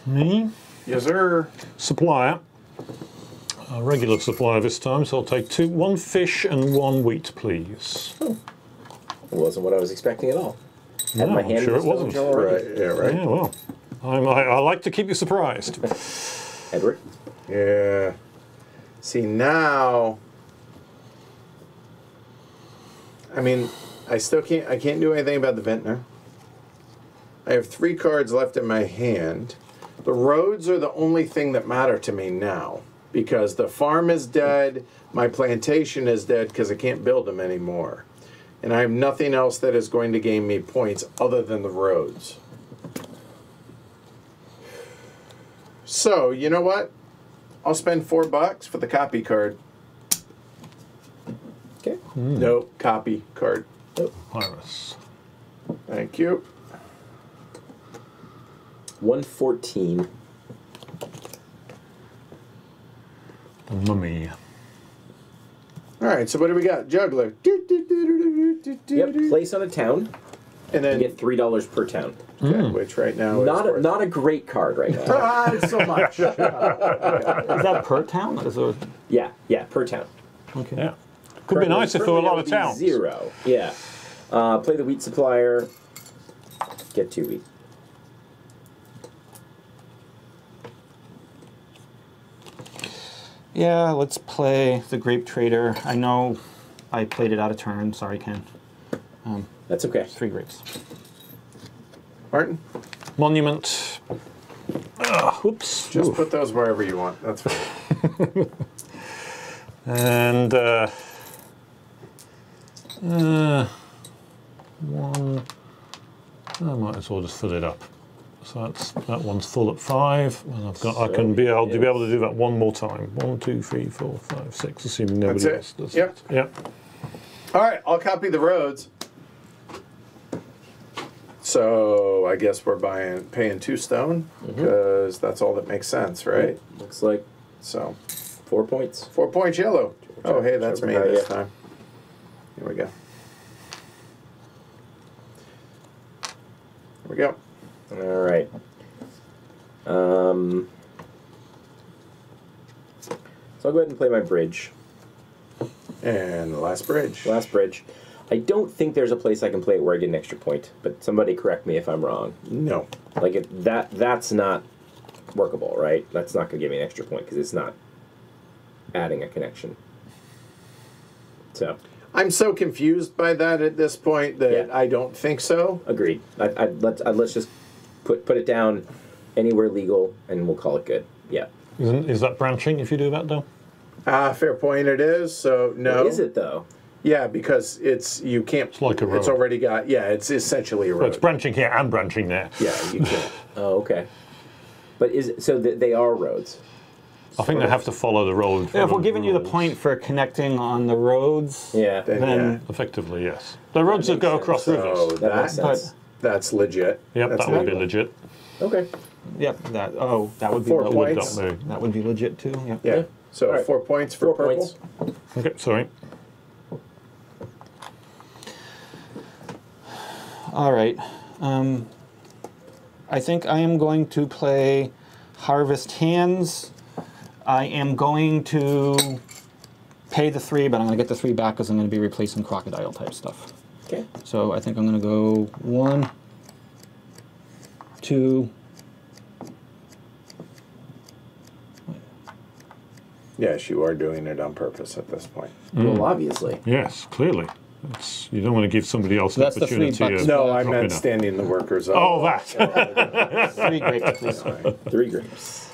Me? Yes, sir. Supplier. A regular supplier this time, so I'll take 1 fish and 1 wheat, please. Oh. It wasn't what I was expecting at all. No, my hand I'm sure it wasn't. Right. Yeah, right. Yeah, well, I like to keep you surprised. Edward? Yeah. See, now... I mean, I still can't... I can't do anything about the Vintner. I have 3 cards left in my hand. The roads are the only thing that matter to me now. Because the farm is dead, my plantation is dead because I can't build them anymore. And I have nothing else that is going to gain me points other than the roads. So, you know what? I'll spend $4 for the copy card. Okay. Mm. No, copy card. Oh. Iris. Thank you. 114. Mummy. All right, so what do we got? Juggler. Yep, place on a town. And then you get $3 per town. Okay, which right now is not a great card right now. Not so much. Is that per town? Is there... Yeah, yeah, per town. Okay. Yeah. Could per be nice if there were a lot of towns. 0. Yeah. Play the wheat supplier. Get 2 wheat. Yeah, let's play the Grape Trader. I know I played it out of turn. Sorry, Ken. That's okay. 3 grapes. Martin? Monument. Whoops. Just put those wherever you want. That's fine. And 1. I might as well just fill it up. So that's, that one's full at 5, and I've got. So I can be able to do that 1 more time. 1, 2, 3, 4, 5, 6. Assuming nobody else does. Yep. It. Yep. All right, I'll copy the roads. So I guess we're paying 2 stone because that's all that makes sense, right? Yep. Looks like so. 4 points. 4 points yellow. Oh hey, that's me this time. Here we go. Here we go. All right. So I'll go ahead and play my bridge. And the last bridge. Last bridge. I don't think there's a place I can play it where I get an extra point, but somebody correct me if I'm wrong. No. Like that's not workable, right? That's not going to give me an extra point because it's not adding a connection. So. I'm so confused by that at this point that I don't think so. Agreed. Let's just put it down anywhere legal, and we'll call it good. Yeah. Is that branching if you do that, though? Fair point. It is. So no. What is it though? Yeah, because you can't. It's like a road. It's already got. Yeah, it's essentially a road. So it's branching here and branching there. Yeah, you can't. Oh, okay. But so they are roads. I think they have to follow the road. Yeah, if we're giving you the point for connecting on the roads, then effectively, yes. The roads that go across rivers. That's legit. Yep, that would be legit. Okay. Yep. That would be legit. That would be legit too. Yep. Yeah. So 4 points for purple. Okay. Sorry. All right. I think I am going to play Harvest Hands. I am going to pay the 3, but I'm going to get the 3 back because I'm going to be replacing crocodile type stuff. Okay. So I think I'm going to go 1, 2. Yes, you are doing it on purpose at this point. Mm. Well, obviously. Yes, clearly. You don't want to give somebody else an opportunity. No, I meant standing the workers up. Oh, that. 3 grapes, please. 3 grapes.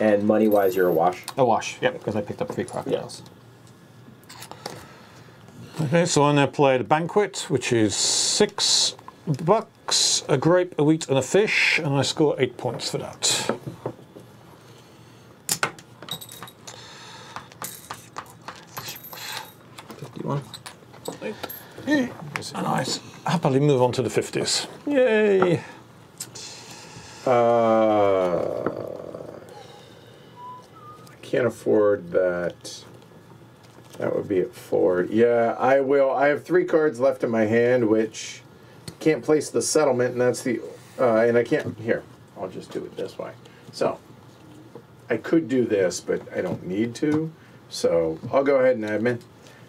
And money-wise, you're a wash? A wash, yep, because I picked up 3 crocodiles. Yeah. Okay, so I'm going to play the banquet, which is $6, a grape, a wheat, and a fish, and I score 8 points for that. And I happily move on to the 50s. Yay! I can't afford that. That would be at 4. Yeah, I will. I have 3 cards left in my hand, which can't place the settlement, and that's the. And I can't. Here, I'll just do it this way. So I could do this, but I don't need to. So I'll go ahead and admin.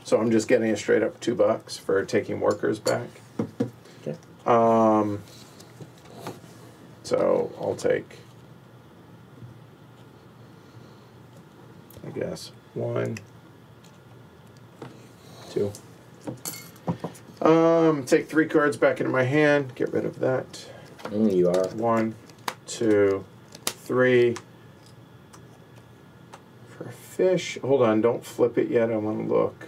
So I'm just getting a straight up $2 for taking workers back. Okay. So I'll take, I guess, 1, 2. Take 3 cards back into my hand. Get rid of that. You are 1, 2, 3. For a fish. Hold on. Don't flip it yet. I want to look.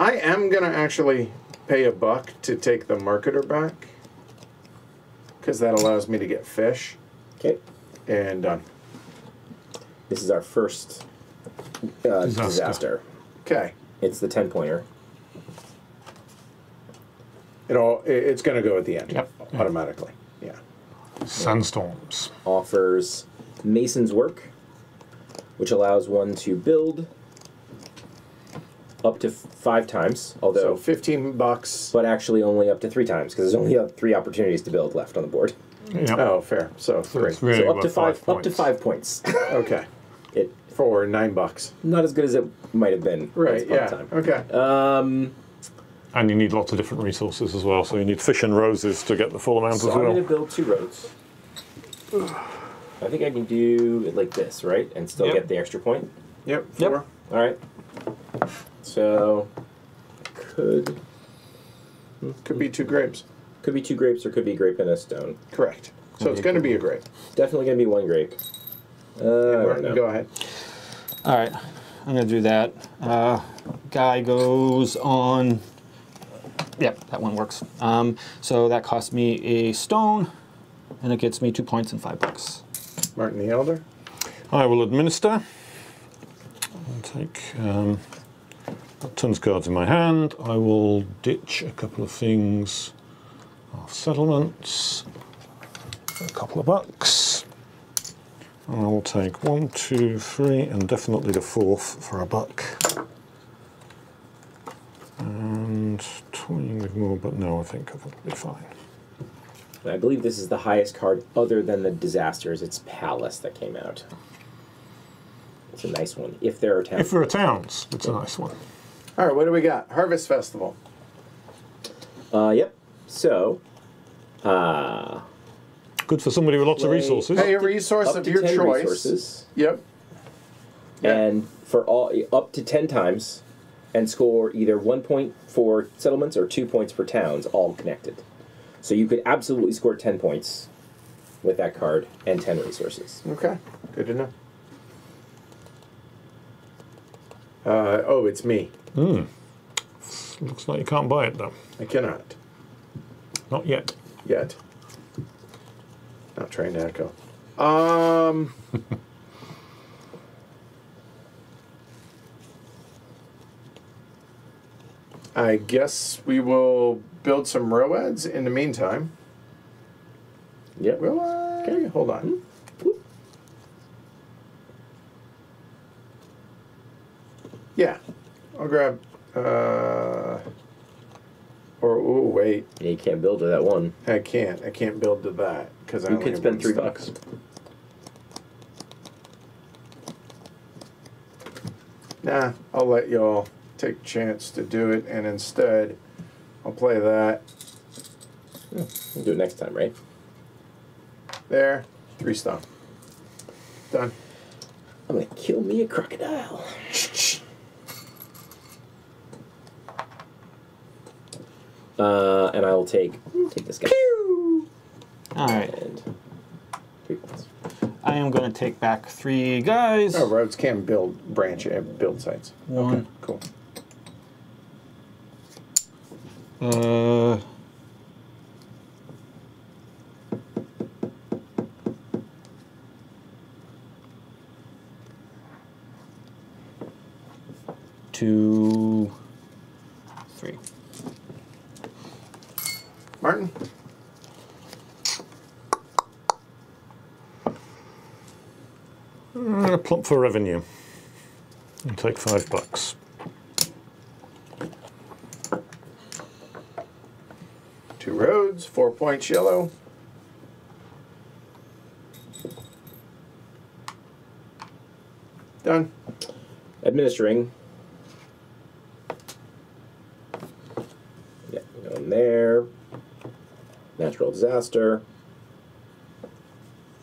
I am going to actually pay $1 to take the marketer back because that allows me to get fish. Okay. And done. This is our first disaster. Okay. It's the 10-pointer. It's going to go at the end. Yep. Automatically. Yeah. Sandstorms. Offers Mason's Work, which allows one to build up to 5 times, although so $15, but actually only up to 3 times because there's only 3 opportunities to build left on the board. Yep. Oh, fair. So 3. Really so up to 5. Up to 5 points. Okay. For $9. Not as good as it might have been. Right. Yeah. Time. Okay. And you need lots of different resources as well. So you need fish and roses to get the full amount as well. I'm going to build 2 roads. I think I can do it like this, right, and still get the extra point. Yep. 4. Yep. All right. So, could be 2 grapes. Could be 2 grapes, or could be a grape and a stone. Correct. So it's going to be a grape. Definitely going to be 1 grape. Martin, go ahead. All right, I'm going to do that. Guy goes on. Yeah, that one works. So that cost me a stone, and it gets me 2 points and $5. Martin the Elder. I will administer. I'll take. Got tons of cards in my hand. I will ditch a couple of things. Half settlements. A couple of $bucks. And I will take 1, 2, 3, and definitely the 4th for $1. And toying with more, but no, I think that'll be fine. I believe this is the highest card other than the disasters. It's Palace that came out. It's a nice one. If there are towns. If there are towns, it's a nice one. All right, what do we got? Harvest Festival. Yep. So, good for somebody with lots of resources. Pay a resource of your choice. Resources. Yep. And for all up to 10 times, and score either 1 point for settlements or 2 points for towns, all connected. So you could absolutely score 10 points with that card and 10 resources. Okay, good to know. Oh, it's me. Hmm. Looks like you can't buy it, though. I cannot. Not yet. Yet. Not trying to echo. I guess we will build some roads in the meantime. Yep. Roads. Okay, hold on. Whoop. Yeah, I'll grab. Or oh wait. Yeah, you can't build to that one. I can't. I can't build to that because I. You could spend $3. Nah, I'll let y'all take a chance to do it, and instead, I'll play that. Yeah, we'll do it next time, right? There, 3 stone. Done. I'm gonna kill me a crocodile. And I will take this guy. Pew! All right. And 3 points. I am going to take back 3 guys. Oh, roads can build build sites. One. Okay, cool. Two, 3. Martin? I'm gonna plump for revenue and take $5. Two roads, 4 points yellow. Done. Administering. Yeah, down there. Natural disaster.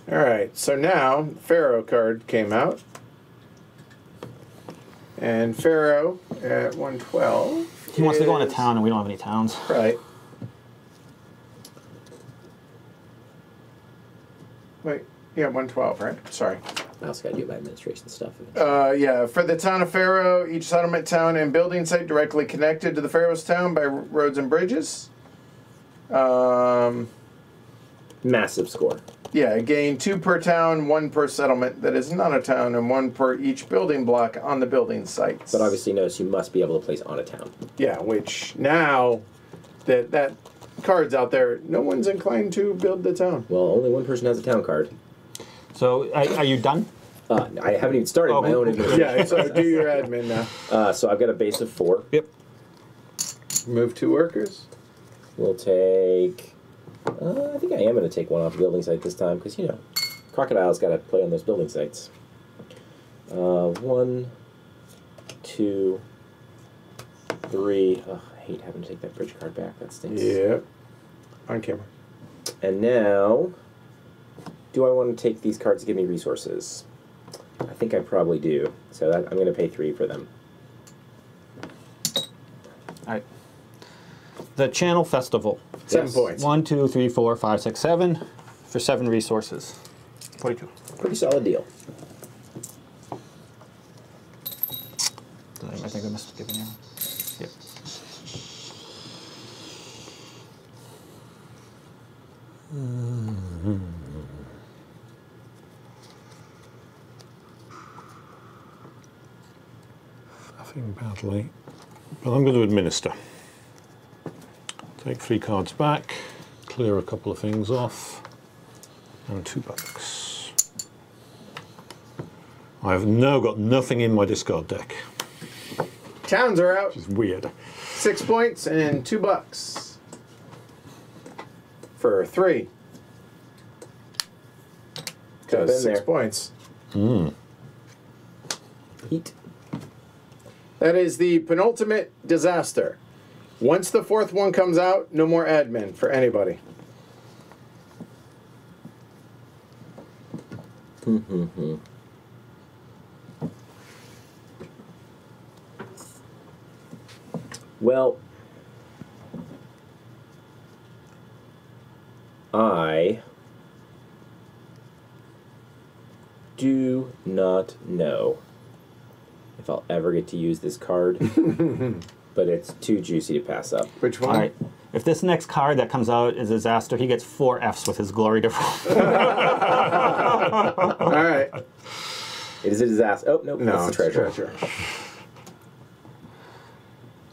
All right, so now Pharaoh card came out. And Pharaoh at 112. He wants to go into town and we don't have any towns. Right. Wait, yeah, 112, right? Sorry. I also got to do my administration stuff. Yeah, for the town of Pharaoh, each settlement, town, and building site directly connected to the Pharaoh's town by roads and bridges. Massive score. Yeah, gain 2 per town, 1 per settlement. That is not a town, and 1 per each building block on the building sites. But obviously, notice you must be able to place on a town. Yeah, which now that card's out there, no one's inclined to build the town. Well, only one person has a town card. So, are you done? I haven't even started my own administration. Yeah, so do your admin now. So I've got a base of 4. Yep. Move 2 workers. We'll take. I think I am going to take one off the building site this time because, you know, crocodile's got to play on those building sites. 1, 2, 3. Oh, I hate having to take that bridge card back. That stinks. Yeah. On camera. And now, do I want to take these cards to give me resources? I think I probably do. So that, I'm going to pay 3 for them. All right. The Channel Festival. 7 points. 1, 2, 3, 4, 5, 6, 7 for 7 resources. 42. Pretty solid deal. I think I must have given you. Yep. Mm-hmm. Nothing badly, but I'm going to administer. Take 3 cards back, clear a couple of things off, and $2. I have now got nothing in my discard deck. Towns are out. Which is weird. 6 points and $2 for 3. Because 6 points. Mm. Eat. That is the penultimate disaster. Once the 4th one comes out, no more admin for anybody. Mm-hmm. Well, I do not know if I'll ever get to use this card, but it's too juicy to pass up. Which one? All right. If this next card that comes out is a disaster, he gets 4 Fs with his glory to roll. All right. It is a disaster. Oh, nope, no, that's it's a treasure.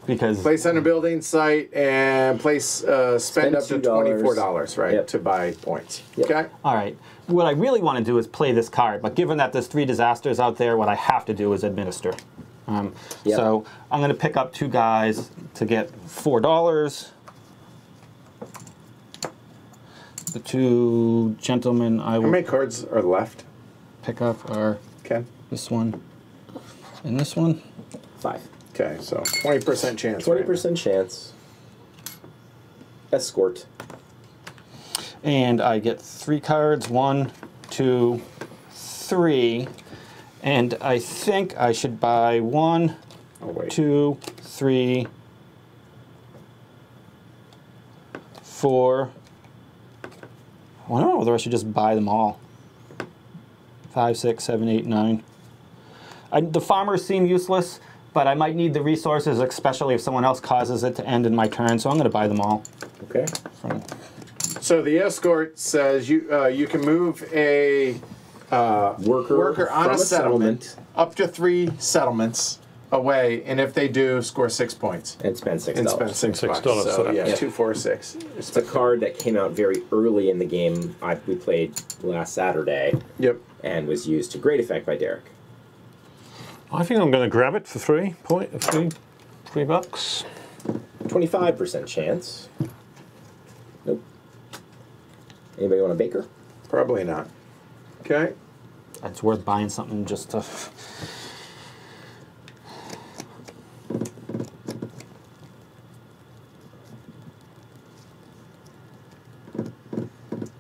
Because place on a building site and place spend up to $24, right, to buy points. Yep. Okay. All right. What I really want to do is play this card, but given that there's 3 disasters out there, what I have to do is administer. So I'm going to pick up 2 guys to get $4. The 2 gentlemen I will. How many cards are left? Pick up are this one and this one. 5. Okay, so 20% chance. 20% chance. Escort. And I get 3 cards. 1, 2, 3. And I think I should buy 1, 2, 3, 4. Well, I don't know whether I should just buy them all. 5, 6, 7, 8, 9. The farmers seem useless, but I might need the resources, especially if someone else causes it to end in my turn, so I'm going to buy them all. Okay. So the escort says you you can move a worker on a settlement up to 3 settlements away, and if they do, score 6 points. And spend $6. And spend $6. So, yeah, 2, 4, 6. It's a card that came out very early in the game. We played last Saturday. Yep. And was used to great effect by Derek. I think I'm going to grab it for $3. 25% chance. Nope. Anybody want a baker? Probably not. Okay. It's worth buying something just to.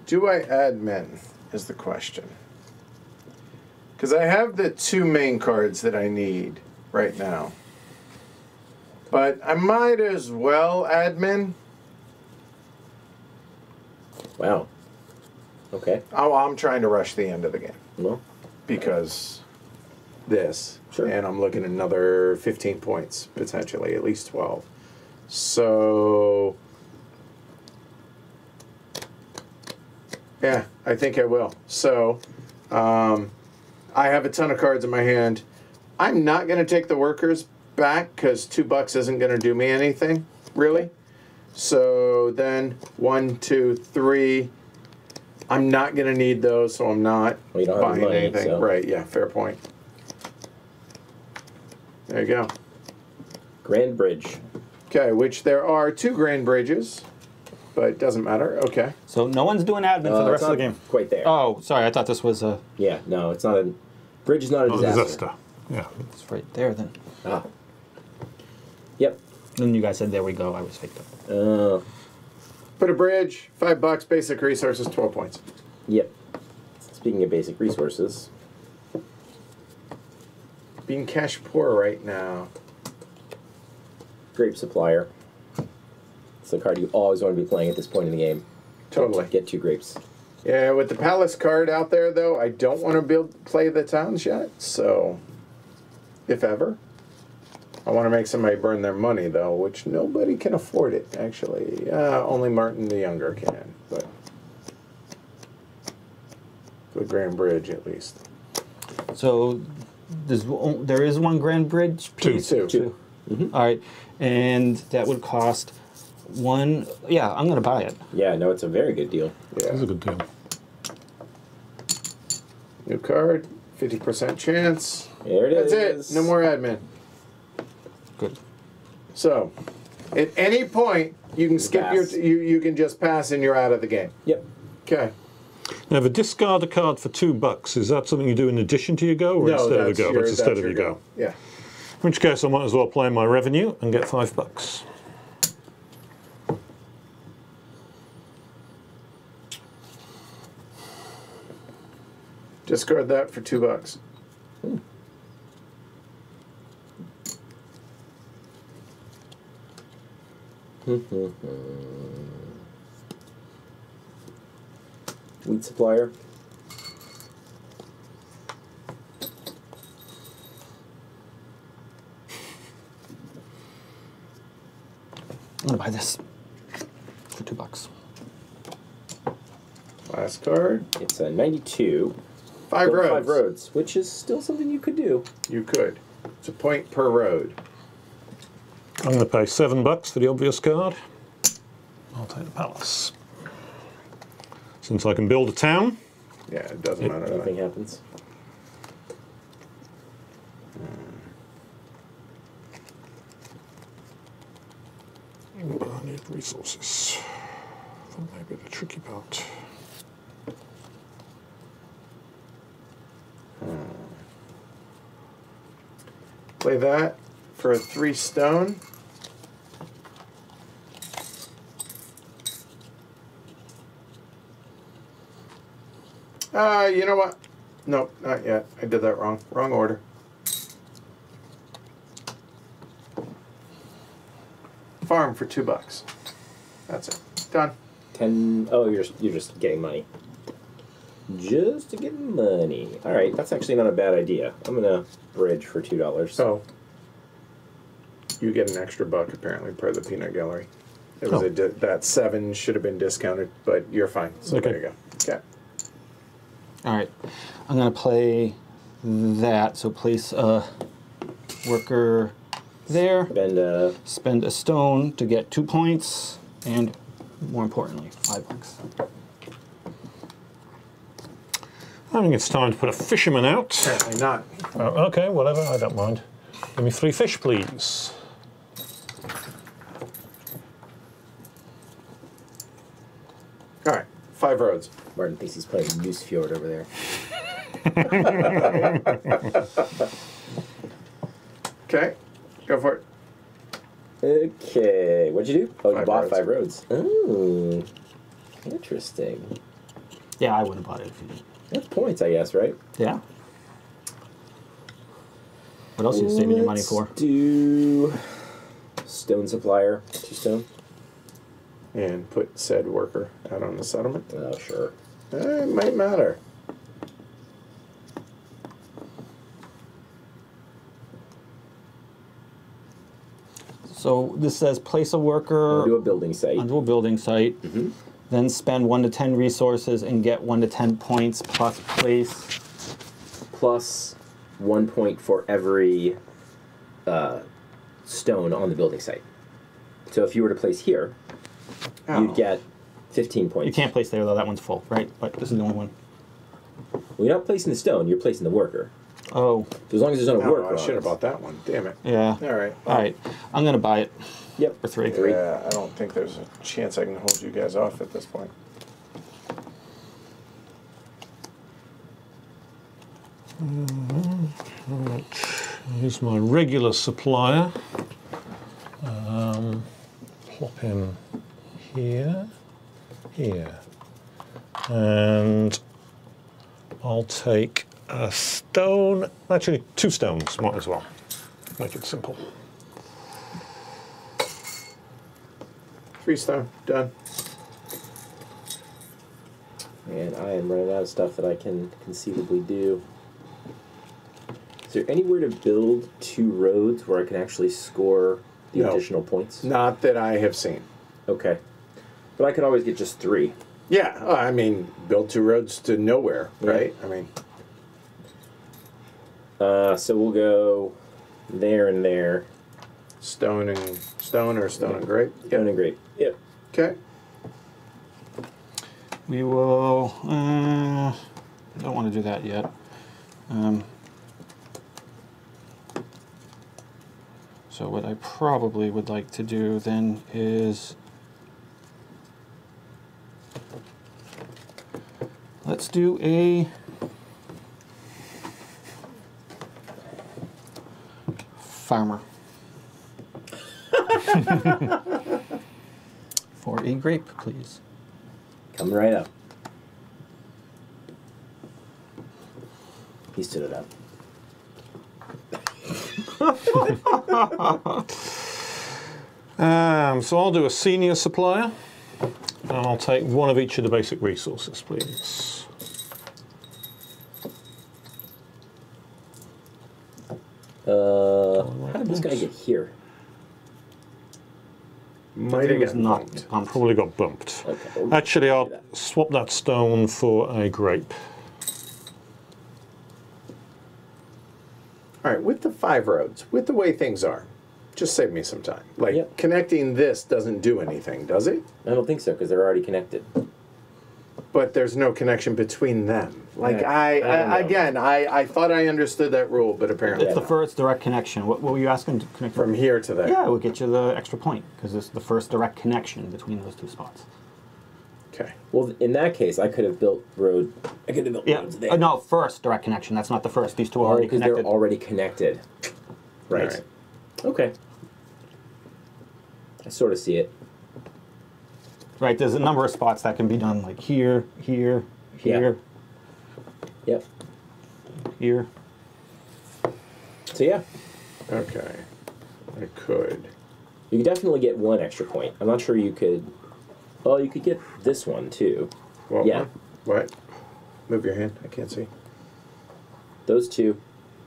Do I add men? Is the question. Because I have the 2 main cards that I need right now. But I might as well admin. Wow. Okay. Oh, I'm trying to rush the end of the game. Well. Because this. Sure. And I'm looking at another 15 points, potentially, at least 12. So, yeah, I think I will. So, I have a ton of cards in my hand. I'm not going to take the workers back because $2 isn't going to do me anything, really. So then 1, 2, 3. I'm not going to need those, so I'm not buying anything. So. Right, yeah, fair point. There you go. Grand Bridge. Okay, which there are 2 Grand Bridges, but it doesn't matter. Okay. So no one's doing admin for the rest of the game. Quite there. Oh, sorry. I thought this was a. Yeah. No, it's not a. Bridge is not a disaster. Yeah. It's right there then. Ah. Yep. Then you guys said there we go. I was faked up. Put a bridge. $5. Basic resources. 12 points. Yep. Speaking of basic resources, being cash poor right now. Grape supplier. It's the card you always want to be playing at this point in the game. Totally. Get 2 grapes. Yeah, with the palace card out there, though, I don't want to play the towns yet, so if ever. I want to make somebody burn their money, though, which nobody can afford it, actually. Only Martin the Younger can, but the Grand Bridge, at least. So there is 1 Grand Bridge piece? 2. Mm-hmm. All right, and that would cost 1, yeah, I'm going to buy it. Yeah, no, it's a very good deal. Yeah. It is a good deal. New card, 50% chance. There it is. That's it. No more admin. Good. So, at any point, you can skip your, you can just pass and you're out of the game. Yep. Okay. Now, the discard a card for $2, is that something you do in addition to your go or instead of your go? That's instead of your go. Yeah. In which case, I might as well play my revenue and get $5. Discard that for $2. Hmm. Wheat supplier. I'm gonna buy this for $2. Last card. It's a 92. Five roads, which is still something you could do. You could. It's a point per road. I'm gonna pay $7 for the obvious card. I'll take the palace. Since I can build a town. Yeah, it doesn't matter. Nothing happens. I need resources. That may be the tricky part. Play that for a 3 stone. You know what? Nope, not yet. I did that wrong. Wrong order. Farm for $2. That's it. Done. 10. Oh, you're just getting money. Just to get money. All right, that's actually not a bad idea. I'm gonna bridge for $2. Oh. You get an extra $1 apparently per the peanut gallery. It was that 7 should have been discounted, but you're fine. So okay. There you go. Okay. All right, I'm gonna play that. So place a worker there. Spend a stone to get 2 points, and more importantly, $5. I think it's time to put a fisherman out. Certainly not. Oh, okay, whatever, I don't mind. Give me 3 fish, please. All right, 5 roads. Martin thinks he's playing Nusfjord over there. Okay, go for it. Okay, what'd you do? Oh, you bought 5 roads. Oh, interesting. Yeah, I would have bought it if you didn't. That's points, I guess, right? Yeah. What else are you saving your money for? Do stone supplier, 2 stone. And put said worker out on the settlement. Oh, sure. It might matter. So this says place a worker. Do a building site. Onto a building site. Mm-hmm. Then spend 1 to 10 resources and get 1 to 10 points plus place. Plus 1 point for every stone on the building site. So if you were to place here, you'd get 15 points. You can't place there though, that one's full, right? But this is the only one. Well, you're not placing the stone, you're placing the worker. Oh. So as long as there's no worker. I should have bought that one, damn it. Yeah. All right. All right, I'm gonna buy it. Yep, for 3. Yeah, I don't think there's a chance I can hold you guys off at this point. All right. Here's my regular supplier. Plop him here, here. And I'll take a stone, actually 2 stones, might as well. Make it simple. 3 stone, done. And I am running out of stuff that I can conceivably do. Is there anywhere to build 2 roads where I can actually score the additional points? Not that I have seen. Okay. But I could always get just 3. Yeah, I mean, build 2 roads to nowhere, right? I mean. So we'll go there and there. Stone and stone, or stone and grape? Stone and grape. Yep. Okay. We will. Don't want to do that yet. So what I probably would like to do then is let's do a farmer. For a grape, please. Come right up. He stood it up. So I'll do a senior supplier, and I'll take one of each of the basic resources, please. How did this guy get here? My thing was knocked. Probably got bumped. Okay, well, actually, I'll swap that stone for a grape. All right, with the 5 roads, with the way things are, just save me some time. Like, connecting this doesn't do anything, does it? I don't think so, because they're already connected. But there's no connection between them. Like, yeah, I thought I understood that rule, but apparently it's the first direct connection. What were you asking to connect from here to there? Yeah, we'll get you the extra point because it's the first direct connection between those two spots. Okay. Well, in that case, I could have built road. I could have built roads there. No, first direct connection. That's not the first. These two are already connected. They're already connected. Right. Right. Okay. I sort of see it. Right, there's a number of spots that can be done, like here, here, here, here. So okay, I could. You could definitely get one extra point. I'm not sure you could. Oh, you could get this one too. Well, what? Move your hand. I can't see. Those two,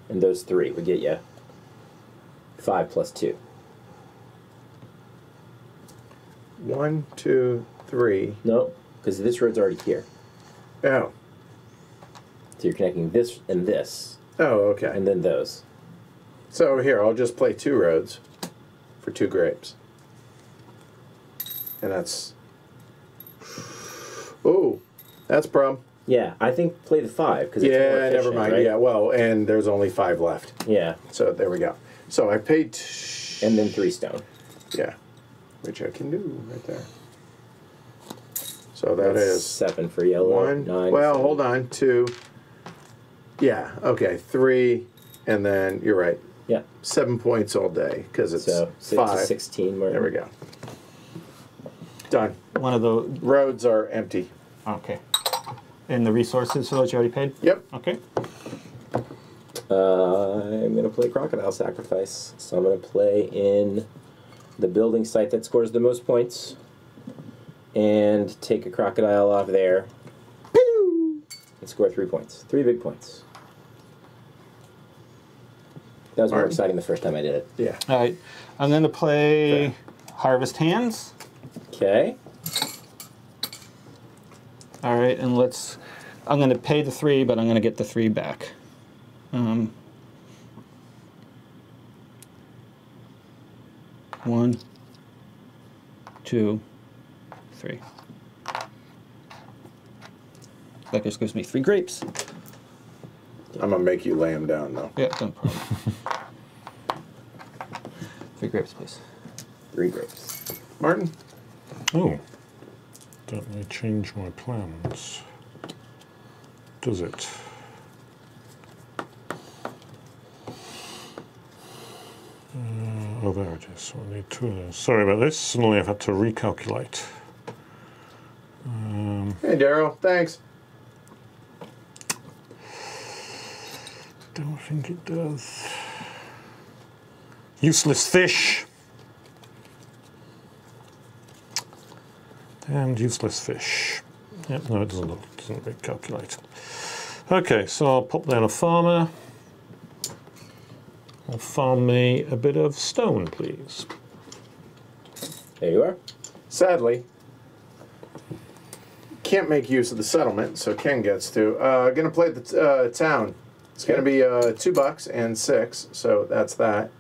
and those three would get you 5 plus 2. 1, 2, 3. No, because this road's already here. Oh. So you're connecting this and this. Oh, okay. And then those. So here, I'll just play 2 roads for 2 grapes. And that's... Ooh, that's problem. Yeah, I think play the 5. Cause it's more efficient, never mind. Right? Yeah, well, and there's only 5 left. Yeah. So there we go. So I paid... And then 3 stone. Yeah. Which I can do right there. So that is 7 for yellow. 1, 9. Well, 7. Hold on. 2. Yeah. Okay. 3, and then you're right. Yeah. 7 points all day because it's so 5. 16. There we go. Done. One of the roads are empty. Okay. And the resources for those you already paid. Yep. Okay. I'm gonna play Crocodile Sacrifice, so I'm gonna play in the building site that scores the most points, and take a crocodile off there, and score 3 points. 3 big points. That was more exciting the first time I did it. Yeah. All right. I'm going to play Harvest Hands. Okay. All right, and let's. I'm going to pay the 3, but I'm going to get the 3 back. One, two, 3. That just gives me 3 grapes. I'm gonna make you lay them down, though. Yeah, no problem. 3 grapes, please. 3 grapes. Martin? Oh, that may change my plans. Does it? Oh, there it is. So I need 2 of those. Sorry about this. Suddenly I've had to recalculate. Hey, Daryl. Thanks. Don't think it does. Useless fish. Damned useless fish. Yep, no, it doesn't recalculate. Okay, so I'll pop down a farmer. I'll farm me a bit of stone, please. There you are. Sadly, can't make use of the settlement, so Ken gets to. Gonna play the town. It's gonna be 2 bucks and 6, so that's that.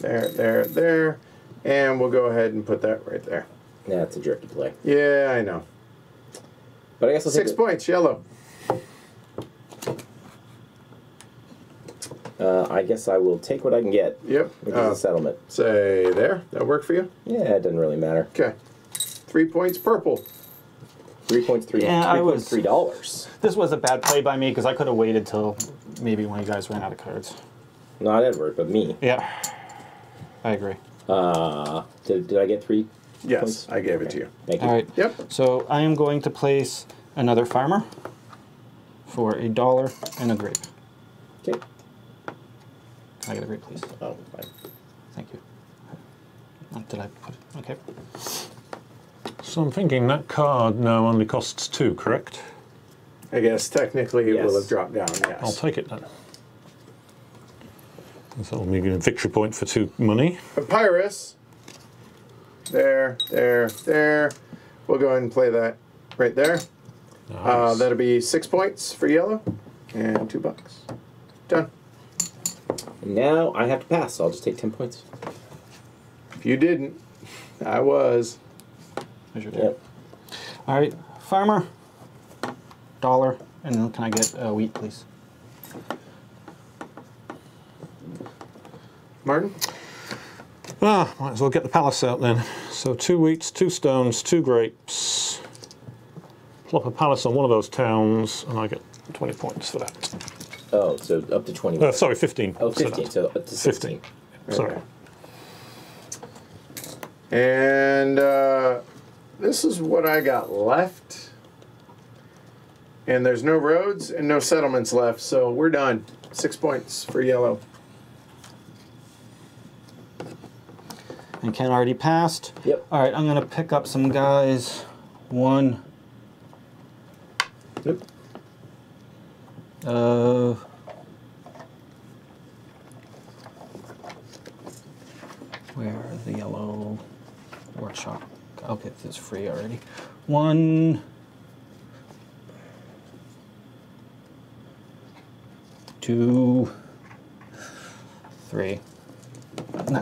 There. And we'll go ahead and put that right there. Yeah, it's a jerky play. Yeah, I know. But I guess I'll 6 points, yellow. I guess I will take what I can get. Yep. Which is a settlement. Say there. That work for you? Yeah, it doesn't really matter. Okay. 3 points, purple. 3 points, $3. This was a bad play by me because I could have waited till maybe one of you guys ran out of cards. Not Edward, but me. Yeah. I agree. Did I get 3? Yes, points? I gave it to you. Thank you. All right. Yep. So I am going to place another farmer for $1 and a grape. Okay. Can I get a grape, please? Oh, fine. Thank you. Until I put it, okay. So I'm thinking that card now only costs 2, correct? I guess technically it will have dropped down, yes. I'll take it then. So that'll be a victory point for 2 money. Papyrus. There. We'll go ahead and play that right there. Nice. That'll be 6 points for yellow and $2. Done. And now I have to pass, so I'll just take 10 points. If you didn't, I was. Yep. All right, farmer, dollar, and then can I get wheat, please? Martin? Ah, might as well get the palace out then. So 2 wheats, 2 stones, 2 grapes. Plop a palace on one of those towns, and I get 20 points for that. Oh, so up to 20. Sorry, 15. Oh, 15, so up to 16. 15. Right. Sorry. And this is what I got left. And there's no roads and no settlements left, so we're done. 6 points for yellow. And Ken already passed. Yep. All right, I'm going to pick up some guys. 1. Yep. Where are the yellow workshop? I'll get this free already. 1, 2, 3.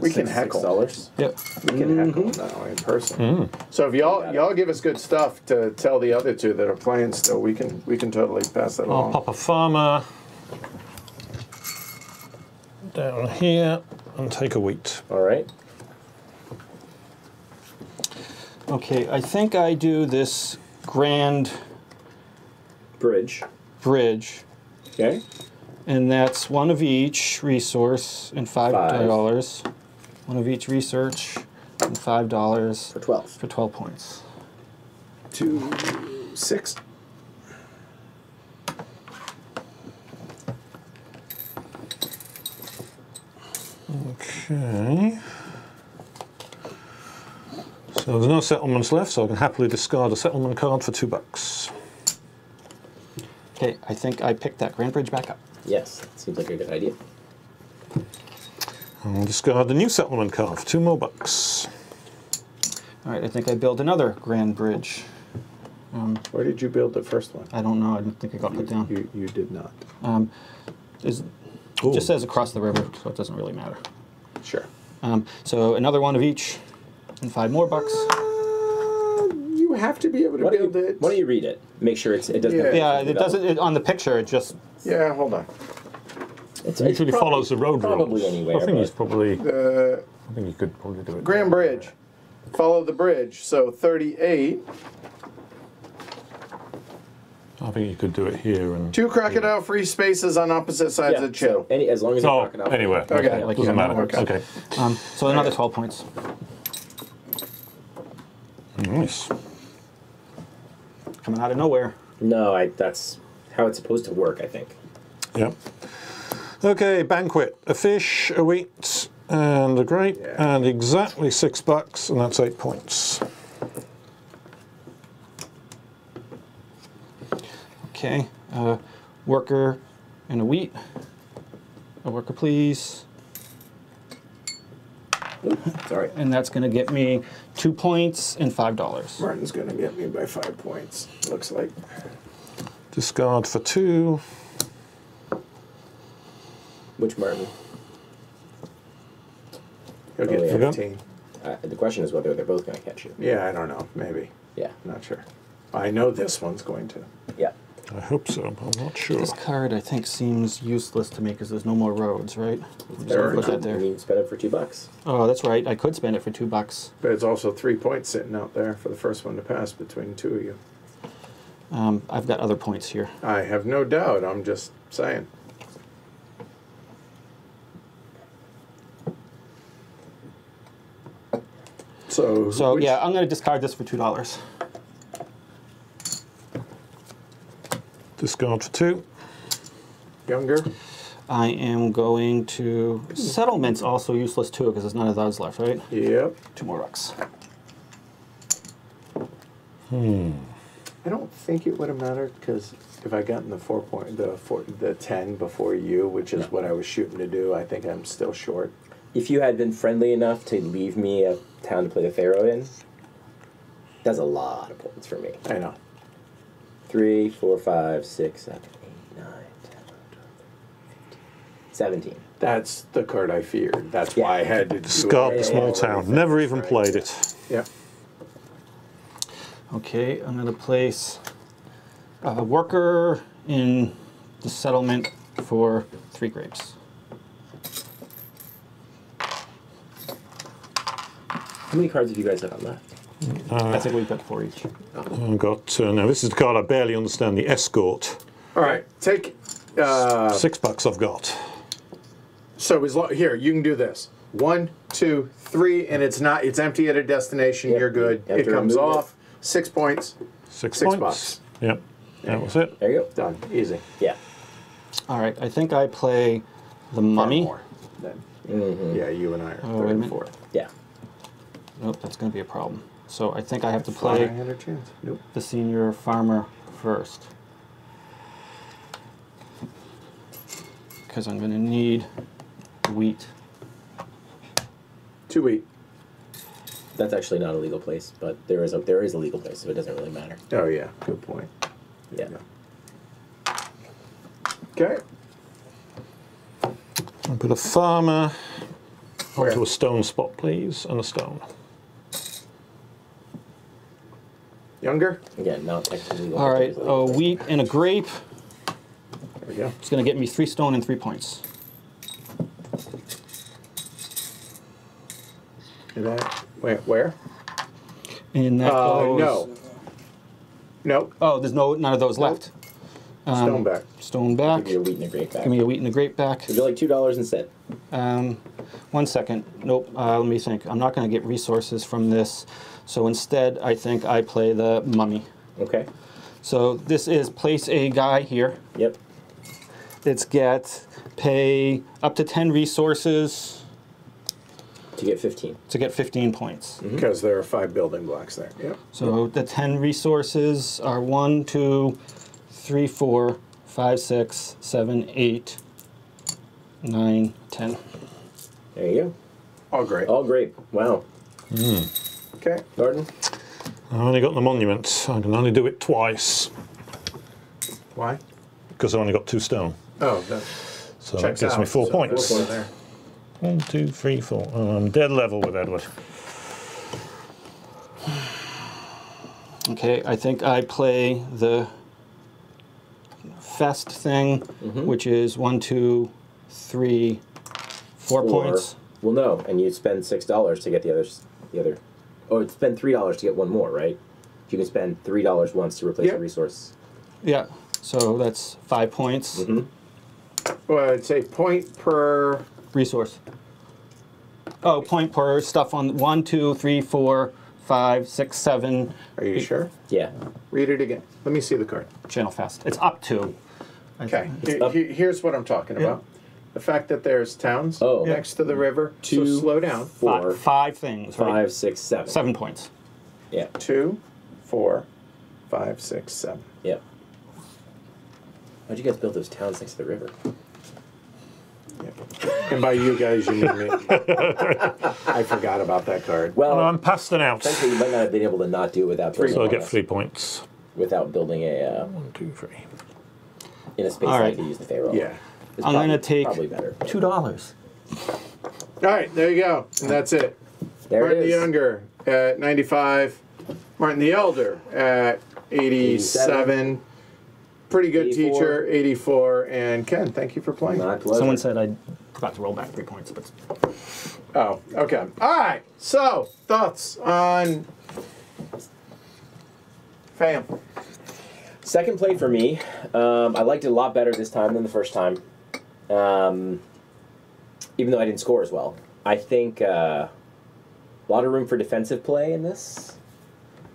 We can heckle. $6. Yep. We can heckle now in person. So if y'all give us good stuff to tell the other 2 that are playing still, we can totally pass that along. I'll pop a farmer down here and take a wheat. All right. Okay, I think I do this grand bridge. Okay. And that's 1 of each resource and $5. 1 of each research and $5. For 12. For 12 points. 2, 6. Okay. So there's no settlements left, so I can happily discard a settlement card for $2. Okay, I think I picked that Grand Bridge back up. Yes, that seems like a good idea. I'll discard the new settlement card for $2 more. All right, I think I built another Grand Bridge. Where did you build the first one? I don't know. I don't think I got put down. You did not. It just says across the river, so it doesn't really matter. Sure. So another 1 of each and $5 more. You have to be able to build it. Why don't you read it? Make sure it doesn't. Yeah, it doesn't. On the picture, it just. Yeah, hold on. It usually follows the road rules. Probably anywhere. I think it's probably. I think you could probably do it. Grand Bridge, follow the bridge. So 38. I think you could do it here and. 2 crocodile-free spaces on opposite sides of the chill. Any, as long as crocodile. Anywhere. Okay. Like doesn't matter. Okay. So another 12 points. Nice. Coming out of nowhere. No, that's how it's supposed to work, I think. Yep. Okay, banquet. A fish, a wheat, and a grape, and exactly $6, and that's 8 points. Okay, worker and a wheat. A worker, please. Sorry. And that's going to get me 2 points and $5. Martin's going to get me by 5 points, looks like. Discard for 2. Which Martin? He'll get 15. The question is whether they're both going to catch you. Yeah, I don't know. Maybe. Yeah. I'm not sure. I know this one's going to. Yeah. I hope so. I'm not sure. This card, I think, seems useless to me because there's no more roads, right? There are none. You can spend it for $2. Oh, that's right. I could spend it for $2. But it's also 3 points sitting out there for the first one to pass between 2 of you. I've got other points here. I have no doubt. I'm just saying. So yeah, I'm going to discard this for $2. Discard for 2. Younger. I am going to... Settlement's also useless too, because there's none of those left, right? Yep. Two more rocks. I don't think it would have mattered, because if I gotten the 4 point, the 10 before you, which is what I was shooting to do, I think I'm still short. If you had been friendly enough to leave me a town to play the Pharaoh in, that's a lot of points for me. I know. 3, 4, 5, 6, 7, 8, 9, 10, 11, 12, 13, 15, 17. That's the card I feared. That's why I had to do Scarp, small town. Never even played it. Yeah. Okay, I'm going to place a worker in the settlement for 3 grapes. How many cards have you guys got left? I think we've got 4 each. I've got, now this is the card I barely understand, the escort. All right, take... $6 I've got. So as long, here, you can do this. 1, 2, 3, and it's not, it's empty at a destination, you're good. It comes off, 6 points. $6. Yep, that was it. There you go. Done, easy. Yeah. All right, I think I play the mummy. More, then. Yeah, you and I are third and fourth. Yeah. Nope, that's going to be a problem. So I think I have to play the senior farmer first. Because I'm going to need wheat. 2 wheat. That's actually not a legal place, but there is a legal place, so it doesn't really matter. Oh, yeah. Good point. There Okay. I'll put a farmer onto a stone spot, please, and a stone. Younger? Yeah, no, technically. All right, a wheat and a grape. There we go. It's going to get me 3 stone and 3 points. Where? And that goes... No. Oh, there's none of those left. Stone back. Stone back. Give me a wheat and a grape back. Give me a wheat and a grape back. It'd be like $2 instead. 1 second. Nope. Let me think. I'm not going to get resources from this. So instead, I think I play the mummy. Okay. So this is place a guy here. Yep. It's get pay up to 10 resources. To get 15. To get 15 points. Because there are 5 building blocks there. Yep. So the 10 resources are 1, 2, 3, 4, 5, 6, 7, 8, 9, 10. There you go. All grape. All grape. Wow. Okay. Garden. I only got the monument. I can only do it twice. Why? Because I only got 2 stone. Oh, so that gives me 4 points. 4 there. 1, 2, 3, 4. Oh, I'm dead level with Edward. Okay, I think I play the fest thing, which is 1, 2, 3, 4 points. Well, no, and you spend $6 to get the other. Oh, it's spend $3 to get 1 more, right? You can spend $3 once to replace a resource. Yeah, so that's 5 points. Well, it's a point per resource. Oh, point per stuff on 1, 2, 3, 4, 5, 6, 7. Are you sure? Yeah. Read it again. Let me see the card. Channel fast. It's up to. Okay. Here's what I'm talking about. The fact that there's towns next to the river. 2, so slow down. 4. 5 things. 5, 6, 7. 7 points. Yeah. 2, 4, 5, 6, 7. Yeah. How'd you guys build those towns next to the river? Yeah. And by you guys, you mean me. I forgot about that card. Well, I'm passing out. Essentially, you might not have been able to not do it without building. So I get 3 points. Without building a... 1, 2, 3. In a space I could use the Pharaoh. Yeah. I'm going to take $2. All right, there you go. And that's it. There Martin it is. The Younger at 95. Martin the Elder at 87. Pretty good 84. Teacher, 84, and Ken, thank you for playing. My pleasure. Someone said I forgot to roll back 3 points, but... Oh, okay. All right, so, thoughts on Faiyum. Second play for me. I liked it a lot better this time than the first time, even though I didn't score as well. I think a lot of room for defensive play in this.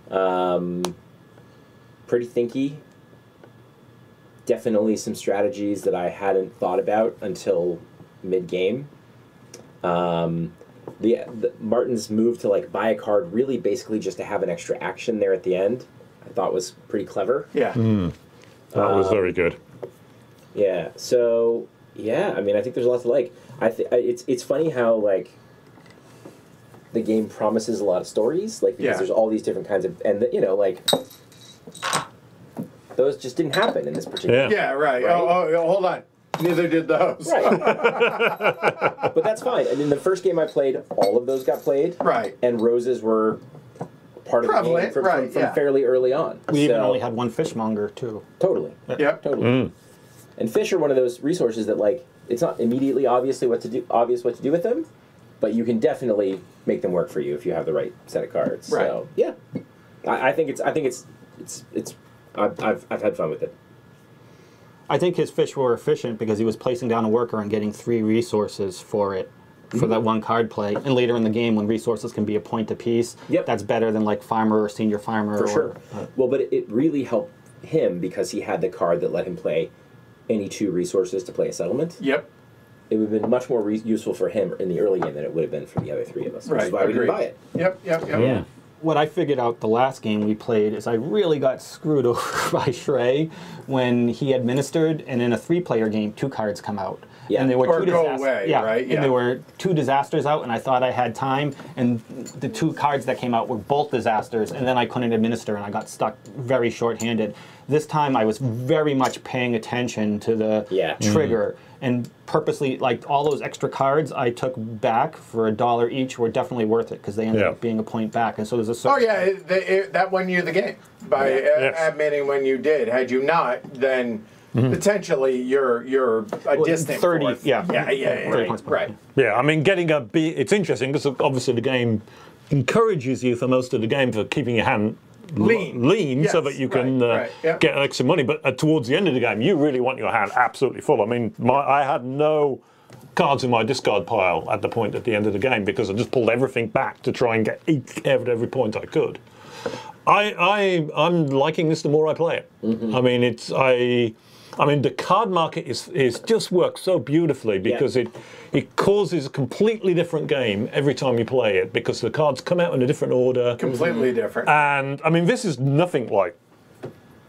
Pretty thinky. definitely some strategies that I hadn't thought about until mid-game. The Martin's move to like buy a card really basically just to have an extra action there at the end, I thought was pretty clever. Yeah. Mm. That was very good. Yeah. So, yeah, I mean, I think there's a lot to like. It's funny how, like, the game promises a lot of stories, like, because there's all these different kinds of, and, you know, like, those just didn't happen in this particular game. Yeah, right. Oh, hold on. Neither did those. Right. But that's fine. And in the first game I played, all of those got played. Right. And roses were part of the game from fairly early on. We even only had one fishmonger, too. Totally. Yep. Totally. Mm. And fish are one of those resources that, like, it's not immediately obvious what to do with them, but you can definitely make them work for you if you have the right set of cards. Right. So, yeah. I've had fun with it. I think his fish were efficient because he was placing down a worker and getting 3 resources for it, for that one card play. And later in the game, when resources can be a point apiece, that's better than like farmer or senior farmer. For sure. Well, but it really helped him because he had the card that let him play any 2 resources to play a settlement. Yep. It would have been much more useful for him in the early game than it would have been for the other 3 of us, which is why we didn't buy it. Yep. Yeah. What I figured out the last game we played is I really got screwed over by Shrey when he administered, and in a 3-player game, 2 cards come out. Yeah. And they were two disasters out, and I thought I had time, and the 2 cards that came out were both disasters, and then I couldn't administer, and I got stuck very shorthanded. This time I was very much paying attention to the trigger. Mm-hmm. And purposely, like, all those extra cards I took back for $1 each were definitely worth it because they ended up being a point back. And so there's a certain... Oh, yeah, that won you the game by admitting when you did. Had you not, then potentially you're a distant 30. Fourth. Right. Yeah, I mean, getting a B... It's interesting because obviously the game encourages you for most of the game for keeping your hand... lean so that you can get extra money, but towards the end of the game you really want your hand absolutely full. I mean, I had no cards in my discard pile at the end of the game because I just pulled everything back to try and get every point I could. I'm liking this the more I play it. Mm-hmm. I mean, I mean the card market is just works so beautifully because it causes a completely different game every time you play it because the cards come out in a different order. Completely different. And I mean, this is nothing like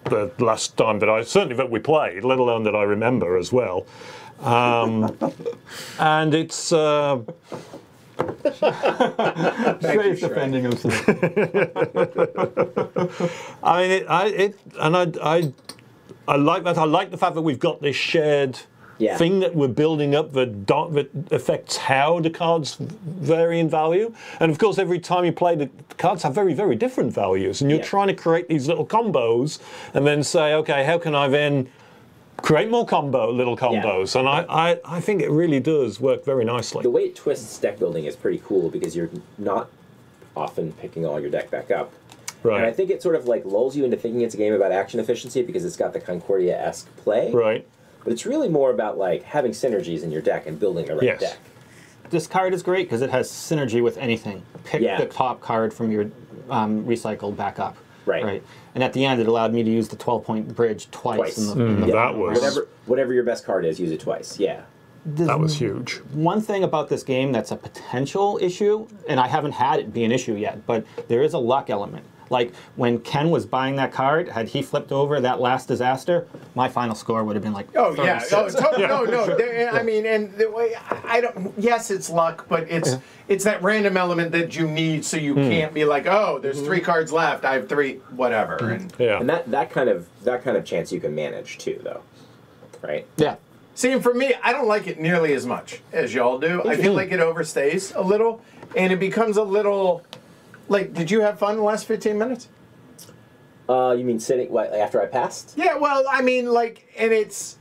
the last time that we played, let alone that I remember as well. And it's. Shrey's defending himself. I mean, I like that. I like the fact that we've got this shared thing that we're building up that affects how the cards vary in value. And of course, every time you play, the cards have very, very different values. And you're trying to create these little combos and then say, okay, how can I then create more little combos? Yeah. And I think it really does work very nicely. The way it twists deck building is pretty cool because you're not often picking all your deck back up. Right. And I think it sort of like lulls you into thinking it's a game about action efficiency because it's got the Concordia-esque play. Right. But it's really more about like having synergies in your deck and building the right deck. This card is great because it has synergy with anything. Pick the top card from your recycled back up. Right. Right. And at the end, it allowed me to use the 12-point bridge twice. That was whatever your best card is, use it twice. Yeah. That was huge. One thing about this game that's a potential issue, and I haven't had it be an issue yet, but there is a luck element. Like, when Ken was buying that card, had he flipped over that last disaster, my final score would have been like 36. No. I mean, and the way I don't. Yes, it's luck, but it's that random element that you need, so you can't be like, oh, there's 3 cards left. I have 3, whatever. And, and that kind of chance you can manage too, though, right? Yeah. See, for me, I don't like it nearly as much as y'all do. I feel like it overstays a little, and it becomes a little. Like, did you have fun the last 15 minutes? You mean sitting after I passed? Yeah, well, I mean, like, and it's...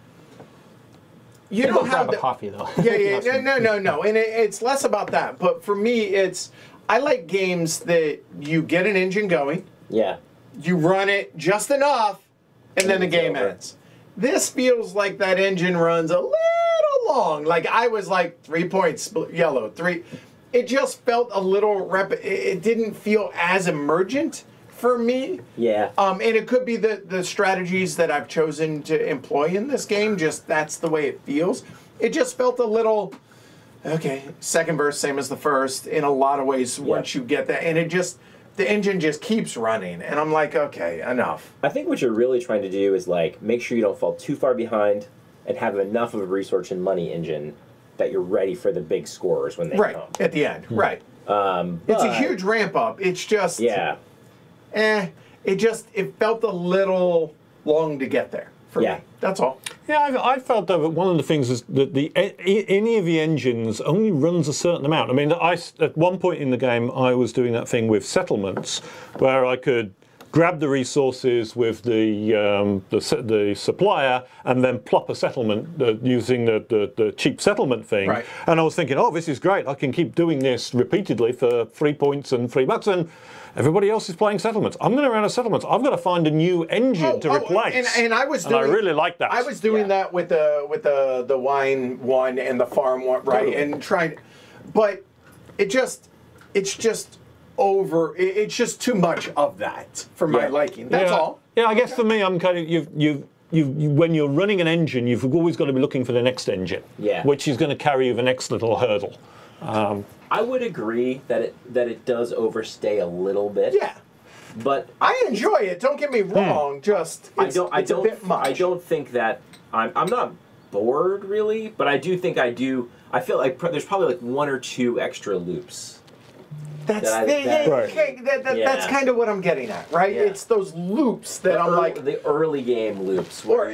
You don't have the coffee, though. Yeah, no. And it's less about that. But for me, it's... I like games that you get an engine going. Yeah. You run it just enough, and then the game ends. This feels like that engine runs a little long. Like, I was like, 3 points, yellow, 3... It just felt a little it didn't feel as emergent for me. Yeah. And it could be the strategies that I've chosen to employ in this game. Just that's the way it feels. It just felt a little, okay, second verse, same as the first, in a lot of ways, once you get that. And it just, the engine just keeps running. And I'm like, okay, enough. I think what you're really trying to do is, like, make sure you don't fall too far behind and have enough of a resource and money engine that you're ready for the big scorers when they come. Right, at the end, right. It's a huge ramp up. It's just, it just, it felt a little long to get there for me. That's all. Yeah, I felt that one of the things is that any of the engines only runs a certain amount. I mean, at one point in the game, I was doing that thing with settlements where I could grab the resources with the supplier and then plop a settlement using the cheap settlement thing. Right. And I was thinking, oh, this is great. I can keep doing this repeatedly for 3 points and $3. And everybody else is playing settlements. I'm going to run a settlement. I've got to find a new engine to replace. And I was doing, and I really like that. I was doing that with the wine one and the farm one, right? Totally. And trying, but it just, it's just over. It's just too much of that for my liking. That's all. Yeah, I guess for me, I'm kind of when you're running an engine, you've always got to be looking for the next engine, which is going to carry you the next little hurdle. I would agree that it does overstay a little bit. Yeah, but I enjoy it. Don't get me wrong. Just it's a bit much. I don't think that I'm not bored really, but I do think I do. I feel like there's probably like 1 or 2 extra loops. That's kind of what I'm getting at, right? Yeah. It's those loops that I'm like the early game loops, or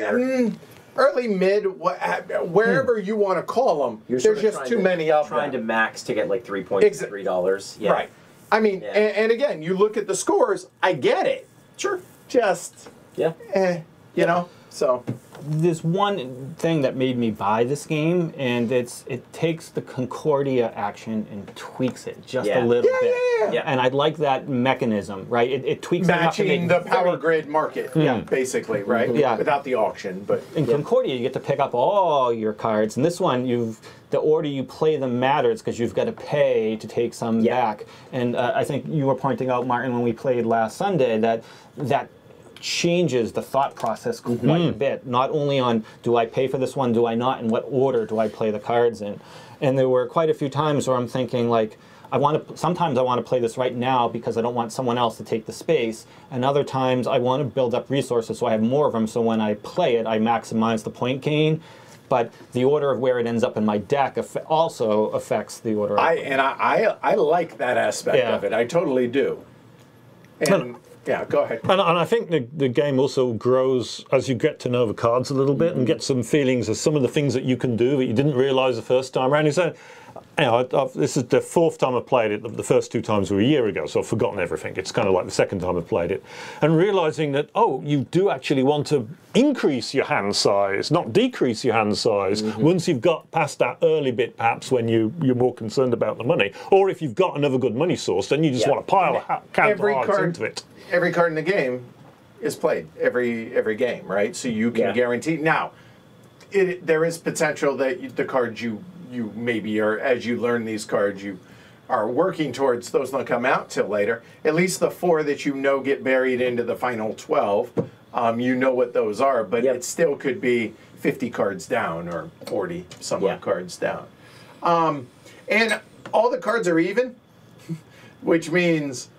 early mid, wherever you want to call them. There's just too many of them. Trying to max to get like 3 points, $3. Yeah. Right. I mean, and again, you look at the scores. I get it. Sure. Just you know. So there's one thing that made me buy this game, and it takes the Concordia action and tweaks it just a little bit. Yeah. And I like that mechanism, right? It tweaks matching the Power Grid market, basically, right? Yeah. Without the auction, but in Concordia you get to pick up all your cards, and this one the order you play them matters because you've got to pay to take some back. And I think you were pointing out, Martin, when we played last Sunday, that changes the thought process quite a bit, not only on do I pay for this one, do I not, and what order do I play the cards in. And there were quite a few times where I'm thinking, like, sometimes I want to play this right now because I don't want someone else to take the space, and other times I want to build up resources so I have more of them, so when I play it I maximize the point gain. But the order of where it ends up in my deck also affects the order. I like that aspect of it. I totally do. And yeah, go ahead. And I think the game also grows as you get to know the cards a little bit and get some feelings of some of the things that you can do that you didn't realize the first time around. So, you know, this is the 4th time I've played it. The first 2 times were a year ago, so I've forgotten everything. It's kind of like the 2nd time I've played it. And realizing that, oh, you do actually want to increase your hand size, not decrease your hand size, once you've got past that early bit, perhaps, when you're more concerned about the money. Or if you've got another good money source, then you just want to pile cards into it. Every card in the game is played every game, right? So you can guarantee. Now, there is potential that the cards you maybe are, as you learn these cards, you are working towards, those don't come out till later. At least the 4 that you know get buried into the final 12, you know what those are, but it still could be 50 cards down or 40 some odd cards down. And all the cards are even, which means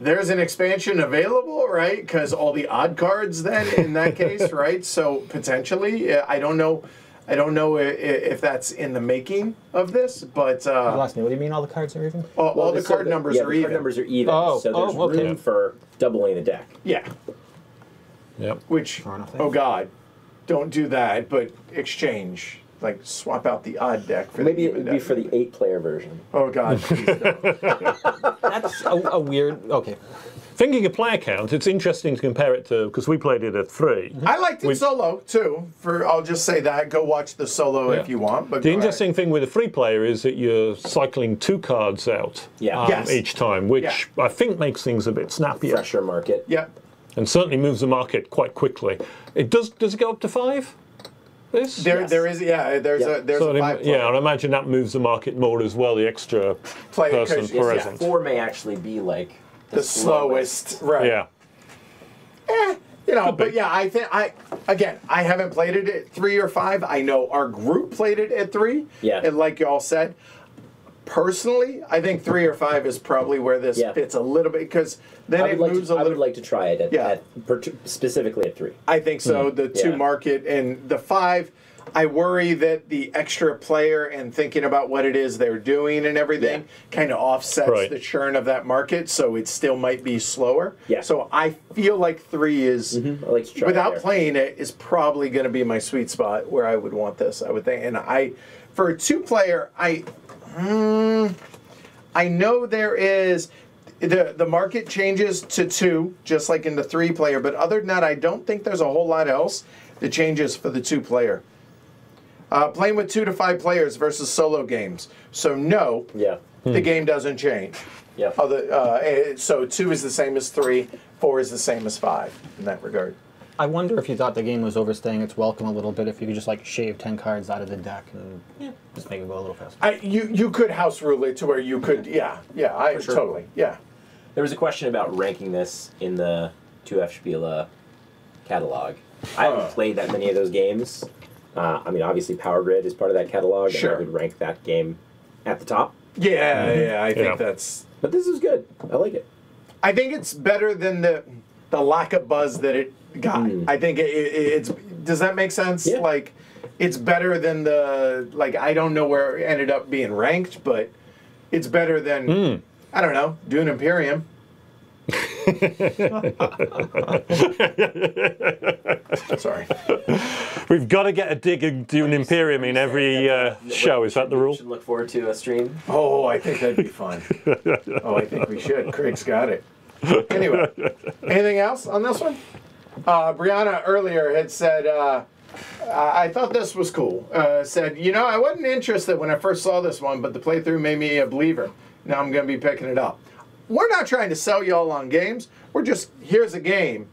there's an expansion available, right? Because all the odd cards then, in that case, right? So potentially, I don't know if that's in the making of this, but what do you mean all the cards are even? All the card numbers are even. Yeah, the card numbers are even, so there's room for doubling the deck. Yeah. Yep. Which, oh God, don't do that, but exchange. Like, swap out the odd deck for maybe the even deck. Maybe it would be for the 8-player version. Oh, God. That's a weird... Okay. Thinking of player count, it's interesting to compare it to... Because we played it at 3. I liked it solo, too. I'll just say that. Go watch the solo if you want. But the interesting thing with a 3-player is that you're cycling 2 cards out each time, which I think makes things a bit snappier. Fresher market. Yep. And certainly moves the market quite quickly. It does it go up to 5? There's a 5 player. Yeah, and I imagine that moves the market more as well, the extra person present. 4 may actually be like the slowest, right? Yeah. Eh, you know, but yeah, I think again, I haven't played it at 3 or 5. I know our group played it at 3. Yeah. And like you all said, personally, I think 3 or 5 is probably where this fits a little bit, because then it moves a little. I would like to try it at, specifically at 3. I think so. The 2 market and the 5. I worry that the extra player and thinking about what it is they're doing and everything kind of offsets the churn of that market, so it still might be slower. Yeah. So I feel like 3 is, without playing it, is probably going to be my sweet spot where I would want this, I would think. And I, for a 2-player, I know there is... The market changes to 2, just like in the 3-player, but other than that, I don't think there's a whole lot else that changes for the 2-player. Playing with 2 to 5 players versus solo games. So no, the game doesn't change. Yeah. So 2 is the same as 3, 4 is the same as 5 in that regard. I wonder if you thought the game was overstaying its welcome a little bit, if you could just like shave 10 cards out of the deck and just make it go a little faster. You could house rule it to where you could, totally, There was a question about ranking this in the 2F Spiele catalog. I haven't played that many of those games. I mean, obviously, Power Grid is part of that catalog, and I would rank that game at the top. Yeah, I think that's... But this is good. I like it. I think it's better than the lack of buzz that it got. I think it's... Does that make sense? Yeah. Like, it's better than the... Like, I don't know where it ended up being ranked, but it's better than, I don't know, Dune Imperium. Sorry. We've got to get a dig at Dune Imperium in every show. Is that the rule? We should look forward to a stream. Oh, I think that'd be fun. Oh, I think we should. Craig's got it. Anyway, anything else on this one? Brianna earlier had said, I thought this was cool. Said, you know, I wasn't interested when I first saw this one, but the playthrough made me a believer. Now I'm going to be picking it up. We're not trying to sell y'all on games. We're just, here's a game.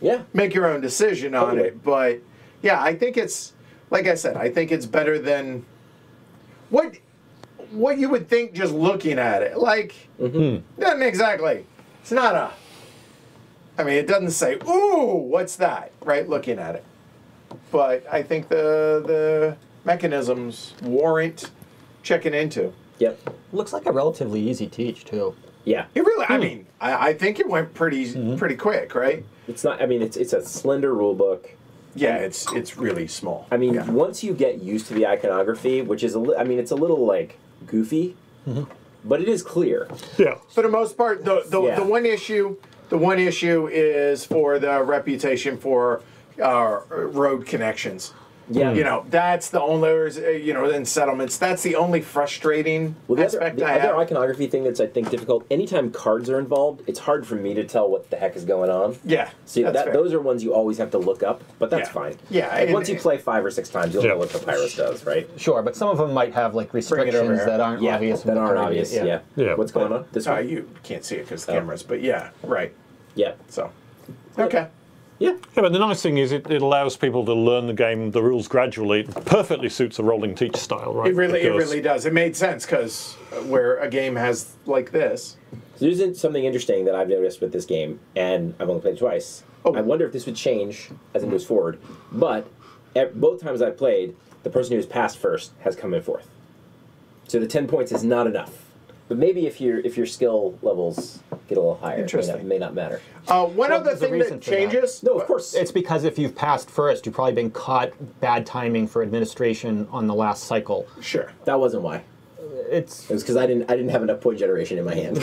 Yeah. Make your own decision on it. But, yeah, I think it's, like I said, I think it's better than what you would think just looking at it. Like, nothing exactly. It's not a, I mean, it doesn't say, ooh, what's that, right, looking at it. But I think the mechanisms warrant checking into. Yep. Looks like a relatively easy teach, too. Yeah, it really. I mean, I think it went pretty quick, right? It's not. I mean, it's a slender rule book. Yeah, it's really small. I mean, once you get used to the iconography, which is I mean, it's a little like goofy, but it is clear. Yeah. For the most part, the one issue is for the reputation for road connections. Yeah, you know, that's the only, you know, in settlements, that's the only frustrating aspect I have. The other iconography thing that's, I think, difficult, anytime cards are involved, it's hard for me to tell what the heck is going on. Yeah, so those are ones you always have to look up, but that's fine. Yeah, like once you play 5 or 6 times, you'll know what the Pyros does, right? Sure, but some of them might have, like, restrictions that aren't obvious. That aren't obvious, yeah. What's going on? This one? You can't see it because the cameras, but yeah, right. Yeah. So, okay. Yeah. Yeah, but the nice thing is it allows people to learn the game, the rules gradually. It perfectly suits a rolling teach style, right? It really does. It made sense because where a game has like this. So there's something interesting that I've noticed with this game, and I've only played twice. Oh. I wonder if this would change as it moves forward. But at both times I've played, the person who's passed first has come in fourth. So the 10 points is not enough. But maybe if your skill levels get a little higher, it may not matter. One other thing that changes? No, of course. It's because if you've passed first, you've probably been caught bad timing for administration on the last cycle. Sure. That wasn't why. It was because I didn't have enough point generation in my hand.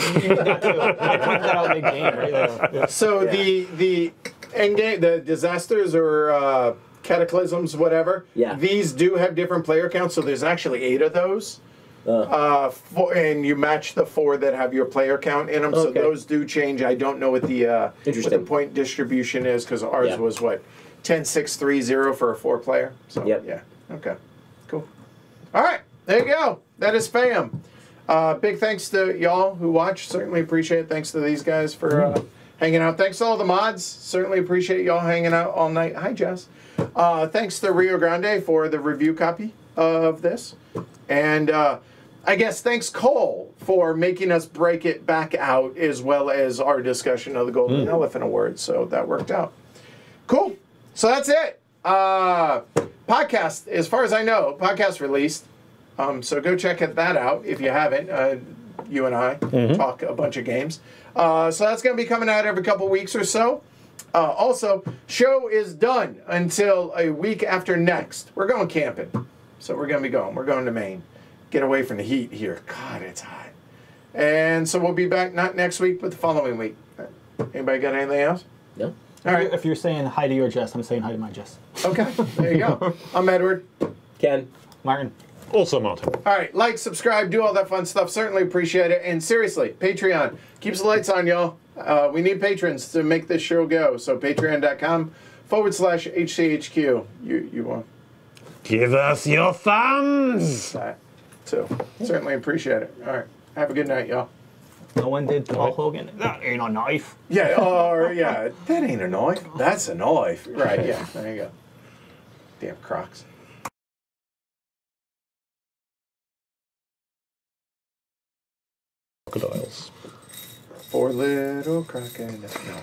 So the end game, the disasters or cataclysms, whatever, these do have different player counts, so there's actually 8 of those. And you match the 4 that have your player count in them, so those do change. I don't know what the point distribution is, because ours was, what, 10, 6, 3, 0 for a 4-player? So, yeah. Okay. Cool. All right. There you go. That is Faiyum. Big thanks to y'all who watch. Certainly appreciate it. Thanks to these guys for hanging out. Thanks to all the mods. Certainly appreciate y'all hanging out all night. Hi, Jess. Thanks to Rio Grande for the review copy of this. And I guess thanks, Cole, for making us break it back out, as well as our discussion of the Golden Elephant Award. So that worked out. Cool. So that's it. Podcast, as far as I know, podcast released. So go check that out if you haven't. You and I talk a bunch of games. So that's going to be coming out every couple weeks or so. Also, show is done until a week after next. We're going camping. So we're going to be going. We're going to Maine. Get away from the heat here. God, it's hot. And so we'll be back not next week, but the following week. Anybody got anything else? No. All right. If you're saying hi to your Jess, I'm saying hi to my Jess. Okay. There you go. I'm Edward. Ken. Martin. Also Martin. All right. Like, subscribe, do all that fun stuff. Certainly appreciate it. And seriously, Patreon. Keeps the lights on, y'all. We need patrons to make this show go. So patreon.com/HCHQ. You won. Give us your thumbs. So certainly appreciate it. All right. Have a good night, y'all. No one did Paul Hogan. That ain't a knife. Yeah, or yeah, that ain't a knife. That's a knife. Right, yeah. There you go. Damn Crocs. Crocodiles. Four little crocodiles. No.